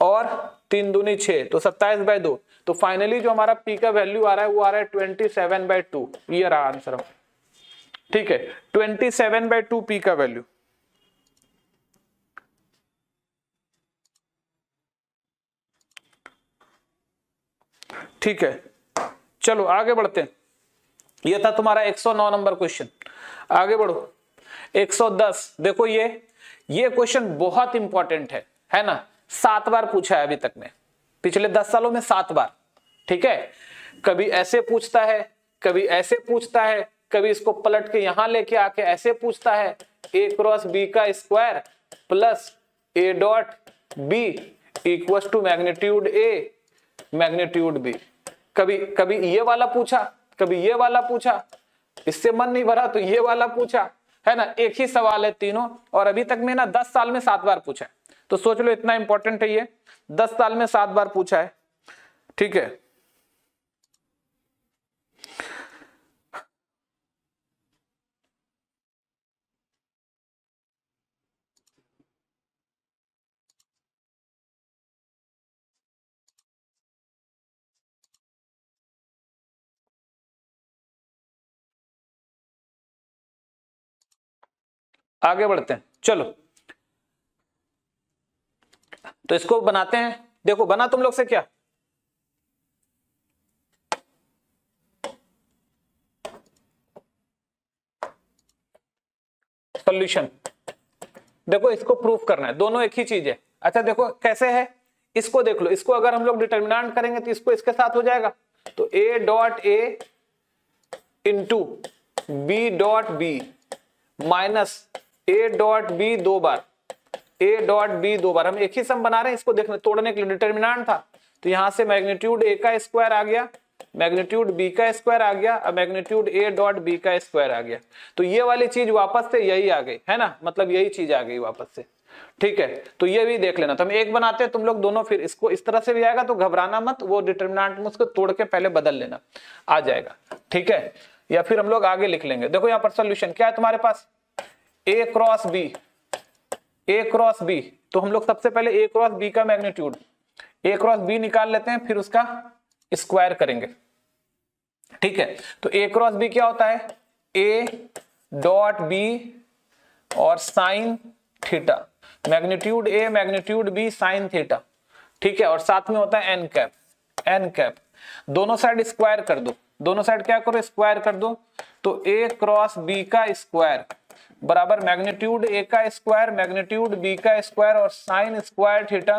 और 3 दूनी 6 तो 27/2। तो फाइनली जो हमारा p का वैल्यू आ रहा है वो आ रहा है 27/2, ये रहा आंसर। ठीक है 27/2 p का वैल्यू। ठीक है चलो आगे बढ़ते हैं। ये था तुम्हारा 109 नंबर क्वेश्चन। आगे बढ़ो 110। देखो ये क्वेश्चन बहुत इंपॉर्टेंट है ना, 7 बार पूछा है अभी तक में, पिछले 10 सालों में 7 बार। ठीक है कभी ऐसे पूछता है, कभी ऐसे पूछता है, कभी इसको पलट के यहां लेके आके ऐसे पूछता है A × B² + A.B = magnitude A magnitude B। कभी ये वाला पूछा, कभी ये वाला पूछा, इससे मन नहीं भरा तो ये वाला पूछा, है ना। एक ही सवाल है तीनों, और अभी तक में ना 10 साल में 7 बार पूछा। तो सोच लो इतना इंपॉर्टेंट है ये, 10 साल में 7 बार पूछा है। ठीक है आगे बढ़ते हैं। चलो तो इसको बनाते हैं। देखो बना तुम लोग से क्या, सॉल्यूशन। देखो इसको प्रूफ करना है, दोनों एक ही चीज है। अच्छा देखो कैसे है, इसको देख लो। इसको अगर हम लोग डिटर्मिनेंट करेंगे तो इसको इसके साथ हो जाएगा, तो A.A × B.B - A.B 2 बार, A.B 2 बार। हम एक ही सम बना रहे हैं, इसको देखने तोड़ने के लिए डिटर्मिनेंट था। तो यहां से मैग्नीट्यूड A का स्क्वायर आ गया, मैग्नीट्यूड B का स्क्वायर आ गया, अब मैग्नीट्यूड A.B का स्क्वायर आ गया। तो ये वाली चीज वापस से यही आ गई, है ना, मतलब यही चीज आ गई वापस से। ठीक है तो ये भी देख लेना। तो हम एक बनाते हैं, तुम लोग दोनों, फिर इसको इस तरह से भी आएगा तो घबराना मत, वो डिटर्मिनेंट में उसको तोड़ के पहले बदल लेना, आ जाएगा। ठीक है या फिर हम लोग आगे लिख लेंगे। देखो यहाँ पर सोल्यूशन क्या है तुम्हारे पास, A × B। तो हम लोग सबसे पहले A × B का मैग्नीट्यूड A × B निकाल लेते हैं, फिर उसका स्क्वायर करेंगे। ठीक है तो A × B क्या होता है A.B और sine theta, magnitude A magnitude B sine theta. ठीक है और साथ में होता है n कैप। दोनों साइड स्क्वायर कर दो, दोनों साइड क्या करो स्क्वायर कर दो। तो A × B का स्क्वायर बराबर मैग्नीट्यूड A का स्क्वायर मैग्नीट्यूड B का स्क्वायर और साइन स्क्वायर थीटा।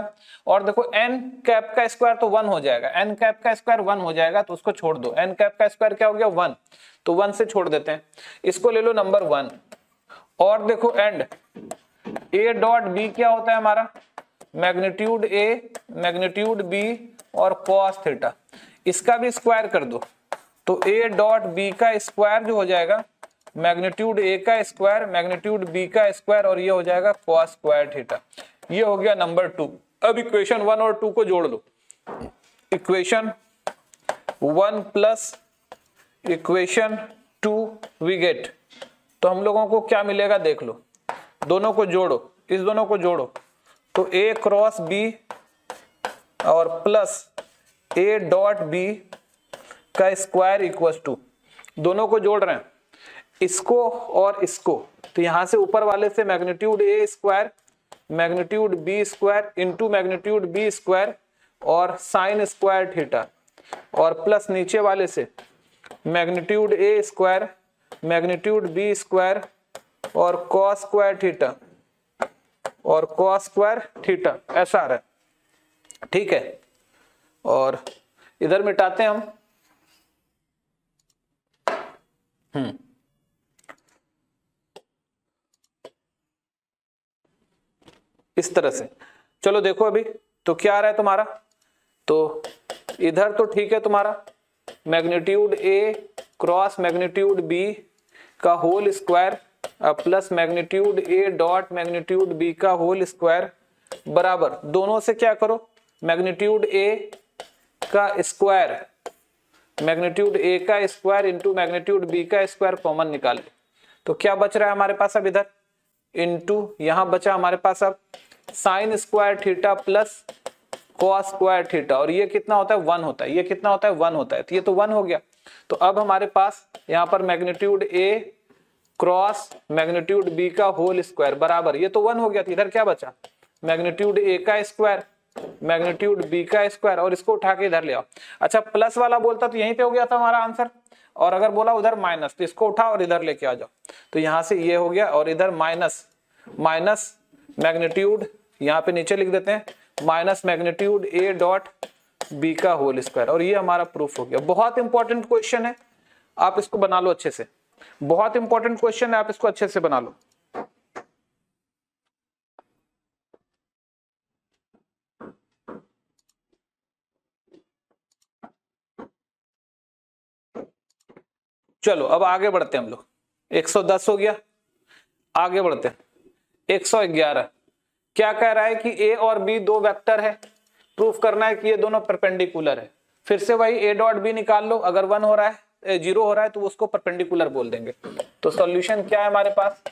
और देखो n कैप का स्क्वायर तो 1 हो जाएगा, n कैप का स्क्वायर 1 हो जाएगा, तो उसको छोड़ दो। n कैप का स्क्वायर क्या हो गया 1, तो 1 से छोड़ देते हैं। इसको ले लो नंबर 1 और देखो एंड A.B क्या होता है हमारा मैग्नीट्यूड A मैग्नीट्यूड B और कॉस थीटा, इसका भी स्क्वायर कर दो। तो A.B का स्क्वायर जो हो जाएगा मैग्नीट्यूड A का स्क्वायर मैग्नीट्यूड B का स्क्वायर और ये हो जाएगा cos स्क्वायर थीटा। ये हो गया नंबर 2। अब इक्वेशन 1 और 2 को जोड़ लो, equation 1 plus equation 2 we get. तो हम लोगों को क्या मिलेगा देख लो, दोनों को जोड़ो, इस दोनों को जोड़ो। तो A × B और प्लस A.B का स्क्वायर इक्वल टू, दोनों को जोड़ रहे हैं, इसको और इसको। तो यहां से ऊपर वाले से magnitude A square magnitude B square into magnitude B square और साइन स्क्वायर थीटा और प्लस नीचे वाले से magnitude A square magnitude B square और कॉस स्क्वायर थीटा ऐसा आ रहा है। ठीक है और इधर मिटाते हैं हम। इस तरह से चलो देखो अभी तो क्या आ रहा है तुम्हारा। तो इधर तो ठीक है तुम्हारा magnitude A cross magnitude B का whole square plus magnitude A dot magnitude B का होल स्क्वायर बराबर, दोनों से क्या करो, मैग्नीट्यूड ए का स्क्वायर, मैग्नीट्यूड ए का स्क्वायर इंटू मैग्नीट्यूड बी का स्क्वायर कॉमन निकाल लो। तो क्या बच रहा है हमारे पास अब इधर इंटू, यहाँ बचा हमारे पास अब sine square theta plus cos square theta, और ये कितना होता है, वन होता है, ये कितना होता है, वन होता है, तो ये तो वन हो गया। तो अब हमारे पास यहाँ पर magnitude A cross magnitude B का होल स्क्वायर बराबर, ये तो वन हो गया, इधर क्या बचा, मैग्नीट्यूड ए का स्क्वायर मैग्नीट्यूड बी का स्क्वायर, और इसको उठा के इधर ले आओ। अच्छा प्लस वाला बोलता तो यहीं पे हो गया था हमारा आंसर, और अगर बोला उधर माइनस तो इसको उठा और इधर लेके आ जाओ। तो यहाँ से ये हो गया, और इधर माइनस माइनस मैग्नीट्यूड, यहाँ पे नीचे लिख देते हैं minus magnitude A dot B का होल स्क्वायर, और ये हमारा प्रूफ हो गया। बहुत इंपॉर्टेंट क्वेश्चन है, आप इसको बना लो अच्छे से, बहुत इंपॉर्टेंट क्वेश्चन है, आप इसको अच्छे से बना लो। चलो अब आगे बढ़ते हैं हम लोग, 110 हो गया, आगे बढ़ते हैं 111। क्या कह रहा है कि ए और बी दो वेक्टर है, प्रूफ करना है कि ये दोनों परपेंडिकुलर है। फिर से वही ए डॉट बी निकाल लो, अगर वन हो रहा है, जीरो हो रहा है, तो उसको परपेंडिकुलर बोल देंगे। तो सॉल्यूशन क्या है हमारे पास,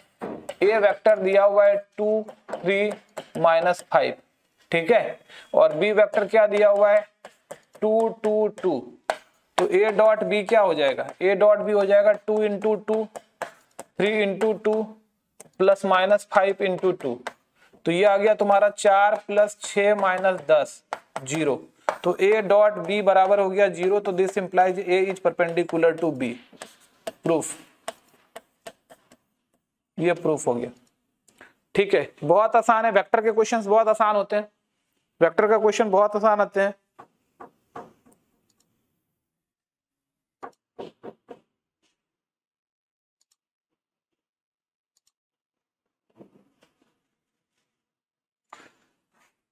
ए वेक्टर दिया हुआ है 2 3 -5, ठीक है, और बी वेक्टर क्या दिया हुआ है 2 2 2, तो ए डॉट बी क्या हो जाएगा, ए डॉट बी हो जाएगा 2 into 2 3 into 2 plus minus 5 into 2, तो ये आ गया तुम्हारा 4 + 6 - 10 0। तो ए डॉट बी बराबर हो गया 0, तो this implies A is perpendicular to B. Proof, ये प्रूफ हो गया, ठीक है। बहुत आसान है, वेक्टर के क्वेश्चंस बहुत आसान होते हैं, वेक्टर का क्वेश्चन बहुत आसान आते हैं।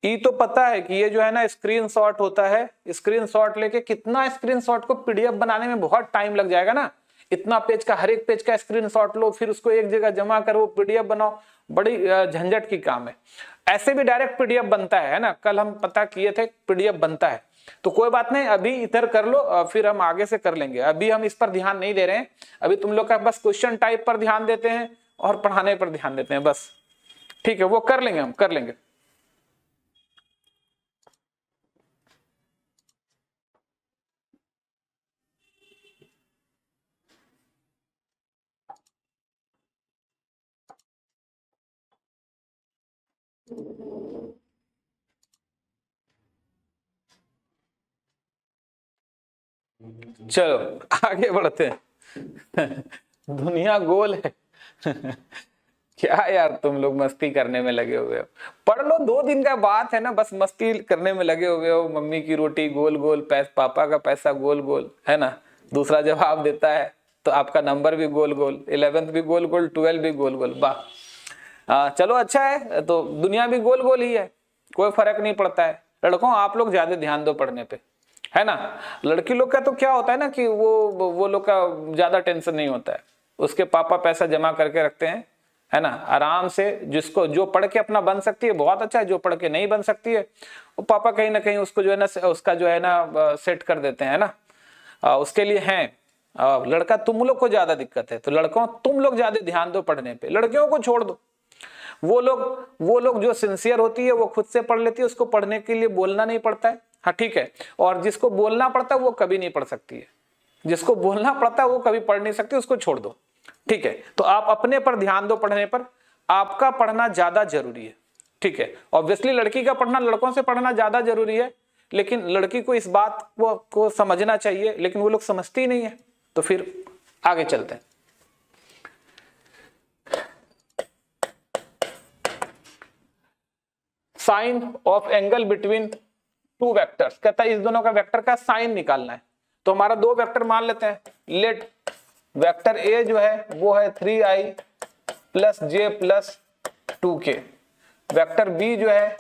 ये तो पता है कि ये जो है ना स्क्रीनशॉट होता है, स्क्रीनशॉट लेके कितना, स्क्रीनशॉट को पीडीएफ बनाने में बहुत टाइम लग जाएगा ना, इतना पेज का, हर एक पेज का स्क्रीनशॉट लो, फिर उसको एक जगह जमा करो, पीडीएफ बनाओ, बड़ी झंझट की काम है। ऐसे भी डायरेक्ट पीडीएफ बनता है ना, कल हम पता किए थे पीडीएफ बनता है, तो कोई बात नहीं, अभी इधर कर लो, फिर हम आगे से कर लेंगे, अभी हम इस पर ध्यान नहीं दे रहे हैं। अभी तुम लोग का बस क्वेश्चन टाइप पर ध्यान देते हैं और पढ़ाने पर ध्यान देते हैं बस, ठीक है, वो कर लेंगे, हम कर लेंगे। चलो आगे बढ़ते हैं। दुनिया गोल है। क्या यार तुम लोग मस्ती करने में लगे हुए हो, पढ़ लो, 2 दिन का बात है ना, बस मस्ती करने में लगे हुए हो। मम्मी की रोटी गोल गोल, पापा का पैसा गोल गोल, है ना, दूसरा जवाब देता है तो आपका नंबर भी गोल गोल, 11th भी गोल गोल, 12th भी गोल गोल, वाह, चलो अच्छा है। तो दुनिया भी गोल गोल ही है, कोई फर्क नहीं पड़ता है। लड़कों आप लोग ज्यादा ध्यान दो पढ़ने पे, है ना, लड़की लोग का तो क्या होता है ना कि वो लोग का ज्यादा टेंशन नहीं होता है, उसके पापा पैसा जमा करके रखते हैं, है ना, आराम से, जिसको जो पढ़ के अपना बन सकती है बहुत अच्छा है, जो पढ़ के नहीं बन सकती है वो पापा कहीं ना कहीं उसको जो है ना, उसका जो है ना सेट कर देते हैं ना, उसके लिए हैं। लड़का तुम लोग को ज्यादा दिक्कत है, तो लड़कों तुम लोग ज्यादा ध्यान दो पढ़ने पे, लड़कियों को छोड़ दो। वो लोग जो सिंसियर होती है वो खुद से पढ़ लेती है, उसको पढ़ने के लिए बोलना नहीं पड़ता है, हाँ ठीक है, और जिसको बोलना पड़ता है वो कभी नहीं पढ़ सकती है, जिसको बोलना पड़ता है वो कभी पढ़ नहीं सकती, उसको छोड़ दो, ठीक है। तो आप अपने पर ध्यान दो, पढ़ने पर, आपका पढ़ना ज्यादा जरूरी है, ठीक है। ऑब्वियसली लड़की का पढ़ना लड़कों से पढ़ना ज्यादा जरूरी है, लेकिन लड़की को इस बात को समझना चाहिए, लेकिन वो लोग समझती ही नहीं है। तो फिर आगे चलते हैं। Sine of angle between two vectors, कहता है इस दोनों का वेक्टर का साइन निकालना है। तो हमारा दो वेक्टर मान लेते हैं, लेट वेक्टर ए जो है वो है 3i + j + 2k, vector B जो है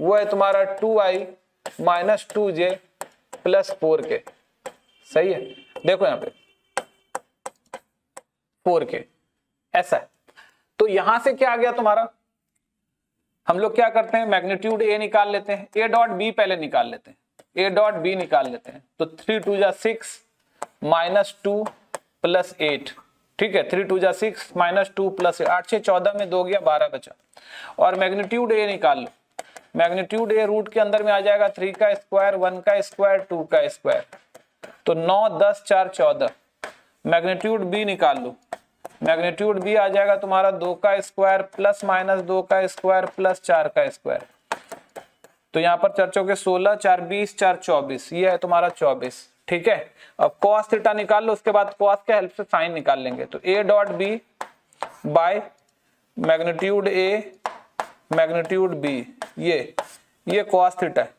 वो है तुम्हारा 2i - 2j + 4k, सही है। देखो यहाँ पे 4K ऐसा है। तो यहां से क्या आ गया तुम्हारा, हम लोग क्या करते हैं मैग्नीट्यूड ए निकाल लेते हैं, ए डॉट बी पहले निकाल लेते हैं, ए डॉट बी निकाल लेते हैं। तो 3 2 जा 6 माइनस 2 प्लस 8, ठीक है 3 2 जा 6 माइनस 2 प्लस 8 से 14 में 2 गया 12 बचा। और मैग्नीट्यूड ए निकाल लो, मैग्नीट्यूड ए रूट के अंदर में आ जाएगा 3 का स्क्वायर 1 का स्क्वायर 2 का स्क्वायर, तो 9 10 4 14। मैग्नीट्यूड बी निकाल लो, मैग्नीट्यूड बी आ जाएगा तुम्हारा 2 का स्क्वायर प्लस माइनस 2 का स्क्वायर प्लस 4 का स्क्वायर, तो यहाँ पर चर्चों के 16 4 20 4 24, ये है तुम्हारा 24, ठीक है। अब कॉस थीटा निकाल लो, उसके बाद कॉस के हेल्प से साइन निकाल लेंगे। तो A dot B by magnitude A magnitude B, ये कॉस थीटा है।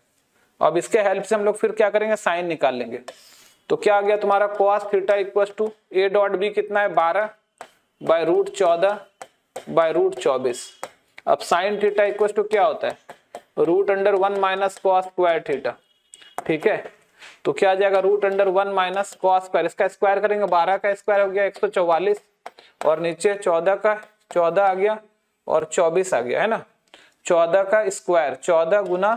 अब इसके हेल्प से हम लोग फिर क्या करेंगे साइन निकाल लेंगे। तो क्या आ गया तुम्हारा cos theta equal to A dot B कितना है 12 बाय रूट 14 बाय रूट 24। अब साइन थीटा इक्वल टू क्या होता है √1 माइनस कॉस स्क्वायर थीटा, ठीक है। तो क्या आ जाएगा √1 माइनस कॉस स्क्वायर, इसका स्क्वायर करेंगे 12 का स्क्वायर हो गया 144 और नीचे 14 का 14 आ गया और 24 आ गया है ना, 14 का स्क्वायर 14 गुना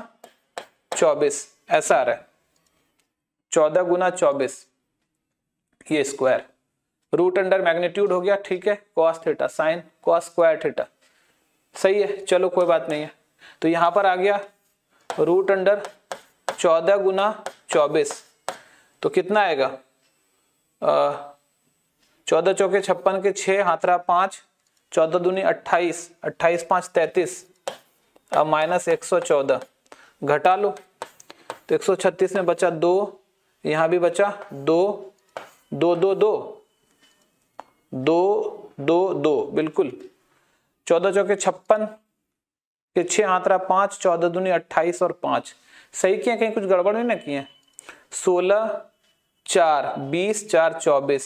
24 ऐसा आ रहा है, 14 गुना 24 ये स्क्वायर, रूट अंडर मैग्नीट्यूड हो गया, ठीक है cos theta sine cos square theta, सही है चलो कोई बात नहीं है। तो यहाँ पर आ गया √14 गुना 24, तो कितना आएगा 14 चौके 56 हाथरा 5 14 दूनी 28 28 5 33। अब माइनस 114 घटा लो, तो 136 में बचा 2, यहाँ भी बचा 2 2 2 2 2 2 2 बिल्कुल 14 चौके 56 के 6 हाथरा 5 14 दूनी 28 और 5, सही किया कहीं कुछ गड़बड़ नहीं ना किए, 16 4 20 4 24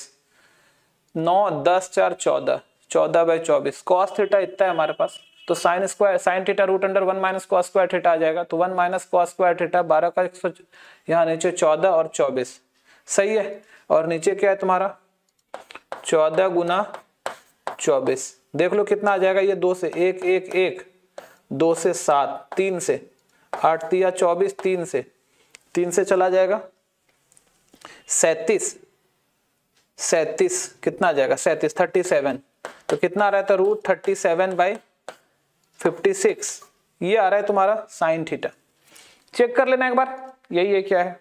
9 10 4 14 14 बाय 24। कॉस थीटा इतना है हमारे पास, तो sine square sine theta √1 minus cos square theta आ जाएगा, तो 1 माइनस कॉस स्क्वायर थीटा 12 का 100 यहाँ नीचे 14 और 24, सही है। और नीचे क्या है तुम्हारा 14 गुना 24, देख लो कितना आ जाएगा ये 2 से 1 1 1 2 से 7 3 से 8 3 या 24 3 से चला जाएगा 37 कितना आ जाएगा 37 37, तो कितना आ रहा था √37 बाई 56 ये आ रहा है तुम्हारा साइन थीटा। चेक कर लेना एक बार यही है क्या है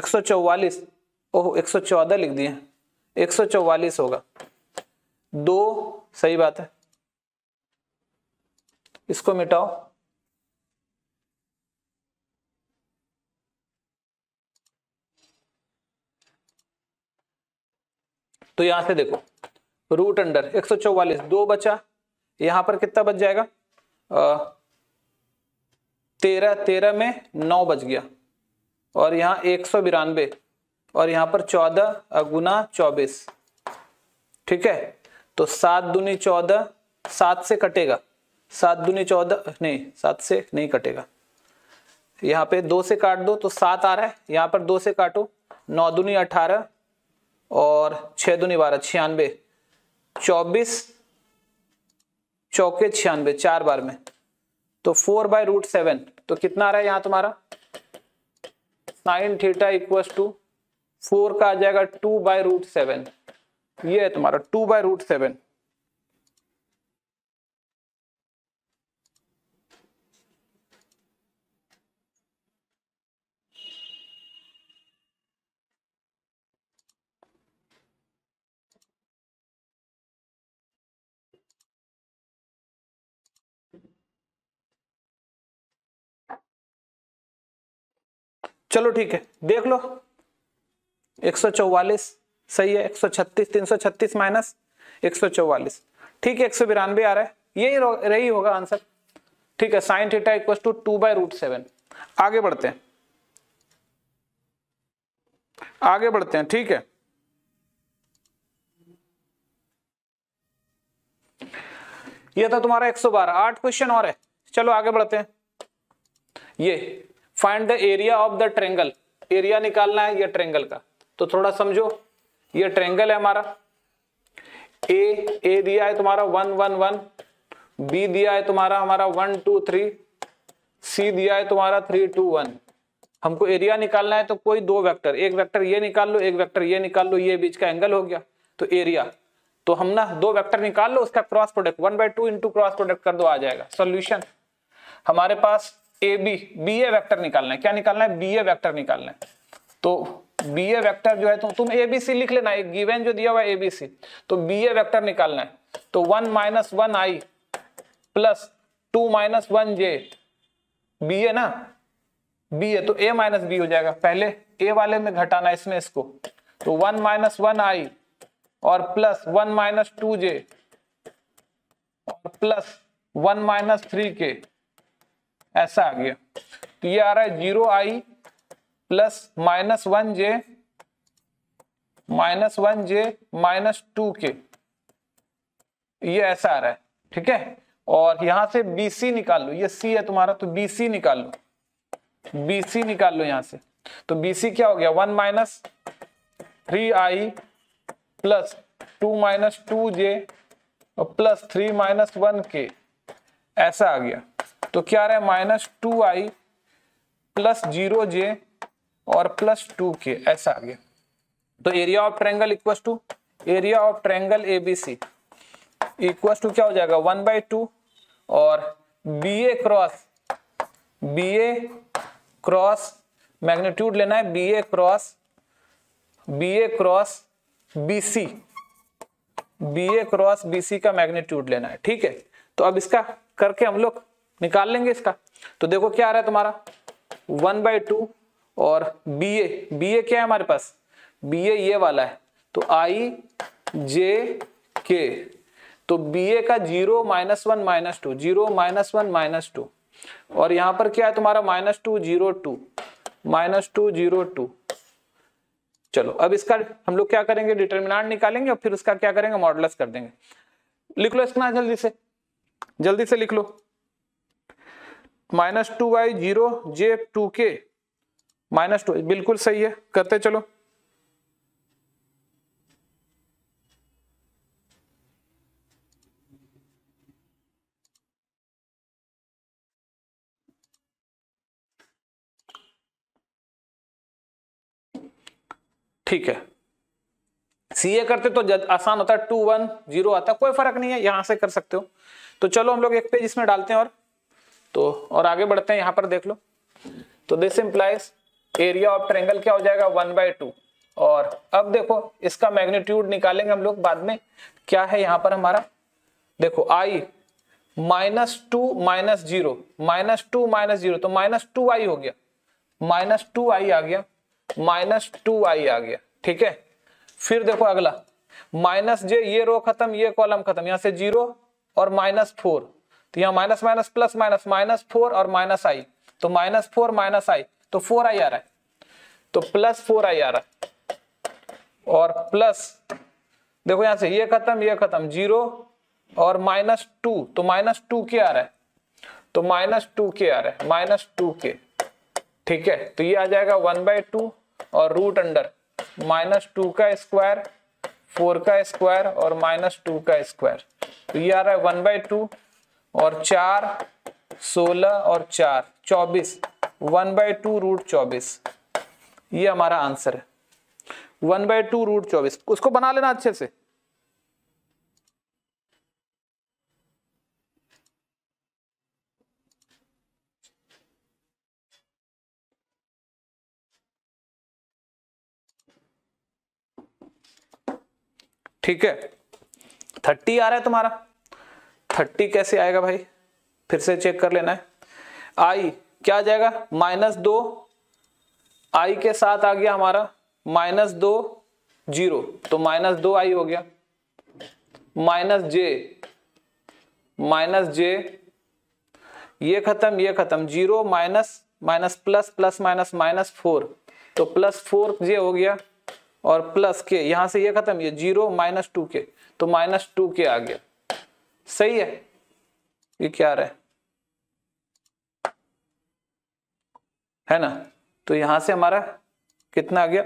144, ओह 114 लिख दिए 144 होगा 2, सही बात है इसको मिटाओ, तो यहां से देखो रूट अंडर 144 2 बचा, यहां पर कितना बच जाएगा 13 13 में 9 बच गया और यहाँ 192 और यहाँ पर 14 गुना 24, ठीक है। तो 7 दूनी 14 7 से कटेगा, 7 दूनी 14 नहीं 7 से नहीं कटेगा, यहाँ पे 2 से काट दो तो 7 आ रहा है, यहाँ पर 2 से काटो 9 दूनी 18 और 6 दूनी 12 96 24 चौके 96 4 बार में, तो 4 बाय रूट 7, तो कितना आ रहा है यहाँ तुम्हारा साइन थीटा इक्वल टू 4 का आ जाएगा 2 बाय रूट 7, ये है तुम्हारा 2 बाय रूट 7। चलो ठीक है देख लो 144 सही है, 136 336 माइनस 144 ठीक है 192 आ रहा है, यही रही होगा आंसर, ठीक है sine theta equal to 2 by root 7। आगे बढ़ते हैं ठीक है। ये था तुम्हारा 112, 8 क्वेश्चन और है, चलो आगे बढ़ते हैं। ये find the area of the triangle, area निकालना है ये ट्रेंगल का, तो थोड़ा समझो ये ट्रायंगल है हमारा, ए दिया है तुम्हारा 1 1 1, बी दिया है तुम्हारा हमारा 1 2 3, सी दिया है तुम्हारा 3 2 1। हमको एरिया निकालना है तो कोई दो वेक्टर, एक वेक्टर ये निकाल लो, एक वेक्टर ये निकाल लो, ये बीच का एंगल हो गया तो एरिया। तो हम ना दो वेक्टर निकाल लो, उसका cross product 1/2 into cross product कर दो, आ जाएगा सॉल्यूशन। हमारे पास A B, B A vector निकालना है, क्या निकालना है? बी ए वेक्टर निकालना है। तो बी ए वेक्टर जो है तो तुम ए बी सी लिख लेना, एक गिवन जो दिया हुआ है ए बी सी, तो बी ए वेक्टर निकालना है। तो 1 - 1i plus 2 - 1j, B A ना, बी ए तो ए माइनस बी हो जाएगा, पहले ए वाले में घटाना इसमें इसको, तो 1 - 1i और प्लस 1 - 2j और प्लस 1 - 3k, ऐसा आ गया। तो ये आ रहा है 0i प्लस -1j -2k, ये ऐसा आ रहा है, ठीक है। और यहां से BC निकाल लो, ये C है तुम्हारा तो BC निकाल लो, BC निकाल लो यहां से। तो BC क्या हो गया? 1 - 3i प्लस 2 - 2j और प्लस 3 - 1k, ऐसा आ गया। तो क्या आ रहा है? -2i प्लस 0j और प्लस 2k, ऐसा आ गया। तो area of triangle equals to, area of triangle ABC equals to क्या हो जाएगा? 1/2 और BA क्रॉस मैग्नीट्यूड लेना है, BA क्रॉस BC का मैग्नीट्यूड लेना है, ठीक है। तो अब इसका करके हम लोग निकाल लेंगे इसका। तो देखो क्या आ रहा है तुम्हारा 1/2 और BA क्या है हमारे पास? BA ये वाला है तो ijk, तो BA का 0 - 1 - 2, 0 - 1 - 2 और यहाँ पर क्या है तुम्हारा -2 0 2 चलो अब इसका हम लोग क्या करेंगे? डिटर्मिनेंट निकालेंगे और फिर उसका क्या करेंगे? मॉडुलस कर देंगे। लिख लो इसका जल्दी से लिख लो, -2i 0 j 2k -2, बिल्कुल सही है, करते चलो। ठीक है, सीए करते तो आसान होता है, 2 1 0 आता, कोई फर्क नहीं है, यहां से कर सकते हो। तो चलो हम लोग एक पेज इसमें डालते हैं और आगे बढ़ते हैं। यहां पर देख लो, तो this implies area of triangle क्या हो जाएगा? 1/2। और अब देखो इसका मैग्नीट्यूड निकालेंगे हम लोग बाद में, क्या है यहाँ पर हमारा? देखो i -2 - 0 -2 - 0 तो -2i हो गया, -2i आ गया, -2i आ गया, ठीक है। फिर देखो अगला -j, ये रो खत्म ये कॉलम खत्म, यहाँ से 0 और -4, तो यहाँ माइनस प्लस -4 और -i, तो -4 -i तो 4i आ रहा है, तो प्लस 4i आ रहा है। और प्लस देखो यहां से ये खत्म 0 और -2 तो -2k आ रहा है, तो -2k आ रहा है, -2k, ठीक है। तो ये आ जाएगा 1/2 और रूट अंडर -2 का स्क्वायर, 4 का स्क्वायर और -2 का स्क्वायर, तो ये आ रहा है 1/2 और 4 16 और 4 24, 1/2 रूट 24, ये हमारा आंसर है 1/2 रूट 24। उसको बना लेना अच्छे से, ठीक है। 30 आ रहा है तुम्हारा, 30 कैसे आएगा भाई? फिर से चेक कर लेना है। आई क्या आ जाएगा? -2 आई के साथ आ गया हमारा -2 0 तो -2i हो गया, -j ये खत्म 0 -++- -4 तो +4j हो गया और प्लस k, यहां से ये खत्म ये 0 -2k तो -2k आ गया, सही है। ये क्या रहा है ना, तो यहां से हमारा कितना आ गया?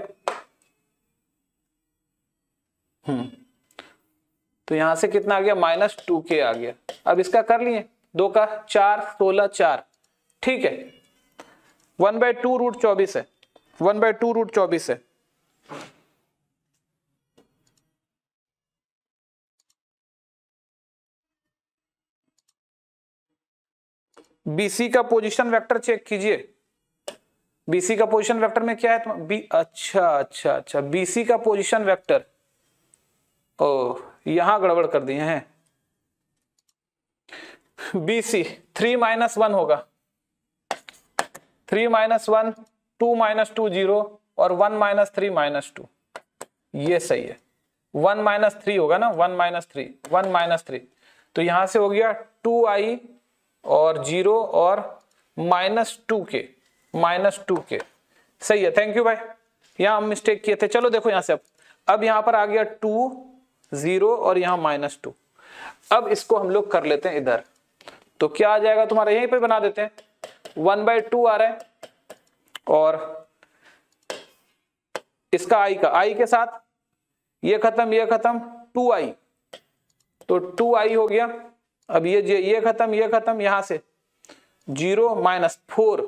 तो यहां से कितना आ गया, -2k आ गया। अब इसका कर लिए, 2 का 4, 16, 4, ठीक है। 1/2 रूट 24 है, 1/2 रूट 24 है। BC का पोजीशन वेक्टर चेक कीजिए, BC का पोजीशन वेक्टर में क्या है, तो अच्छा, BC का पोजीशन वेक्टर, ओ यहां गड़बड़ कर दिए हैं। BC 3 - 1 होगा, 3 - 1, 2 - 2 0 और 1 - 3 - 2, ये सही है। 1 - 3 होगा ना, 1 - 3, तो यहां से हो गया 2i और 0 और -2k, सही है। थैंक यू भाई, यहाँ हम मिस्टेक किए थे। चलो देखो यहाँ से अब यहाँ पर आ गया 2 0 और यहाँ -2। अब इसको हम लोग कर लेते हैं इधर, तो क्या आ जाएगा तुम्हारा, यहीं पे बना देते हैं। 1/2 आ रहा है और इसका i के साथ ये खत्म 2i, तो 2i हो गया। अब ये खत्म, यहां से 0 - 4,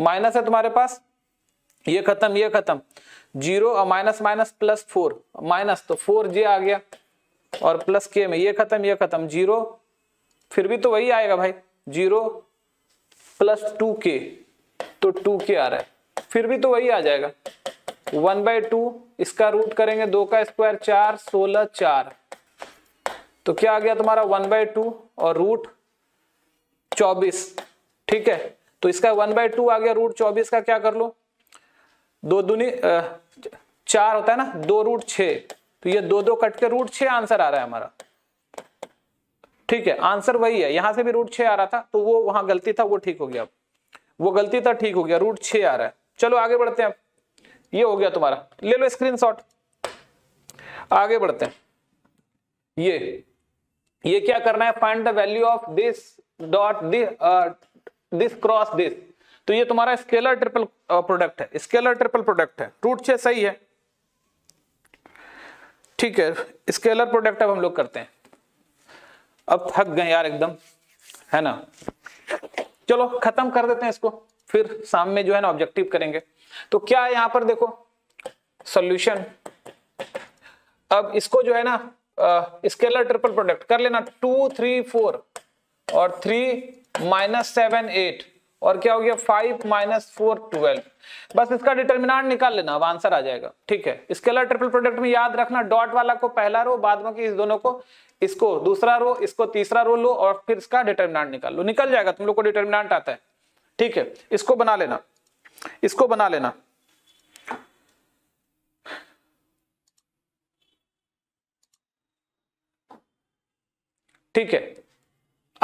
माइनस है तुम्हारे पास, ये खत्म 0 और -++4 माइनस, तो 4j आ गया और +k में ये खत्म 0, फिर भी तो वही आएगा भाई, 0 + 2k, तो 2k आ रहा है, फिर भी तो वही आ जाएगा। 1/2, इसका रूट करेंगे, 2 का स्क्वायर 4, 16, 4, तो क्या आ गया तुम्हारा 1/2 और √24, ठीक है। तो इसका 1/2 आ गया, √24 का क्या कर लो, 2 दूनी 4 होता है ना, 2 √6, तो ये 2 कट के √6 आंसर आ रहा है हमारा, ठीक है, आंसर वही है। यहां से भी √6 आ रहा था, तो वो वहां गलती था, वो ठीक हो गया, वो गलती था, ठीक हो गया, √6 आ रहा है। चलो आगे बढ़ते हैं, ये हो गया तुम्हारा, ले लो स्क्रीनशॉट। आगे बढ़ते हैं, ये क्या करना है, find the value of this dot this cross this, तो ये तुम्हारा स्केलर ट्रिपल प्रोडक्ट है, √6 सही है, ठीक है, स्केलर प्रोडक्ट अब हम लोग करते हैं। अब थक गए यार एकदम, है ना, चलो खत्म कर देते हैं इसको, फिर शाम में जो है ना ऑब्जेक्टिव करेंगे। तो क्या है यहाँ पर देखो सॉल्यूशन, अब इसको जो है ना स्केलर ट्रिपल प्रोडक्ट कर लेना, 2 3 4 और 3 - 7 8 और क्या हो गया 5 - 4 12, बस इसका डिटर्मिनेंट निकाल लेना, अब आंसर आ जाएगा, ठीक है। स्केलर ट्रिपल प्रोडक्ट में याद रखना, डॉट वाला को पहला रो, बाद में इस दोनों को, इसको दूसरा रो, इसको तीसरा रो लो और फिर इसका डिटर्मिनेंट निकाल लो, निकल जाएगा, तुम लोग को डिटर्मिनेंट आता है, ठीक है। इसको बना लेना, ठीक है।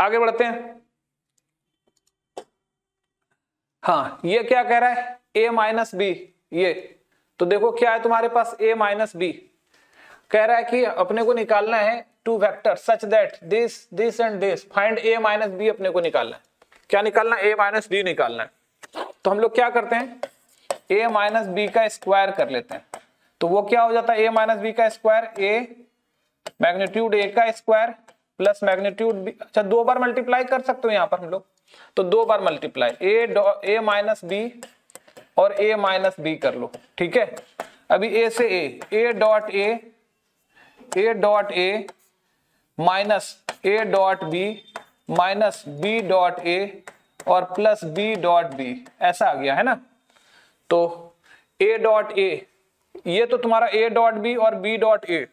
आगे बढ़ते हैं, हाँ ये क्या कह रहा है, a - b, ये तो देखो क्या है तुम्हारे पास, a - b कह रहा है कि अपने को निकालना है 2 vector such that this and this, find a - b, अपने को निकालना है, क्या निकालना है, a - b निकालना है। तो हम लोग क्या करते हैं, a - b का स्क्वायर कर लेते हैं, तो वो क्या हो जाता है, a - b का स्क्वायर, मैग्नीट्यूड a का स्क्वायर प्लस मैग्नीट्यूड b, अच्छा 2 बार मल्टीप्लाई कर सकते हो यहाँ पर हम लोग, तो 2 बार मल्टीप्लाई a - b और a - b कर लो, ठीक है। अभी a से a dot a minus a dot b minus b dot a और प्लस b डॉट b, ऐसा आ गया है ना। तो a डॉट a, ये तो तुम्हारा a डॉट b और b डॉट a,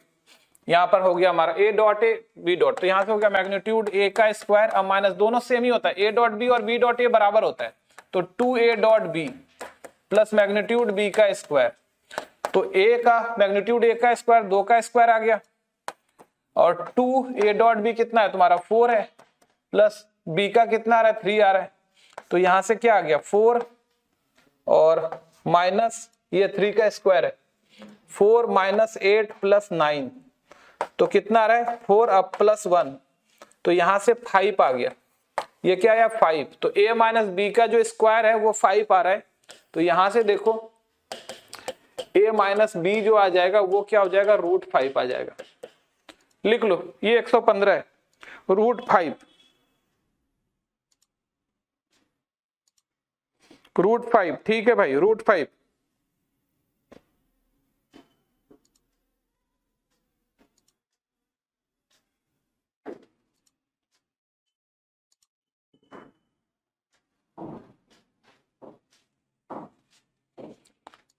यहाँ पर हो गया हमारा a dot a b dot, तो यहाँ से हो गया मैग्नीट्यूड a का स्क्वायर, अब माइनस, दोनों सेम ही होता है, a डॉट b और b डॉट a बराबर होता है, तो 2a dot b plus magnitude b का स्क्वायर, तो मैग्नीट्यूड a का स्क्वायर 2 का स्क्वायर आ गया और 2a डॉट b कितना है तुम्हारा 4 है, प्लस b का कितना आ रहा है 3 आ रहा है, तो यहाँ से क्या आ गया 4 और माइनस ये 3 का स्क्वायर है, 4 - 8 + 9, तो कितना आ रहा है 4 + 1, तो यहाँ से 5 आ गया, ये क्या आया 5, तो a - b का जो स्क्वायर है वो 5 आ रहा है। तो यहाँ से देखो ए माइनस बी जो आ जाएगा वो क्या हो जाएगा, रूट 5 आ जाएगा। लिख लो ये 115 है, रूट 5 ठीक है भाई, रूट 5।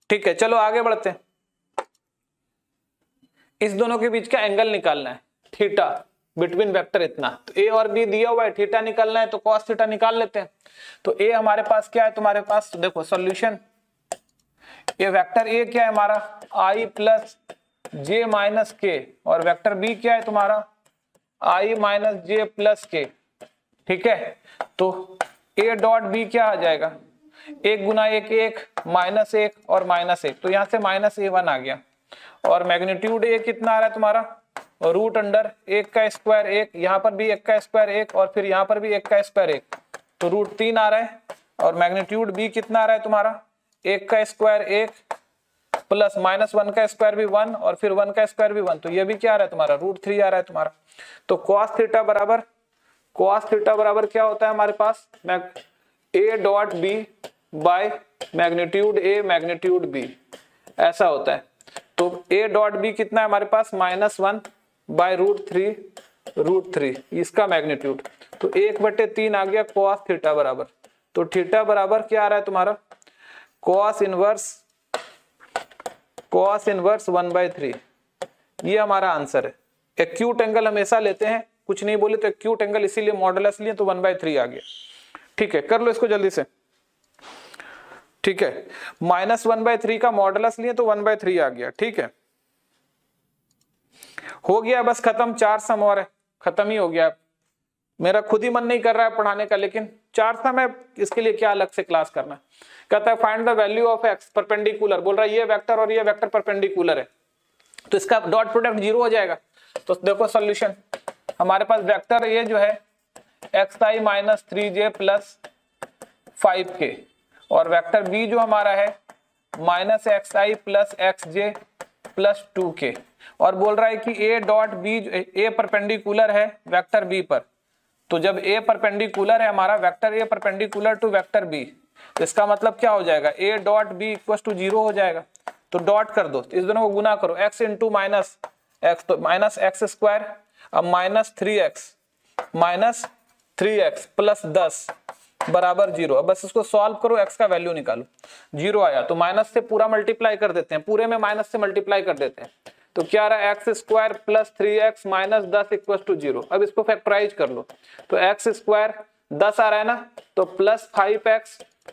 ठीक है चलो आगे बढ़ते हैं। इस दोनों के बीच का एंगल निकालना है थीटा बिटवीन वेक्टर इतना, तो ए और बी दिया हुआ है, थीटा निकालना है तो cos थीटा निकाल लेते हैं। तो ए हमारे पास क्या है, तुम्हारे पास देखो सॉल्यूशन, ये वेक्टर ए क्या है हमारा i प्लस जे माइनस के, और वेक्टर बी क्या है तुम्हारा i माइनस जे प्लस के। ठीक है तो ए डॉट बी क्या आ जाएगा, एक गुना एक एक माइनस एक और माइनस एक, तो यहाँ से माइनस a1 आ गया, और मैग्नीट्यूड a कितना आ रहा है तुम्हारा रूट अंडर एक का स्क्वायर एक, यहाँ पर भी एक का स्क्वायर एक, और फिर यहाँ पर भी एक का स्क्वायर एक, तो रूट 3 आ रहा है। और मैग्नीट्यूड b कितना आ रहा है तुम्हारा, एक का स्क्वायर एक प्लस -1 का स्क्वायर भी 1 और फिर 1 का स्क्वायर भी 1, तो ये भी क्या आ रहा है तुम्हारा रूट 3 आ रहा है तुम्हारा। तो cos थीटा बराबर क्या होता है हमारे पास a dot B by magnitude a magnitude b, ऐसा होता है। तो a डॉट b कितना है हमारे पास -1 बाय रूट 3, इसका मैग्नीट्यूड, तो 1/3 आ गया cos थीटा बराबर। तो थीटा बराबर क्या आ रहा है तुम्हारा cos इनवर्स 1/3, ये हमारा आंसर है। एक्यूट एंगल हमेशा लेते हैं, कुछ नहीं बोले तो एक्यूट एंगल, इसीलिए मॉडुलस लिए तो 1/3 आ गया। ठीक है कर लो इसको जल्दी से। ठीक है -1/3 का मॉडुलस लिए तो 1/3 आ गया। ठीक है हो गया बस खत्म, 4 सम और है, खत्म ही हो गया। मेरा खुद ही मन नहीं कर रहा है पढ़ाने का, लेकिन 4 सम है, इसके लिए क्या अलग से क्लास करना। कहता है find the value of x perpendicular, बोल रहा है ये वेक्टर और ये वेक्टर परपेंडिकुलर है, तो इसका डॉट प्रोडक्ट 0 हो जाएगा। तो देखो सॉल्यूशन, हमारे पास वेक्टर ये जो है xi minus 3j plus 5k, और वेक्टर b जो हमारा है minus xi plus xj plus 2k, और बोल रहा है कि a dot b, a perpendicular है वेक्टर b पर। तो जब a परपेंडिकुलर है हमारा vector a perpendicular to vector b, तो इसका मतलब क्या हो जाएगा a dot b equal to 0 हो जाएगा। तो डॉट कर दो, इस दोनों को गुना करो, x इंटू माइनस एक्स, तो माइनस एक्स स्क्वायर, अब माइनस 3x प्लस 10 बराबर 0। अब बस इसको सॉल्व करो, x का वैल्यू निकालो, 0 आया तो माइनस से पूरा मल्टीप्लाई कर देते हैं, पूरे में माइनस से मल्टीप्लाई कर देते हैं, तो क्या आ रहा है x square plus 3x minus 10 equal to 0। अब इसको फैक्टराइज कर लो, तो एक्स स्क्वायर 10 आ रहा है ना, तो plus 5x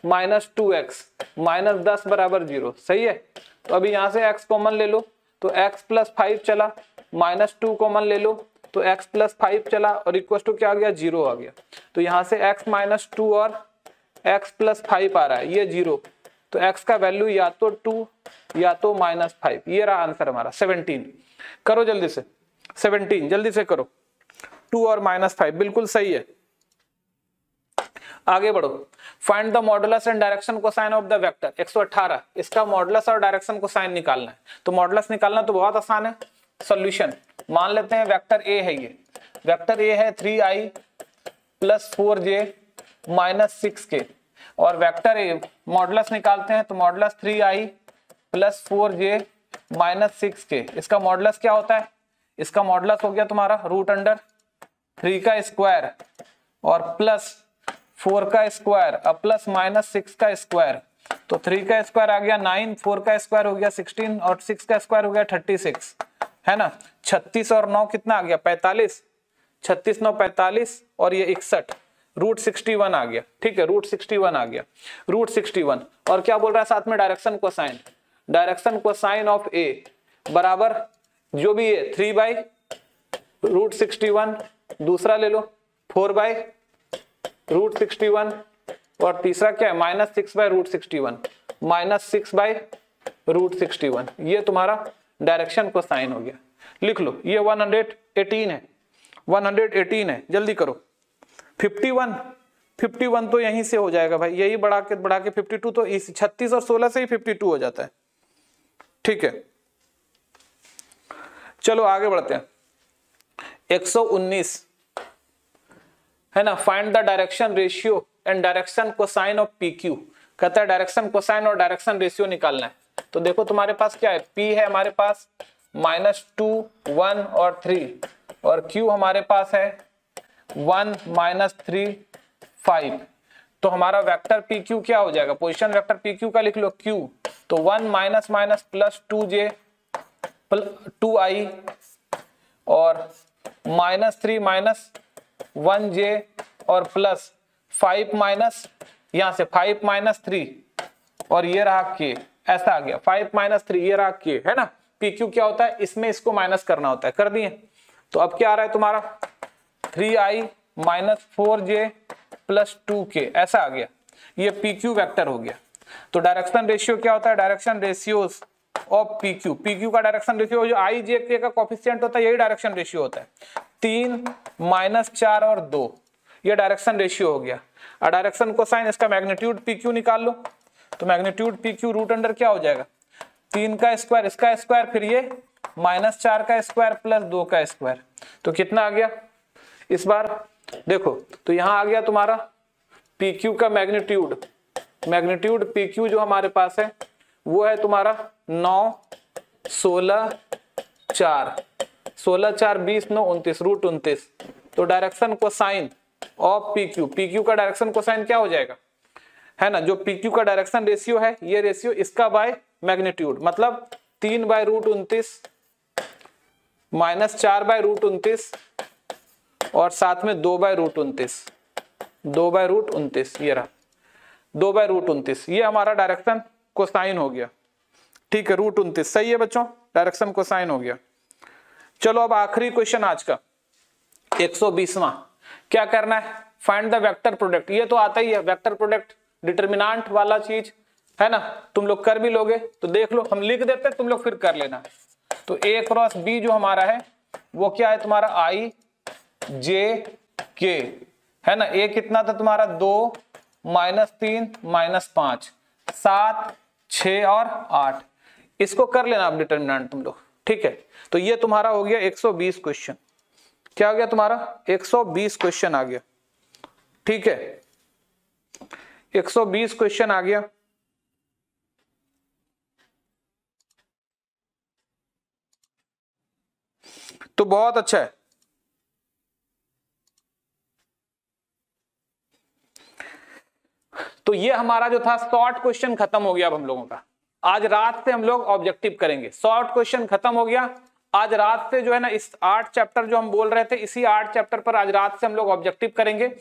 minus 2x minus 10 बराबर 0, सही है। तो अभी यहाँ से x कॉमन ले लो, तो x प्लस 5 चला, माइनस 2 कॉमन ले लो तो x प्लस 5 चला, और इक्वल टू क्या आ गया 0 आ गया। तो यहाँ से x माइनस 2 और x प्लस 5 आ रहा है, ये 0, तो x का वैल्यू या तो 2 या तो -5, ये रहा आंसर हमारा 17। करो जल्दी से 17, जल्दी से करो, 2 और -5 बिल्कुल सही है। आगे बढ़ो, find the modulus and direction cosine of the vector 118, इसका मॉडुलस और डायरेक्शन कोसाइन निकालना है। तो मॉडुलस निकालना तो बहुत आसान है। सॉल्यूशन मान लेते हैं वेक्टर ए है, ये वेक्टर ए है 3i plus 4j minus 6k, और वेक्टर ए मॉडुलस निकालते हैं, तो modulus 3i plus 4j minus 6k, इसका मॉडुलस क्या होता है, इसका मॉडुलस हो गया तुम्हारा रूट अंडर 3 का स्क्वायर और प्लस 4 का स्क्वायर और प्लस माइनस 6 का स्क्वायर, तो 3 का स्क्वायर आ गया 9, 4 का स्क्वायर हो गया 16 और 6 का स्क्वायर हो गया 36, है ना। 36 और 9 कितना आ गया 45, 36 9 45 और ये 61, रूट 61 आ गया। ठीक है रूट 61 और क्या बोल रहा है साथ में डायरेक्शन कोसाइन ऑफ ए बराबर जो भी है 3/√61, दूसरा ले लो 4/√61, और तीसरा क्या है -6/√61 -6/√61, ये तुम्हारा डायरेक्शन कोसाइन हो गया। लिख लो ये 118 है, जल्दी करो। 51 तो यहीं से हो जाएगा भाई, यही बढ़ा के 52, तो 36 और 16 से ही 52 हो जाता है। ठीक है, चलो आगे बढ़ते हैं। 119 है ना, find the direction ratio and direction cosine of P Q. कहता है डायरेक्शन कोसाइन और डायरेक्शन रेशियो निकालना है। तो देखो तुम्हारे पास क्या है, पी है हमारे पास -2, 1 और 3 और क्यू हमारे पास है 1, -3, 5। तो हमारा वेक्टर पी क्यू क्या हो जाएगा, पोजिशन वेक्टर पी क्यू का लिख लो क्यू, तो 1 - - +2j + 2i और -3 - 1j और प्लस 5 - यहाँ से 5 - 3 और ये रहा के, ऐसा आ गया 5 - 3 ये रहा के, है ना। पी क्यू क्या होता है, इसमें इसको माइनस करना होता है, कर दिए। तो अब क्या आ रहा है तुम्हारा 3i - 4j + 2k, ऐसा आ गया, ये पी क्यू वैक्टर हो गया। तो डायरेक्शन रेशियो क्या होता है, direction ratios of P Q. P Q का डायरेक्शन रेशियो जो आई जे के का कोफिशिएंट होता है, यही डायरेक्शन रेशियो होता है। 3 - 4 और 2 ये डायरेक्शन रेशियो हो गया। और डायरेक्शन कोसाइन इसका मैग्नीट्यूड पी क्यू निकाल लो, तो magnitude P Q root under क्या हो जाएगा, 3 का स्क्वायर, इसका स्क्वायर, फिर ये -4 का स्क्वायर +2 का स्क्वायर। तो कितना आ गया इस बार देखो, तो यहाँ आ गया तुम्हारा पी क्यू का मैग्नीट्यूड, मैग्नीट्यूड पी क्यू जो हमारे पास है वो है तुम्हारा 9, 16, 4, 16, 4, 20, 9, 29, √ 29। तो direction cosine of P Q, P Q का डायरेक्शन कोसाइन क्या हो जाएगा, है ना, जो पी क्यू का डायरेक्शन रेशियो है ये रेशियो इसका बाय मैग्नीट्यूड, मतलब 3 बाय √29 -4 बाय √29 और साथ में 2 बाय √29, 2 बाय √29 ये रहा, 2 बाय √29, ये हमारा डायरेक्शन कोसाइन हो गया। ठीक है, √29 सही है बच्चों, डायरेक्शन कोसाइन हो गया। चलो अब आखिरी क्वेश्चन आज का 120वां, क्या करना है, फाइंड द वेक्टर प्रोडक्ट। ये तो आता ही है वेक्टर प्रोडक्ट, डिटरमिनेंट वाला चीज है ना, तुम लोग कर भी लोगे, तो देख लो हम लिख देते हैं, तुम लोग फिर कर लेना। तो A × B जो हमारा है वो क्या है तुम्हारा i j k, है ना। A कितना था तुम्हारा 2 - 3 - 5 7 6 और 8, इसको कर लेना आप डिटरमिनेंट तुम लोग, ठीक है। तो ये तुम्हारा हो गया 120 क्वेश्चन, क्या हो गया तुम्हारा 120 क्वेश्चन आ गया, ठीक है, 120 क्वेश्चन आ गया। तो बहुत अच्छा है, तो ये हमारा जो था शॉर्ट क्वेश्चन खत्म हो गया। अब हम लोगों का आज रात से हम लोग ऑब्जेक्टिव करेंगे, शॉर्ट क्वेश्चन खत्म हो गया। आज रात से जो है ना, इस 8 चैप्टर जो हम बोल रहे थे, इसी 8 चैप्टर पर आज रात से हम लोग ऑब्जेक्टिव करेंगे।